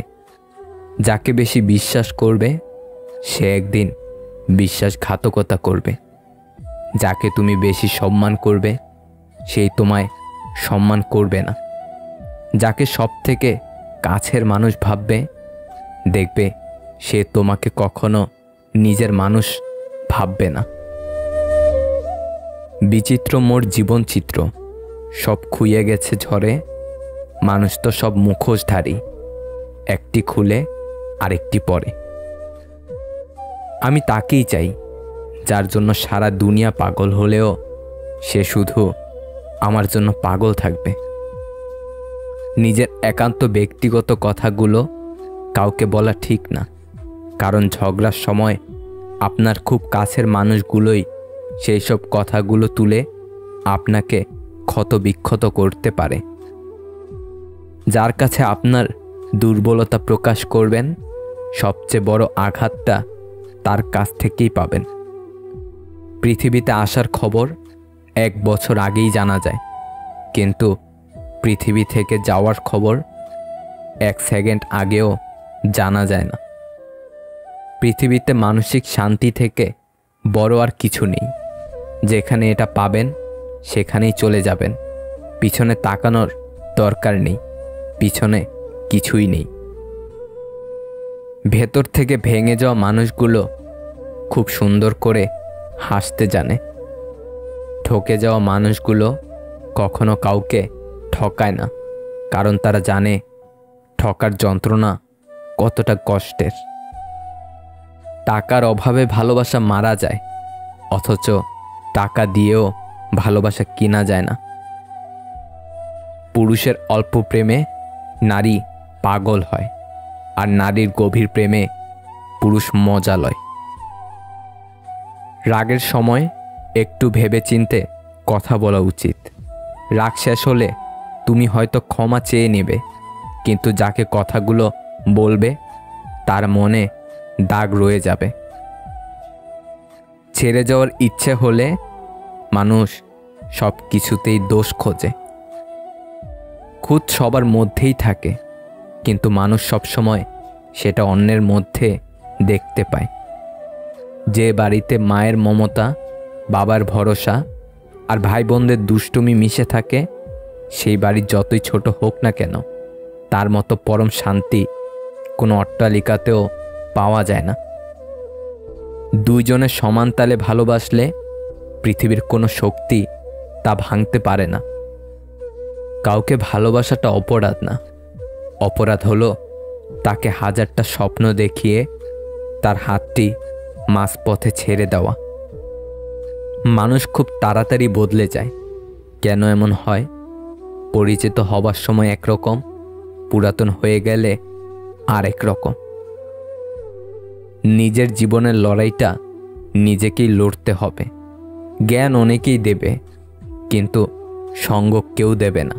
যাকে বেশি বিশ্বাস করবে সে একদিন বিশ্বাসঘাতকতা করবে, যাকে তুমি বেশি সম্মান করবে সেই তোমায় সম্মান করবে না, যাকে সব থেকে কাছের মানুষ ভাববে দেখবে সে তোমাকে কখনো নিজের মানুষ ভাববে না। বিচিত্র মোর জীবন চিত্র, সব খুইয়ে গেছে ঝড়ে, মানুষ তো সব মুখোশধারী, একটি খুলে আরেকটি পরে। আমি তাকেই চাই যার জন্য সারা দুনিয়া পাগল হলেও সে শুধু আমার জন্য পাগল থাকবে। নিজের একান্ত ব্যক্তিগত কথাগুলো কাউকে বলা ঠিক না, কারণ ঝগড়ার সময় আপনার খুব কাছের মানুষগুলোই সেই সব কথাগুলো তুলে আপনাকে ক্ষতবিক্ষত করতে পারে। যার কাছে আপনার দুর্বলতা প্রকাশ করবেন, সবচেয়ে বড় আঘাতটা তার কাছ থেকেই পাবেন। পৃথিবীতে আসার খবর এক বছর আগেই জানা যায়, কিন্তু পৃথিবী থেকে যাওয়ার খবর এক সেকেন্ড আগেও জানা যায় না। পৃথিবীতে মানসিক শান্তি থেকে বড় আর কিছু নেই। যেখানে এটা পাবেন সেখানেই চলে যাবেন, পিছনে তাকানোর দরকার নেই, পিছনে কিছুই নেই। ভেতর থেকে ভেঙে যাওয়া মানুষগুলো খুব সুন্দর করে হাসতে জানে। ঠকে যাওয়া মানুষগুলো কখনো কাউকে ঠকায় না, কারণ তারা জানে ঠকার যন্ত্রণা কতটা কষ্টের। টাকার অভাবে ভালোবাসা মারা যায়, অথচ টাকা দিয়েও ভালোবাসা কেনা যায় না। পুরুষের অল্প প্রেমে নারী পাগল হয়, আর নারীর গভীর প্রেমে পুরুষ মজা লয়। রাগের সময় একটু ভেবেচিন্তে কথা বলা উচিত। রাগ শেষ হলে তুমি হয়তো ক্ষমা চেয়ে নেবে, কিন্তু যাকে কথাগুলো বলবে তার মনে দাগ রয়ে যাবে। ছেড়ে যাওয়ার ইচ্ছে হলে মানুষ সব কিছুতেই দোষ খোঁজে। খুদ সবার মধ্যেই থাকে, কিন্তু মানুষ সবসময় সেটা অন্যের মধ্যে দেখতে পায়। যে বাড়িতে মায়ের মমতা, বাবার ভরসা আর ভাই বোনদের দুষ্টুমি মিশে থাকে, সেই বাড়ি যতই ছোট হোক না কেন তার মতো পরম শান্তি কোনো অট্টালিকাতেও পাওয়া যায় না। দুইজনে সমান তালে ভালোবাসলে পৃথিবীর কোনো শক্তি তা ভাঙতে পারে না। কাউকে ভালোবাসাটা অপরাধ না, অপরাধ হলো তাকে হাজারটা স্বপ্ন দেখিয়ে তার হাতটি মাঝপথে ছেড়ে দেওয়া। মানুষ খুব তাড়াতাড়ি বদলে যায়। কেন এমন হয়? পরিচিত হবার সময় একরকম, পুরাতন হয়ে গেলে আরেক রকম। নিজের জীবনের লড়াইটা নিজেকেই লড়তে হবে। জ্ঞান অনেকেই দেবে, কিন্তু সঙ্গ কেউ দেবে না।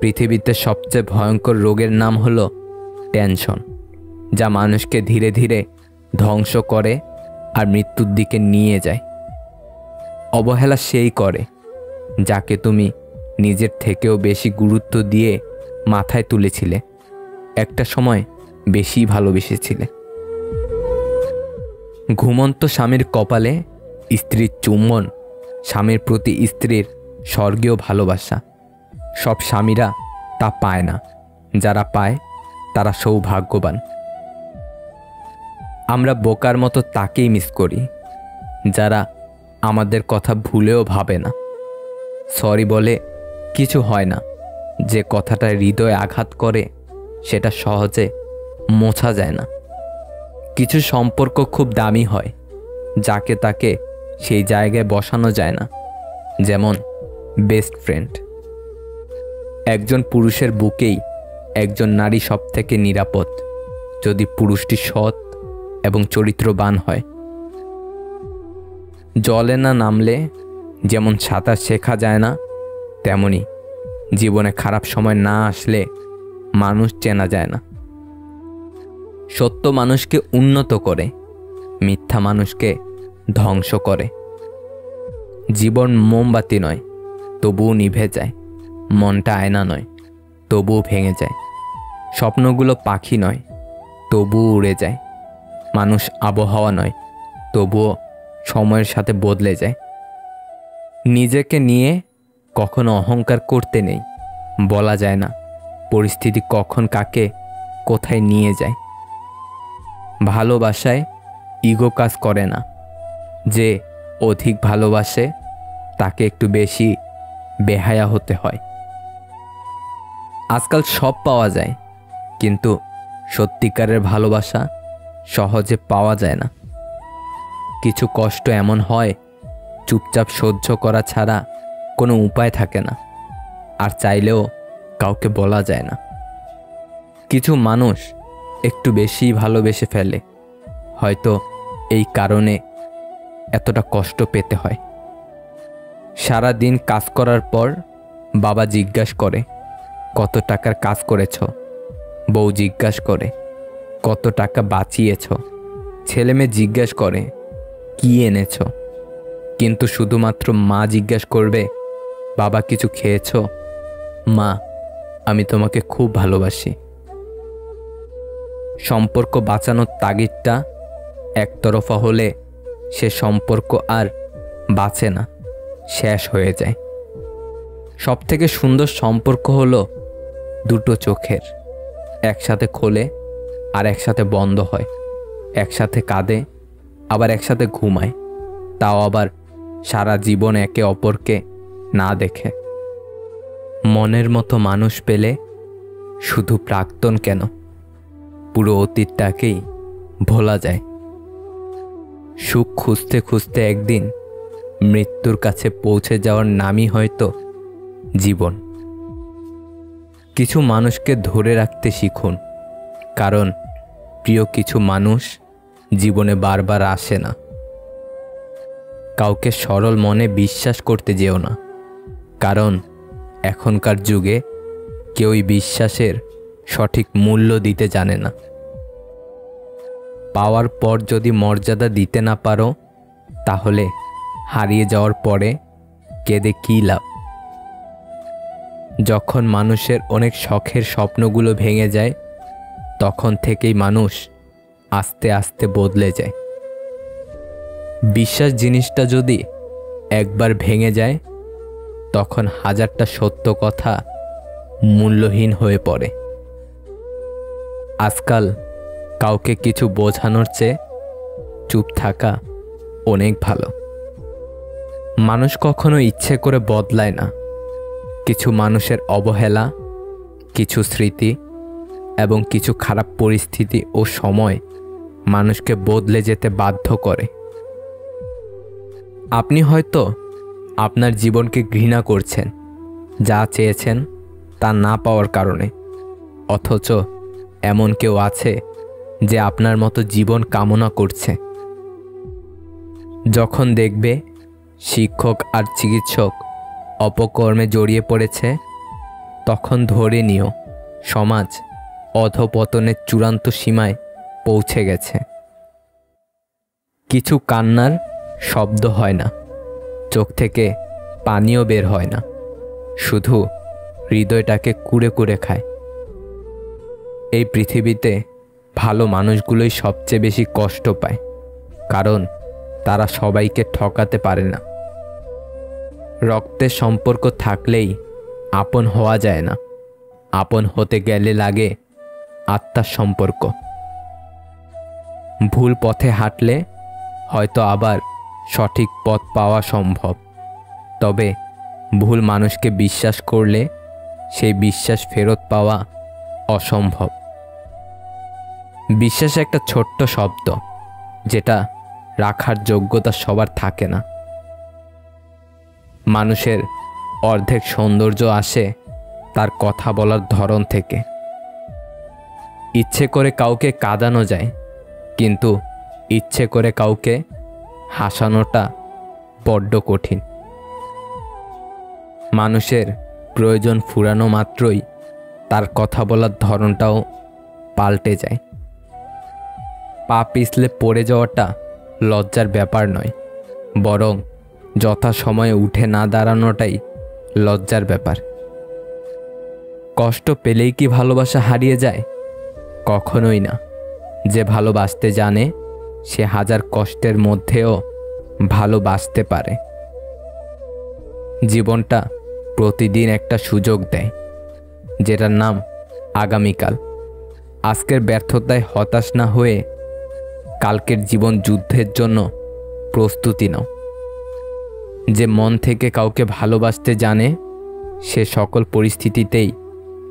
পৃথিবীতে সবচেয়ে ভয়ঙ্কর রোগের নাম হলো টেনশন, যা মানুষকে ধীরে ধীরে ধ্বংস করে আর মৃত্যুর দিকে নিয়ে যায়। অবহেলা সেই করে যাকে তুমি নিজের থেকেও বেশি গুরুত্ব দিয়ে মাথায় তুলেছিলে, একটা সময় বেশি ভালোবেসেছিলে। ঘুমন্ত স্বামীর কপালে স্ত্রীর চুম্বন, স্বামীর প্রতি স্ত্রীর স্বর্গীয় ভালোবাসা, সব স্বামীরা তা পায় না। যারা পায় তারা সৌভাগ্যবান। আমরা বোকার মতো তাকেই মিস করি যারা আমাদের কথা ভুলেও ভাবে না। সরি বলে কিছু হয় না, যে কথাটা হৃদয়ে আঘাত করে সেটা সহজে মোছা যায় না। কিছু সম্পর্ক খুব দামি হয় যাকে তাকে সেই জায়গায় বসানো যায় না, যেমন বেস্ট ফ্রেন্ড। একজন পুরুষের বুকেই একজন নারী সবথেকে নিরাপদ, যদি পুরুষটি সৎ এবং চরিত্রবান হয়। জলে না নামলে যেমন সাঁতার শেখা যায় না, তেমনি জীবনে খারাপ সময় না আসলে মানুষ চেনা যায় না। সত্য মানুষকে উন্নত করে, মিথ্যা মানুষকে ধ্বংস করে। জীবন মোমবাতি নয়, তবুও নিভে যায়। মনটা আয়না নয়, তবুও ভেঙে যায়। স্বপ্নগুলো পাখি নয়, তবুও উড়ে যায়। মানুষ আবহাওয়া নয়, তবুও সময়ের সাথে বদলে যায়। নিজেকে নিয়ে কখনো অহংকার করতে নেই। বলা যায় না পরিস্থিতি কখন কাকে কোথায় নিয়ে যায়। ভালোবাসায় ইগো কাজ করে না। যে অধিক ভালোবাসে তাকে একটু বেশি বেহায়া হতে হয়। আজকাল সব পাওয়া যায়, কিন্তু সত্যিকারের ভালোবাসা সহজে পাওয়া যায় না। কিছু কষ্ট এমন হয় চুপচাপ সহ্য করা ছাড়া কোনো উপায় থাকে না, আর চাইলেও কাউকে বলা যায় না। কিছু মানুষ একটু বেশি ভালোবেসে ফেলে, হয়তো এই কারণে এতটা কষ্ট পেতে হয়। সারা দিন কাজ করার পর বাবা জিজ্ঞাসা করে কত টাকার কাজ করেছ, বউ জিজ্ঞাসা করে কত টাকা বাঁচিয়েছ, ছেলেমেয়ে জিজ্ঞাসা করে কি এনেছ, কিন্তু শুধুমাত্র মা জিজ্ঞাসা করবে বাবা কিছু খেয়েছ। মা, আমি তোমাকে খুব ভালোবাসি। সম্পর্ক বাঁচানোর তাগিদটা একতরফা হলে সে সম্পর্ক আর বাঁচে না, শেষ হয়ে যায়। সবথেকে সুন্দর সম্পর্ক হলো দুটো চোখের, একসাথে খোলে আর একসাথে বন্ধ হয়, একসাথে কাঁদে আবার একসাথে ঘুমায়, তাও আবার সারা জীবন একে অপরকে না দেখে। মনের মতো মানুষ পেলে শুধু প্রাক্তন কেন, পুরো অতীতটাকেই ভোলা যায়। সুখ খুঁজতে খুঁজতে একদিন মৃত্যুর কাছে পৌঁছে যাওয়ার নামই হয়তো জীবন। কিছু মানুষকে ধরে রাখতে শিখুন, কারণ প্রিয় কিছু মানুষ জীবনে বারবার আসে না। কাউকে সরল মনে বিশ্বাস করতে যেও না, কারণ এখনকার যুগে কেউই বিশ্বাসের সঠিক মূল্য দিতে জানে না। পাওয়ার পর যদি মর্যাদা দিতে না পারো তাহলে হারিয়ে যাওয়ার পরে কেঁদে কী লাভ। যখন মানুষের অনেক শখের স্বপ্নগুলো ভেঙে যায় তখন থেকেই মানুষ আস্তে আস্তে বদলে যায়। বিশ্বাস জিনিসটা যদি একবার ভেঙে যায় তখন হাজারটা সত্য কথা মূল্যহীন হয়ে পড়ে। আজকাল কাউকে কিছু বোঝানোর চেয়ে চুপ থাকা অনেক ভালো। মানুষ কখনো ইচ্ছে করে বদলায় না। কিছু মানুষের অবহেলা, কিছু স্মৃতি এবং কিছু খারাপ পরিস্থিতি ও সময় মানুষকে বদলে যেতে বাধ্য করে। আপনি হয়তো আপনার জীবনকে ঘৃণা করছেন যা চেয়েছেন তা না পাওয়ার কারণে, অথচ এমন কেউ আছে যে আপনার মতো জীবন কামনা করছে। যখন দেখবে শিক্ষক আর চিকিৎসক অপকর্মে জড়িয়ে পড়েছে তখন ধরে নিও সমাজ অধঃপতনের চূড়ান্ত সীমায় পৌঁছে গেছে। কিছু কান্নার শব্দ হয় না, চোখ থেকে পানিও বের হয় না, শুধু হৃদয়টাকে কুড়ে কুড়ে খায়। এই পৃথিবীতে ভালো মানুষগুলোই সবচেয়ে বেশি কষ্ট পায়, কারণ তারা সবাইকে ঠকাতে পারে না। রক্তের সম্পর্ক থাকলেই আপন হওয়া যায় না, আপন হতে গেলে লাগে আত্মার সম্পর্ক। ভুল পথে হাঁটলে হয়তো আবার সঠিক পথ পাওয়া সম্ভব, তবে ভুল মানুষকে বিশ্বাস করলে সেই বিশ্বাস ফেরত পাওয়া অসম্ভব। বিশ্বাস একটা ছোট্ট শব্দ যেটা রাখার যোগ্যতা সবার থাকে না। মানুষের অর্ধেক সৌন্দর্য আসে তার কথা বলার ধরন থেকে। ইচ্ছে করে কাউকে কাঁদানো যায়, কিন্তু ইচ্ছে করে কাউকে হাসানোটা বড্ড কঠিন। মানুষের প্রয়োজন ফুরানো মাত্রই তার কথা বলার ধরনটাও পাল্টে যায়। পা পিছলে পড়ে যাওয়াটা লজ্জার ব্যাপার নয়, বরং যথাসময়ে উঠে না দাঁড়ানোটাই লজ্জার ব্যাপার। কষ্ট পেলেই কি ভালোবাসা হারিয়ে যায়? কখনোই না। যে ভালোবাসতে জানে সে হাজার কষ্টের মধ্যেও ভালোবাসতে পারে। জীবনটা প্রতিদিন একটা সুযোগ দেয় যেটার নাম আগামীকাল। আজকের ব্যর্থতায় হতাশ না হয়ে কালকের জীবন যুদ্ধের জন্য প্রস্তুতি নাও। যে মন থেকে কাউকে ভালোবাসতে জানে সে সকল পরিস্থিতিতেই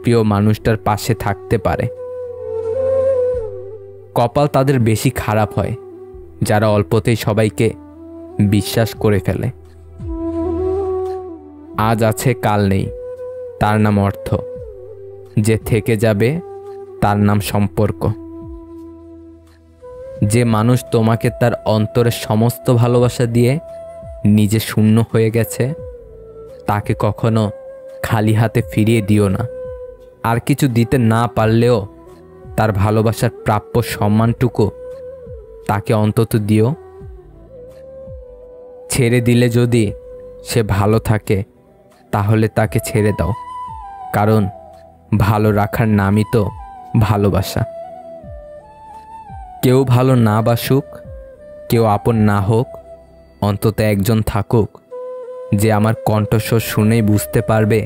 প্রিয় মানুষটার পাশে থাকতে পারে। কপাল তাদের বেশি খারাপ হয় যারা অল্পতেই সবাইকে বিশ্বাস করে ফেলে। আজ আছে কাল নেই, তার নাম অর্থ। যে থেকে যাবে তার নাম সম্পর্ক। যে মানুষ তোমাকে তার অন্তরের সমস্ত ভালোবাসা দিয়ে নিজে শূন্য হয়ে গেছে তাকে কখনো খালি হাতে ফিরিয়ে দিও না। আর কিছু দিতে না পারলেও তার ভালোবাসার প্রাপ্য সম্মানটুকু তাকে অন্তত দিও। ছেড়ে দিলে যদি সে ভালো থাকে তাহলে তাকে ছেড়ে দাও, কারণ ভালো রাখার নামই তো ভালোবাসা। কেউ ভালো না বাসুক, কেউ আপন না হোক, অন্তত একজন থাকুক যে আমার কণ্ঠস্বর শুনেই বুঝতে পারবে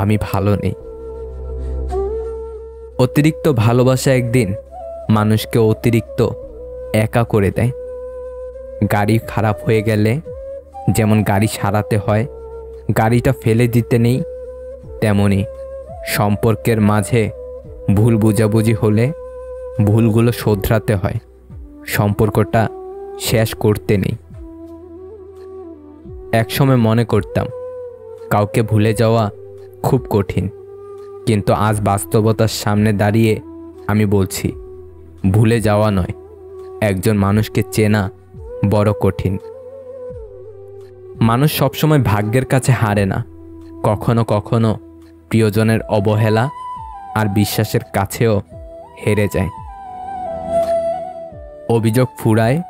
আমি ভালো নেই। অতিরিক্ত ভালোবাসা একদিন মানুষকে অতিরিক্ত একা করে দেয়। গাড়ি খারাপ হয়ে গেলে যেমন গাড়ি সারাতে হয়, গাড়িটা ফেলে দিতে নেই, তেমনি সম্পর্কের মাঝে ভুল বোঝাবুঝি হলে ভুলগুলো শোধরাতে হয়, সম্পর্কটা শেষ করতে নেই। একসময় মনে করতাম কাউকে ভুলে যাওয়া খুব কঠিন, কিন্তু আজ বাস্তবতার সামনে দাঁড়িয়ে আমি বলছি ভুলে যাওয়া নয়, একজন মানুষকে চেনা বড় কঠিন। মানুষ সবসময় ভাগ্যের কাছে হারে না, কখনো কখনো प्रियजनेर अवहेला और विश्वासेर काछेओ हेरे जाए। अभियोग फुराय,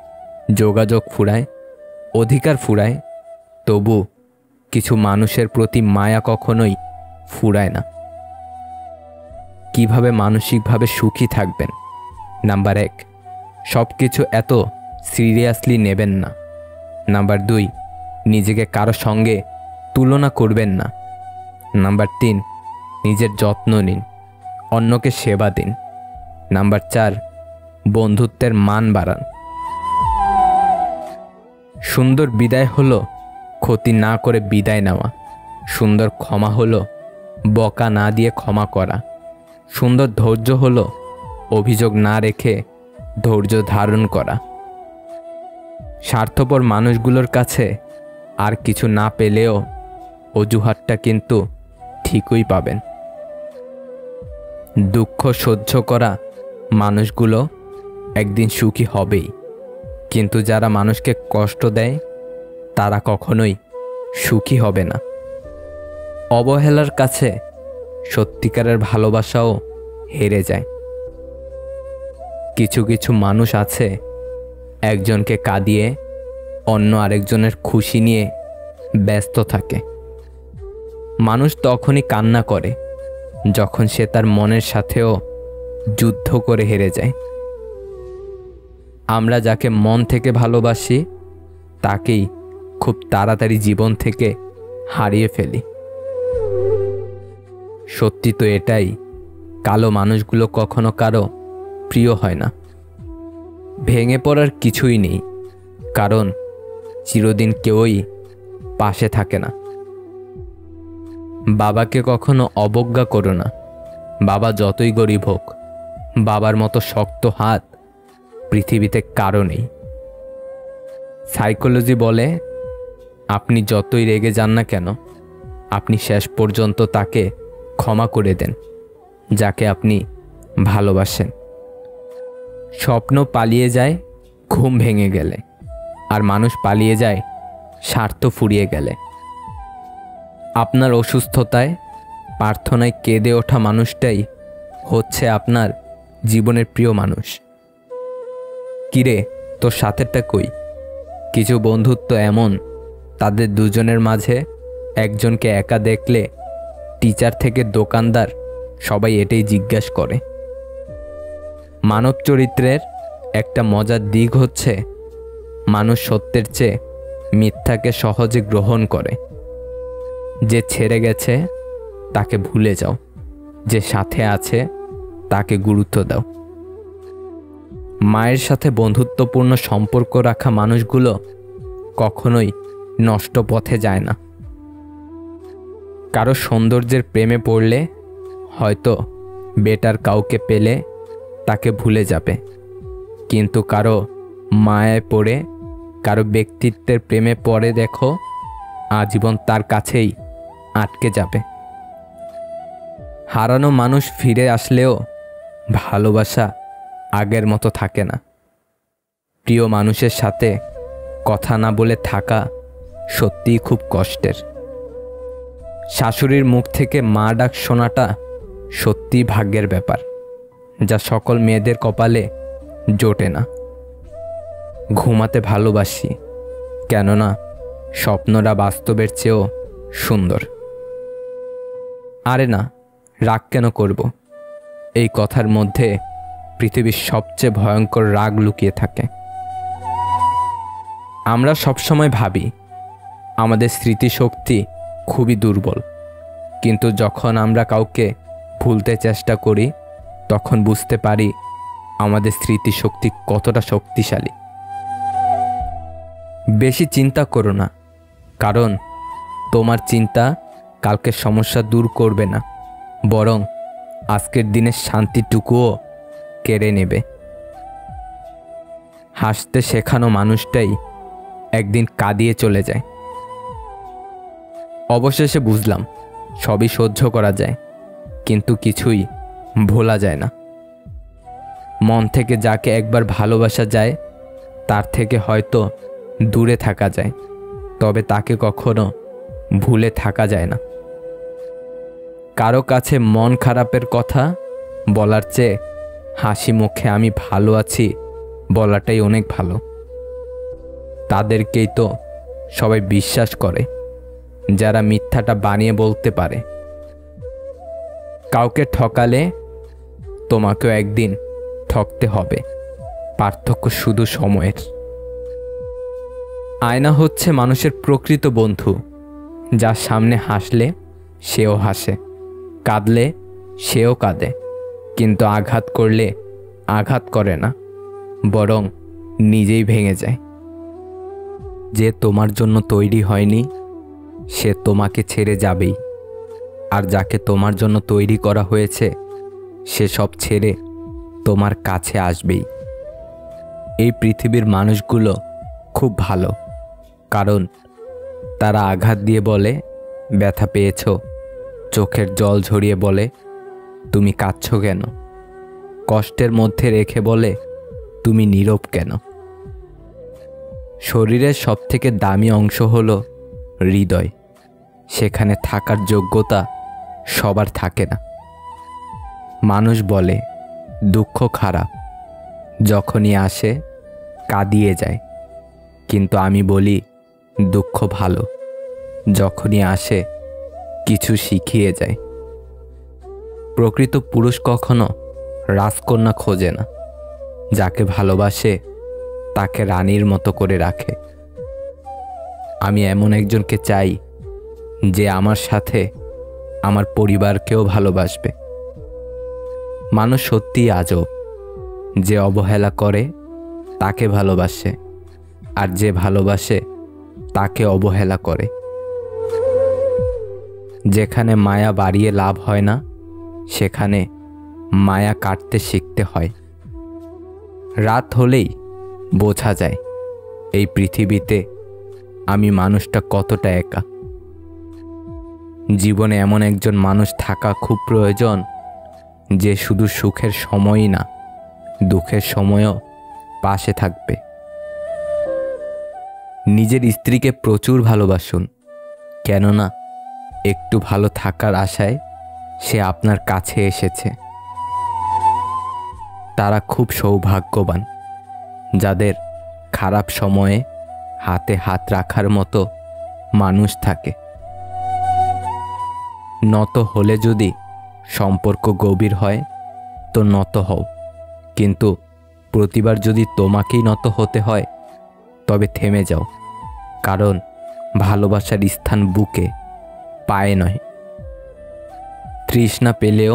जोगाजोग फुराय, अधिकार फुराय, तबु किछु मानुषेर प्रति माया कखनोई फुराय ना। किभाबे मानसिक भावे सुखी थाकबेन? नम्बर एक, सबकिछु एत सिरियासलि नेबेन ना। नम्बर दुई, निजेके कारो संगे तुलना करबेन ना। नम्बर तीन, निजेर जत्न निन, अन्यके सेवा दिन। नम्बर चार, बंधुत्वेर मान बाड़ान। सुंदर विदाय हलो क्षति ना करे विदाय नेওয়া। सुंदर क्षमा हलो बका ना दिए क्षमा करा। सुंदर धैर्य हलो अभियोग ना रेखे धैर्य धारण करा। स्वार्थपर मानुषगुलोर काछे आर किछु ना पेलेओ अजुहातटा किन्तु ठीकई पाबेन। दुःख सह्य करा मानुषगुलो एकदिन सुखी हबेई, किन्तु जारा मानुषके कष्ट देय तारा कखनोई सुखी हबे ना। अवहेलार काछे सत्यिकारेर भालोबासाओ हेरे जाए। किछु किछु मानुष आछे एकजनके कादिये अन्य आरेकजनेर खुशी निये व्यस्त थाके। मानुष तखोनी कान्ना करे जखन से तार मनेर साथेओ युद्ध करे हेरे जाए। आमरा जाके मन थेके भालोबासी ताकेई खूब ताड़ाताड़ी जीवन थेके हारिये फेली। सत्यि तो एटाई कालो मानुषगुलो कखनो कारो प्रिय हय ना। भेंगे पड़ार किछुई नेई, कारण चिरदिन केउई पाशे थाके ना। बाबाके कखनो अवज्ञा करो ना। बाबा जतोई गरीब होक बाबार मतो शक्त हाथ पृथिवीते कारो नेई। साइकोलॉजी बोले आपनी जतोई रेगे जान ना केन आपनी शेष पर्यन्त ताके क्षमा करे देन जाके आपनी भालोबासेन। स्वप्न पालिए जाए घुम भेंगे गेले और मानुष पालिए जाए स्वार्थ फुरिए गेले। आपनार असुस्थताय प्रार्थनाय केंदे ओठा मानुषटाई होच्छे आपनार जीवनेर प्रिय मानुष। किरे तोर साथेरटा कोई? किछु बंधुत्व एमन तादेर दुजोनेर माझे एकजनके एका देखले टीचार थेके दोकानदार सबाई एटाई जिज्ञासा करे। मानव चरित्रेर एकटा मजार दिक होच्छे मानुष सत्येर चेये मिथ्याके सहजे ग्रहण करे। जे छेड़े गेछे ताके भूले जाओ, जे साथे आछे ताके गुरुत्व दाओ। मायेर साथे बंधुत्वपूर्ण सम्पर्क रखा मानुषगुलो कखनोई नष्ट पथे जाय ना। कारो सौंदर्येर प्रेमे पड़ले हयतो बेटार काउके पेले ताके भूले जाबे, किन्तु कारो मायाय पड़े कारो व्यक्तित्वेर प्रेमे पड़े देखो आजीवन तार काछेई आटके जाबे। हारानो मानुष फिरे आसलेओ भालोबासा आगेर मतो थाके ना। प्रिय मानुषेर साथे कथा ना बोले थाका सत्यिई खूब कष्टेर। शाशुड़ीर मुख थेके मा डाक शोनाटा सत्यिई भाग्येर ब्यापार जा सकल मेयेदेर कपाले जोटे ना। घुमाते भालोबासी केनना स्वप्नरा बास्तबेर चेয়েও सुंदर। आरे ना राग केन करब, एई कथार मध्य पृथिवीर सबचेয়ে भयंकर राग लुकिए थाके। आमरा सब समय भाबी आमादेर स्मृतिशक्ति खूबई दुर्बल, किन्तु जखन आमरा काउके भुलते चेष्टा करी तखन बुझते पारी आमादेर स्मृतिशक्ति कतटा शक्तिशाली। बेशी चिंता करो ना, कारण तोमार चिंता कालके समस्या दूर करबे ना, बरং आजकेर दिनेर शांतिटुकुओ केड़े नेबे। हासते शेखानो मानुषटाई एकदिन कादिये चले जाए। अवशेषे बुझलाम सबई सह्य करा जाए, किन्तु किछुई भोला जाए ना। मन थेके जाके एकबार भालोबासा जाए तार थेके हयतो दूरे थाका जाए, तबे ताके कखनो भूले थाका जाए ना। কারো কাছে মন খারাপের কথা বলার চেয়ে হাসি মুখে আমি ভালো আছি বলাটাই অনেক ভালো। তাদেরকেই তো সবাই বিশ্বাস করে যারা মিথ্যাটা বানিয়ে বলতে পারে। কাউকে ঠকালে তোমাকেও একদিন ঠকতে হবে, পার্থক্য শুধু সময়ের। আয়না হচ্ছে মানুষের প্রকৃত বন্ধু, যার সামনে হাসলে সেও হাসে, কাঁদলে সেও কাঁদে, কিন্তু আঘাত করলে আঘাত করে না, বরং নিজেই ভেঙে যায়। যে তোমার জন্য তৈরি হয়নি সে তোমাকে ছেড়ে যাবেই, আর যাকে তোমার জন্য তৈরি করা হয়েছে সে সব ছেড়ে তোমার কাছে আসবেই। এই পৃথিবীর মানুষগুলো খুব ভালো, কারণ তারা আঘাত দিয়ে বলে ব্যথা পেয়েছ, চোখের জল ঝরিয়ে বলে তুমি কাঁদছ কেন, কষ্টের মধ্যে রেখে বলে তুমি নীরব কেন। শরীরের সবথেকে দামি অংশ হলো হৃদয়, সেখানে থাকার যোগ্যতা সবার থাকে না। মানুষ বলে দুঃখ খারাপ, যখনই আসে কাঁদিয়ে যায়, কিন্তু আমি বলি দুঃখ ভালো, যখনই আসে কিছু শিখিয়ে যায়। প্রকৃত পুরুষ কখনো রাজকন্যা খোঁজে না, যাকে ভালোবাসে তাকে রানীর মতো করে রাখে। আমি এমন একজনকে চাই যে আমার সাথে আমার পরিবারকেও ভালোবাসবে। মানুষ সত্যিই আজব, যে অবহেলা করে তাকে ভালোবাসে, আর যে ভালোবাসে তাকে অবহেলা করে। যেখানে মায়া বাড়িয়ে লাভ হয় না সেখানে মায়া কাটতে শিখতে হয়। রাত হলেই বোঝা যায় এই পৃথিবীতে আমি মানুষটা কতটা একা। জীবনে এমন একজন মানুষ থাকা খুব প্রয়োজন, যে শুধু সুখের সময়ই না, দুঃখের সময়ও পাশে থাকবে। নিজের স্ত্রীকে প্রচুর ভালোবাসুন, কেননা একটু ভালো থাকার আশায় সে আপনার কাছে এসেছে। তারা খুব সৌভাগ্যবান, যাদের খারাপ সময়ে হাতে হাত রাখার মতো মানুষ থাকে। নত হলে যদি সম্পর্ক গভীর হয় তো নত হও, কিন্তু প্রতিবার যদি তোমাকেই নত হতে হয় তবে থেমে যাও, কারণ ভালোবাসার স্থান বুকে, পায়ে নয়। তৃষ্ণা পেলেও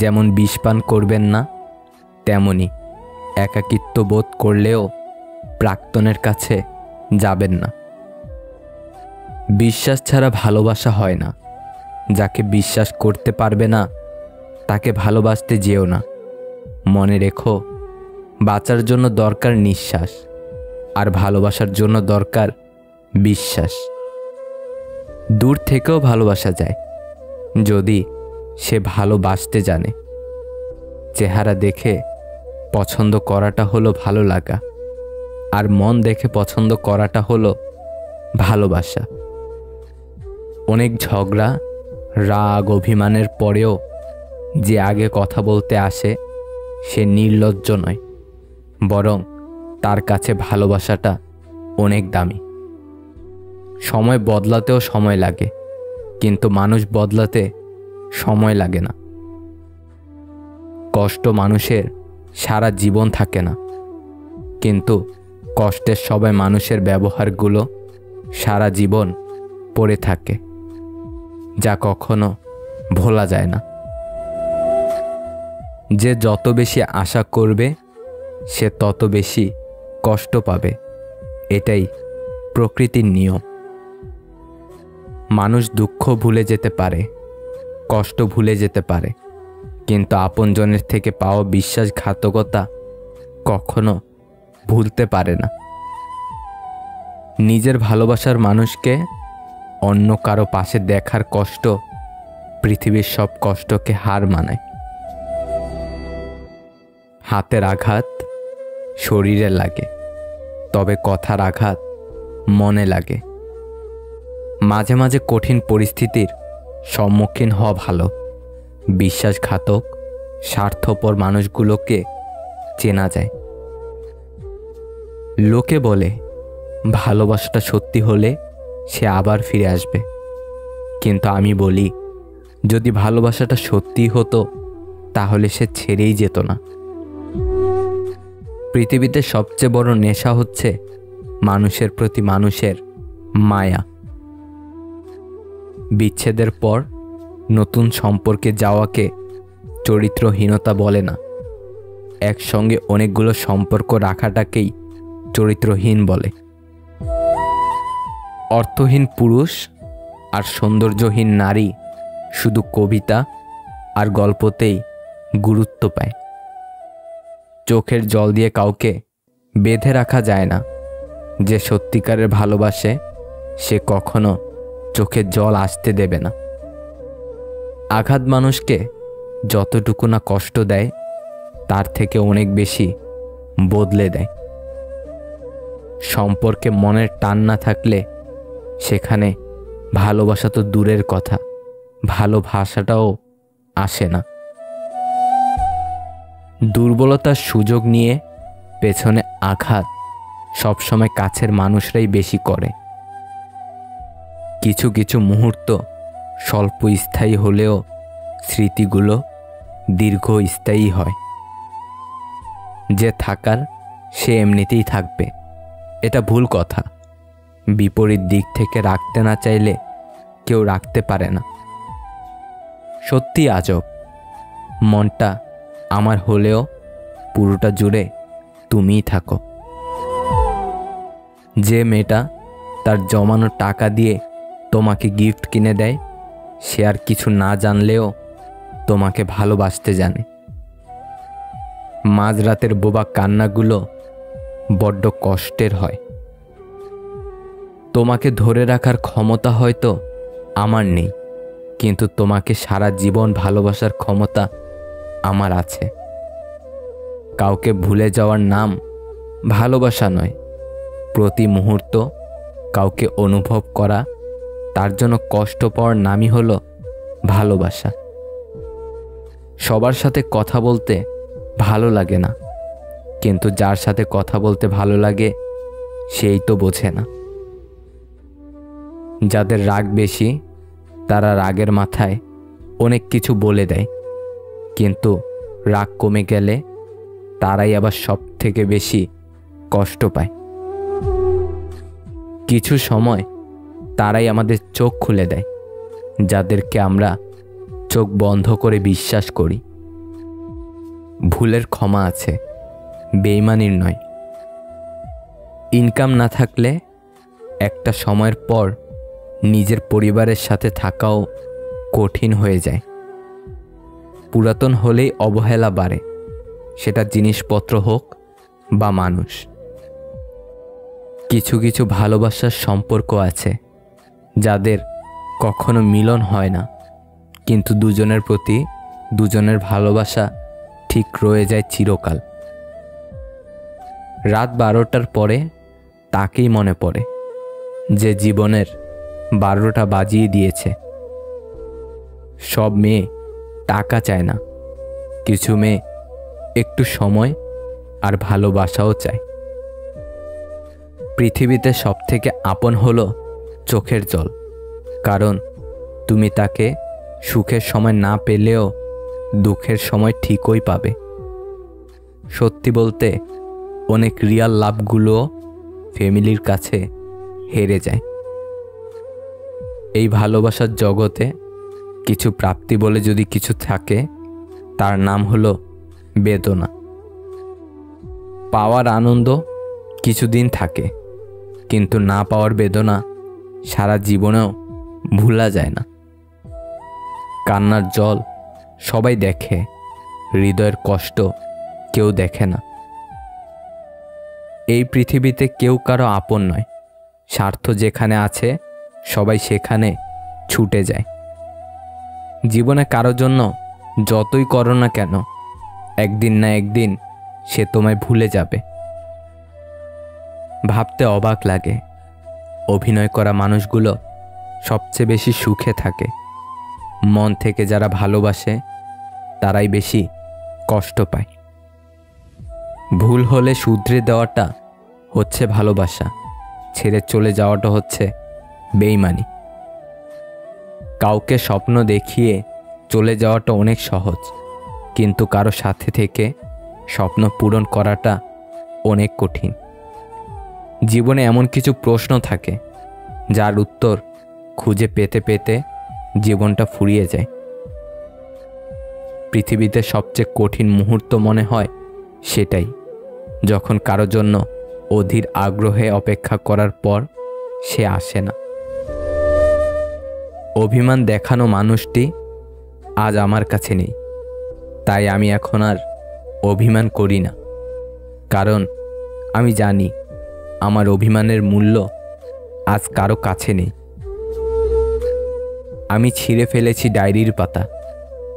যেমন বিষ পান করবেন না, তেমনি একাকিত্ব বোধ করলেও প্রাক্তনের কাছে যাবেন না। বিশ্বাস ছাড়া ভালোবাসা হয় না, যাকে বিশ্বাস করতে পারবে না তাকে ভালোবাসতে যেও না। মনে রেখো, বাঁচার জন্য দরকার নিঃশ্বাস, আর ভালোবাসার জন্য দরকার বিশ্বাস। দূর থেকেও ভালোবাসা যায়, যদি সে ভালোবাসতে জানে। চেহারা দেখে পছন্দ করাটা হলো ভালো লাগা, আর মন দেখে পছন্দ করাটা হলো ভালোবাসা। অনেক ঝগড়া, রাগ, অভিমানের পরেও যে আগে কথা বলতে আসে সে নির্লজ্জ নয়, বরং তার কাছে ভালোবাসাটা অনেক দামি। সময় বদলাতেও সময় লাগে, কিন্তু মানুষ বদলাতে সময় লাগে না। কষ্ট মানুষের সারা জীবন থাকে না, কিন্তু কষ্টের সবাই মানুষের ব্যবহারগুলো সারা জীবন পড়ে থাকে, যা কখনো ভোলা যায় না। যে যত বেশি আশা করবে সে তত বেশি কষ্ট পাবে, এটাই প্রকৃতির নিয়ম। মানুষ দুঃখ ভুলে যেতে পারে, কষ্ট ভুলে যেতে পারে, কিন্তু আপনজনের থেকে পাওয়া বিশ্বাসঘাতকতা কখনো ভুলতে পারে না। নিজের ভালোবাসার মানুষকে অন্য কারো পাশে দেখার কষ্ট পৃথিবীর সব কষ্টকে হার মানায়। হাতের আঘাত শরীরে লাগে, তবে কথার আঘাত মনে লাগে। মাঝে মাঝে কঠিন পরিস্থিতির सम्मुखीन हवा भालो। विश्वासघातक स्वार्थपर मानुषगुलोके चेना जाए। लोके बोले भालोबासाटा सत्यि होले से आबार फिरे आसबे, किन्तु आमी बोली यदि भालोबासाटा सत्यि हतो ताहले से छेड़ेई जेतो ना। पृथिवीते सबचेये बड़ नेशा हच्छे मानुषेर प्रति मानुषेर माया। विच्छेदेर पर नतून सम्पर्के जाओयाके चरित्रहीनता बोले ना, एक संगे अनेकगुलो सम्पर्क राखाटाकेई चरित्रहीन बोले। अर्थहीन पुरुष और सौंदर्यहीन नारी शुधु कविता और गल्पतेई गुरुत्व पाय। चोखेर जल दिए काउके बेधे रखा जाए ना। जे सत्यिकारेर भालोबासे से कखनो चोखे जल आसते देबे ना। आघात मानुषके जतटुकु ना कष्ट देय तार थेके अनेक बेशी बदले देय। सम्पर्के मनेर टान ना थाकले सेखाने भालोबासा तो दूरेर कथा भालोबासाटाओ आसे ना। दुर्बलतार सुयोग निये पेछने आघात सब समय काछेर मानुषराई बेशी करे। किछु किछु मुहूर्त स्वल्प स्थायी होलेओ स्मृतिगुलो दीर्घ स्थायी हय। जे थाकार से एमनितेई थाकबे एटा भूल कथा। विपरीत दिक थेके राखते ना चाइले केउ राखते पारे ना। सत्यि आजब मनटा आमार होलेओ पुरोटा जुड़े तुमिई थाको। जे मेटा तार जमानो टाका दिए तोमाके गिफ्ट किने देय से आर किछु ना जानलेओ तोमाके भालोबासते जाने। माझरातेर बोबा कान्नागुलो बड्ड कष्टेर हय। तोमाके धरे राखार क्षमता हयतो आमार नेई, किन्तु तोमाके सारा जीवन भालोबासार क्षमता आमार आछे। काउके भूले जावार नाम भालोबासा नय। प्रति मुहूर्त काउके अनुभव करा तार जोनो कष्ट पावार नामई हलो भालोबासा। सबार साथे कथा बोलते भालो लागे ना, किन्तु जार साथे कथा बोलते भालो लागे सेई तो बोझे ना। जादेर राग बेशी तारा रागेर माथाय अनेक किछु बोले देय, किन्तु राग कमे गेले ताराई आबार सबथेके बेशी कष्ट पाय। किछु समय ताराई आमादेर चोख खुले देय जादेरके आमरा चोख बंधो करे विश्वास करी। भूलेर क्षमा आछे, बेईमानिर नय। इनकाम ना थाकले एकटा समयेर पर निजेर परिवारेर साथे थाकाओ कठिन हये जाय। पुरातन होलेई अवहेला बाड़े, सेटा जिनिसपत्र होक बा मानुष। किछु किछु भालोबासार सम्पर्क आछे जादेर कखनो मिलन हय ना, किन्तु दुजोनेर प्रति दुजोनेर भालोबासा ठीक रये जाय चिरकाल। रात बारोटार परे ताकेई मने पड़े जे जीवनेर बारोटा बाजिए दिएछे। सब मेये टाका चाय ना, किछु मेये एकटू समय आर भालोबासाओ चाय। पृथिवीते सबथेके आपन हलो चोखेर जल, कारण तुमी ताके सुखेर समय ना पेलेओ दुखेर समय ठीकोई पाबे। सत्यि बोलते अनेक रियल लाभगुलो फैमिलिर काछे हेरे जाए। एई भालोबासार जगते किछु प्राप्ति बोले जोदी किछु थाके तार नाम हलो बेदना। पावार आनंद किछुदिन थाके, किन्तु ना पावार बेदना सारा जीवनेओ भुला जाए ना। कान्नार जल सबाई देखे, हृदयेर कष्ट केउ देखे ना। एई पृथिवीते केउ कारो आपन नय। स्वार्थ जेखाने आछे सबाई सेखाने छूटे जाए। जीवने कारो जन्य जतई करो ना केन एकदिन ना एकदिन से तोमाय भूले जाबे। भाबते अबाक लागे अभिनय करा मानुषगुलो सबचेये बेशी सुखे थाके, मन थेके जारा भालोबाशे ताराई बेशी कष्ट पाय। भूल होले शुधरे देवाटा होच्छे भालोबाशा, छेड़े चले जावाटा होच्छे बेईमानी। काउके स्वप्न देखिए चले जावाटा अनेक सहज, किन्तु कारो साथे थेके स्वप्न पूरण कराटा अनेक कठिन। जीवने एमन किछु प्रश्न थाके जार उत्तर खुजे पेते पेते जीवनटा फुरिये जाए। पृथिवीते सबचेये कठिन मुहूर्त मने हय सेटाई, जखन कारो जन्य अधीर आग्रहे अपेक्षा करार पर से आसे ना। अभिमान देखानो मानुषटी आज आमार काछे नेई, ताई आमी एखन आर अभिमान करी ना। कारण आमी जानी आमार अभिमानेर मूल्य आज कारो काछे नेई। आमी छिड़े फेलेछि डायरिर पाता,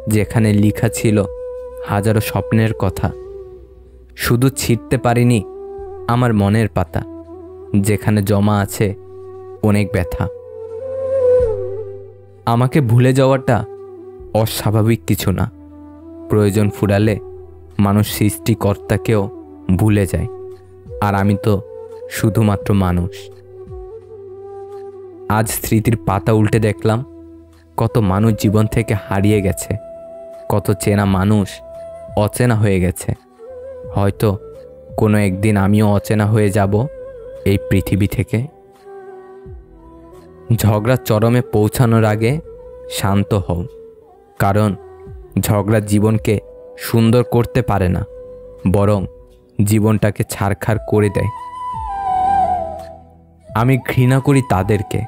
जेखाने लेखा छिलो हजारो स्वप्नेर कथा। शुधु छिड़ते पारिनी आमार मनेर पाता, जेखाने जमा आछे अनेक ब्यथा। आमाके भूले जावाटा अस्वाभाविक किछु ना, प्रयोजन फुराले मानुष सृष्टिकर्ताकेओ भूले जाए। आर आमी तो शुधुमात्र मानुष। आज स्मृतिर पाता उल्टे देखलाम कत मानुष जीवन थेके हारिये गेछे, कत चेना मानुष अचेना हये गेछे। हयतो कोनो एक दिन आमिओ अचेना हये जाबो एई पृथिवी थेके। झगड़ा चरमे पौঁছানোর आगे शांत हओ, कारण झगड़ा जीवन के सुंदर करते पारे ना, बरং जीवनटाके ছারখার करे देয়। आमी घृणा करी तादेरके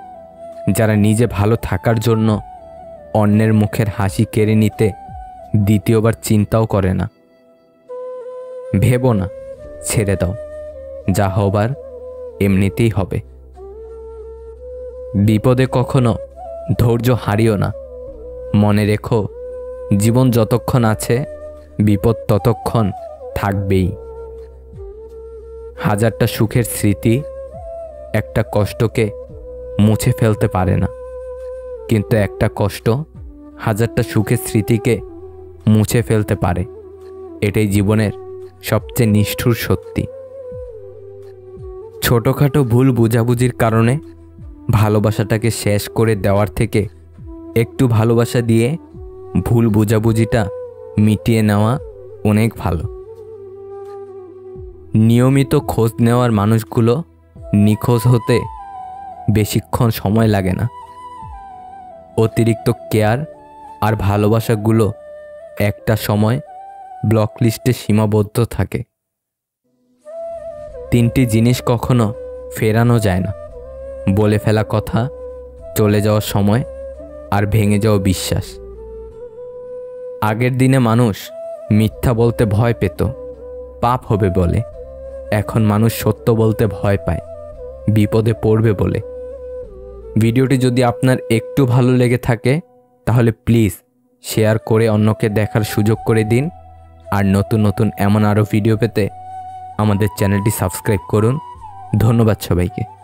जारा निजे भालो थाकार जोन्नो अन्येर मुखेर हासि केड़े निते द्वितीयबार चिंताओ करे ना। भेबो ना, छेड़े दाओ, जा होबार एमनितेई होबे। विपदे कखनो धैर्य हारियो ना। मने रेखो जीवन जतक्षण आछे विपद ततक्षण थाकबेई। हाजारटा सुखेर स्मृति एकटा कष्टके मुछे फेलते पारे ना, किन्तु एकटा कष्ट हाजारटा सुखेर स्मृतिके मुछे फेलते पारे। एटाई जीवनेर सबचेये निष्ठुर सत्यि। छोटोखाटो भूल बुझाबुझिर कारणे भालोबासाटाके शेष करे देওয়ার থেকে একটু ভালোবাসা দিয়ে ভুল বোঝাবুঝিটা মিটিয়ে নেওয়া অনেক ভালো। নিয়মিত খোঁজ নেওয়ার মানুষগুলো নিখোঁজ হতে বেশিক্ষণ সময় লাগে না। অতিরিক্ত কেয়ার আর ভালোবাসাগুলো একটা সময় ব্লক লিস্টে সীমাবদ্ধ থাকে। তিনটি জিনিস কখনো ফেরানো যায় না, बोले फेला कथा, चले जाओ समय और भेंगे जाओ विश्वास। आगेर दिने मानुष मिथ्या बोलते भय पेतो, पाप होबे बोले। एखन मानुष सत्य बोलते भय पाय, विपदे पड़बे बोले। भिडियोटी जोदि आपनार एकटू भालो लेगे थाके ताहले प्लिज शेयर करे अन्यके देखार सुयोग करे दिन। और नतून नतून एमन आरो भिडियो पेते आमादेर चैनलटी सबस्क्राइब करुन। धन्यवाद सबाइके।